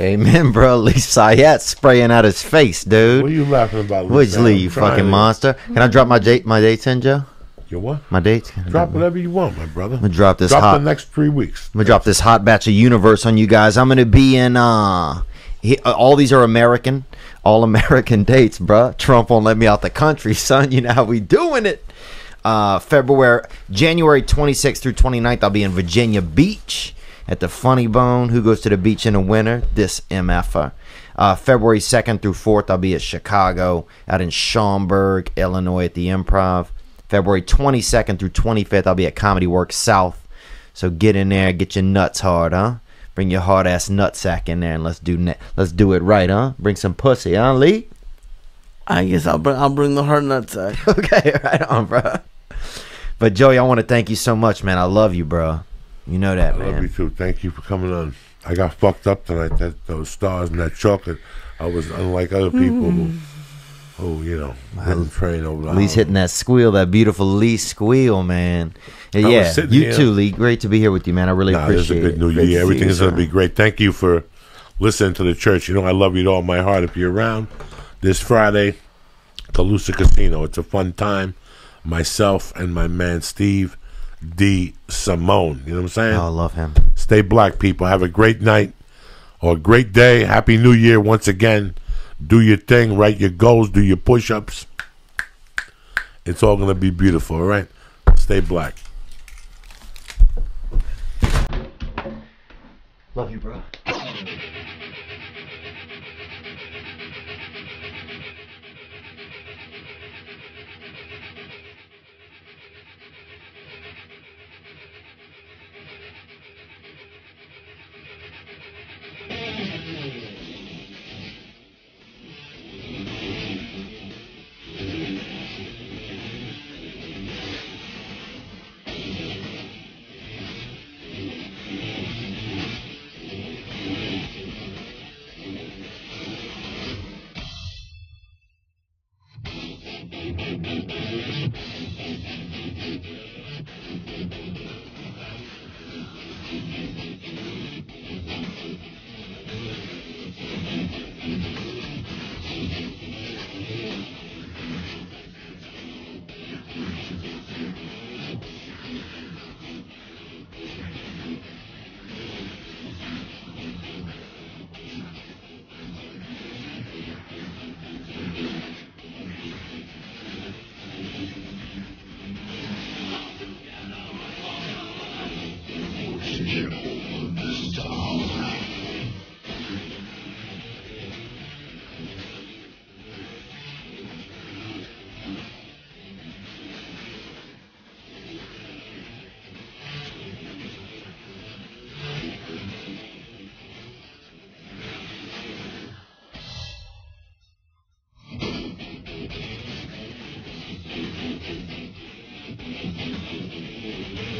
Amen, bro. Lee Sayat spraying out his face, dude. What are you laughing about, Lee? Which Lee, you fucking to... monster. Can I drop my, j- my dates in, Joe? Your what? My dates. Drop whatever you want, my brother. I'm gonna drop this drop hot. Drop the next three weeks. I'm gonna drop this hot batch of universe on you guys. I'm gonna be in. Uh, he, uh, all these are American, all American dates, bruh. Trump won't let me out the country, son. You know how we doing it. Uh, February, January twenty-sixth through twenty-ninth, I'll be in Virginia Beach at the Funny Bone. Who goes to the beach in the winter? This M F R. Uh, February second through fourth, I'll be at Chicago, out in Schaumburg, Illinois, at the Improv. February twenty-second through twenty-fifth, I'll be at Comedy Works South. So get in there, get your nuts hard, huh? Bring your hard ass nutsack in there, and let's do ne- let's do it right, huh? Bring some pussy, huh, Lee? I guess I'll bring I'll bring the hard nutsack. Okay, right on, bro. But Joey, I want to thank you so much, man. I love you, bro. You know that, I man. I love you too. Thank you for coming on. I got fucked up tonight. That those stars and that chocolate. I was unlike other people. Mm. who Oh, you know, I'm train over. Lee's hitting that squeal, that beautiful Lee squeal, man. And yeah, you here. Too, Lee. Great to be here with you, man. I really nah, appreciate it. It's a good new year. Everything is going to be great. Thank you for listening to the church. You know, I love you with all my heart. If you're around this Friday, Calusa Casino. It's a fun time. Myself and my man Steve D. Simone. You know what I'm saying? Oh, I love him. Stay black, people. Have a great night. or a great day. Happy New Year once again. Do your thing. Write your goals. Do your push-ups. It's all going to be beautiful, all right? Stay black. Love you, bro. Thank you.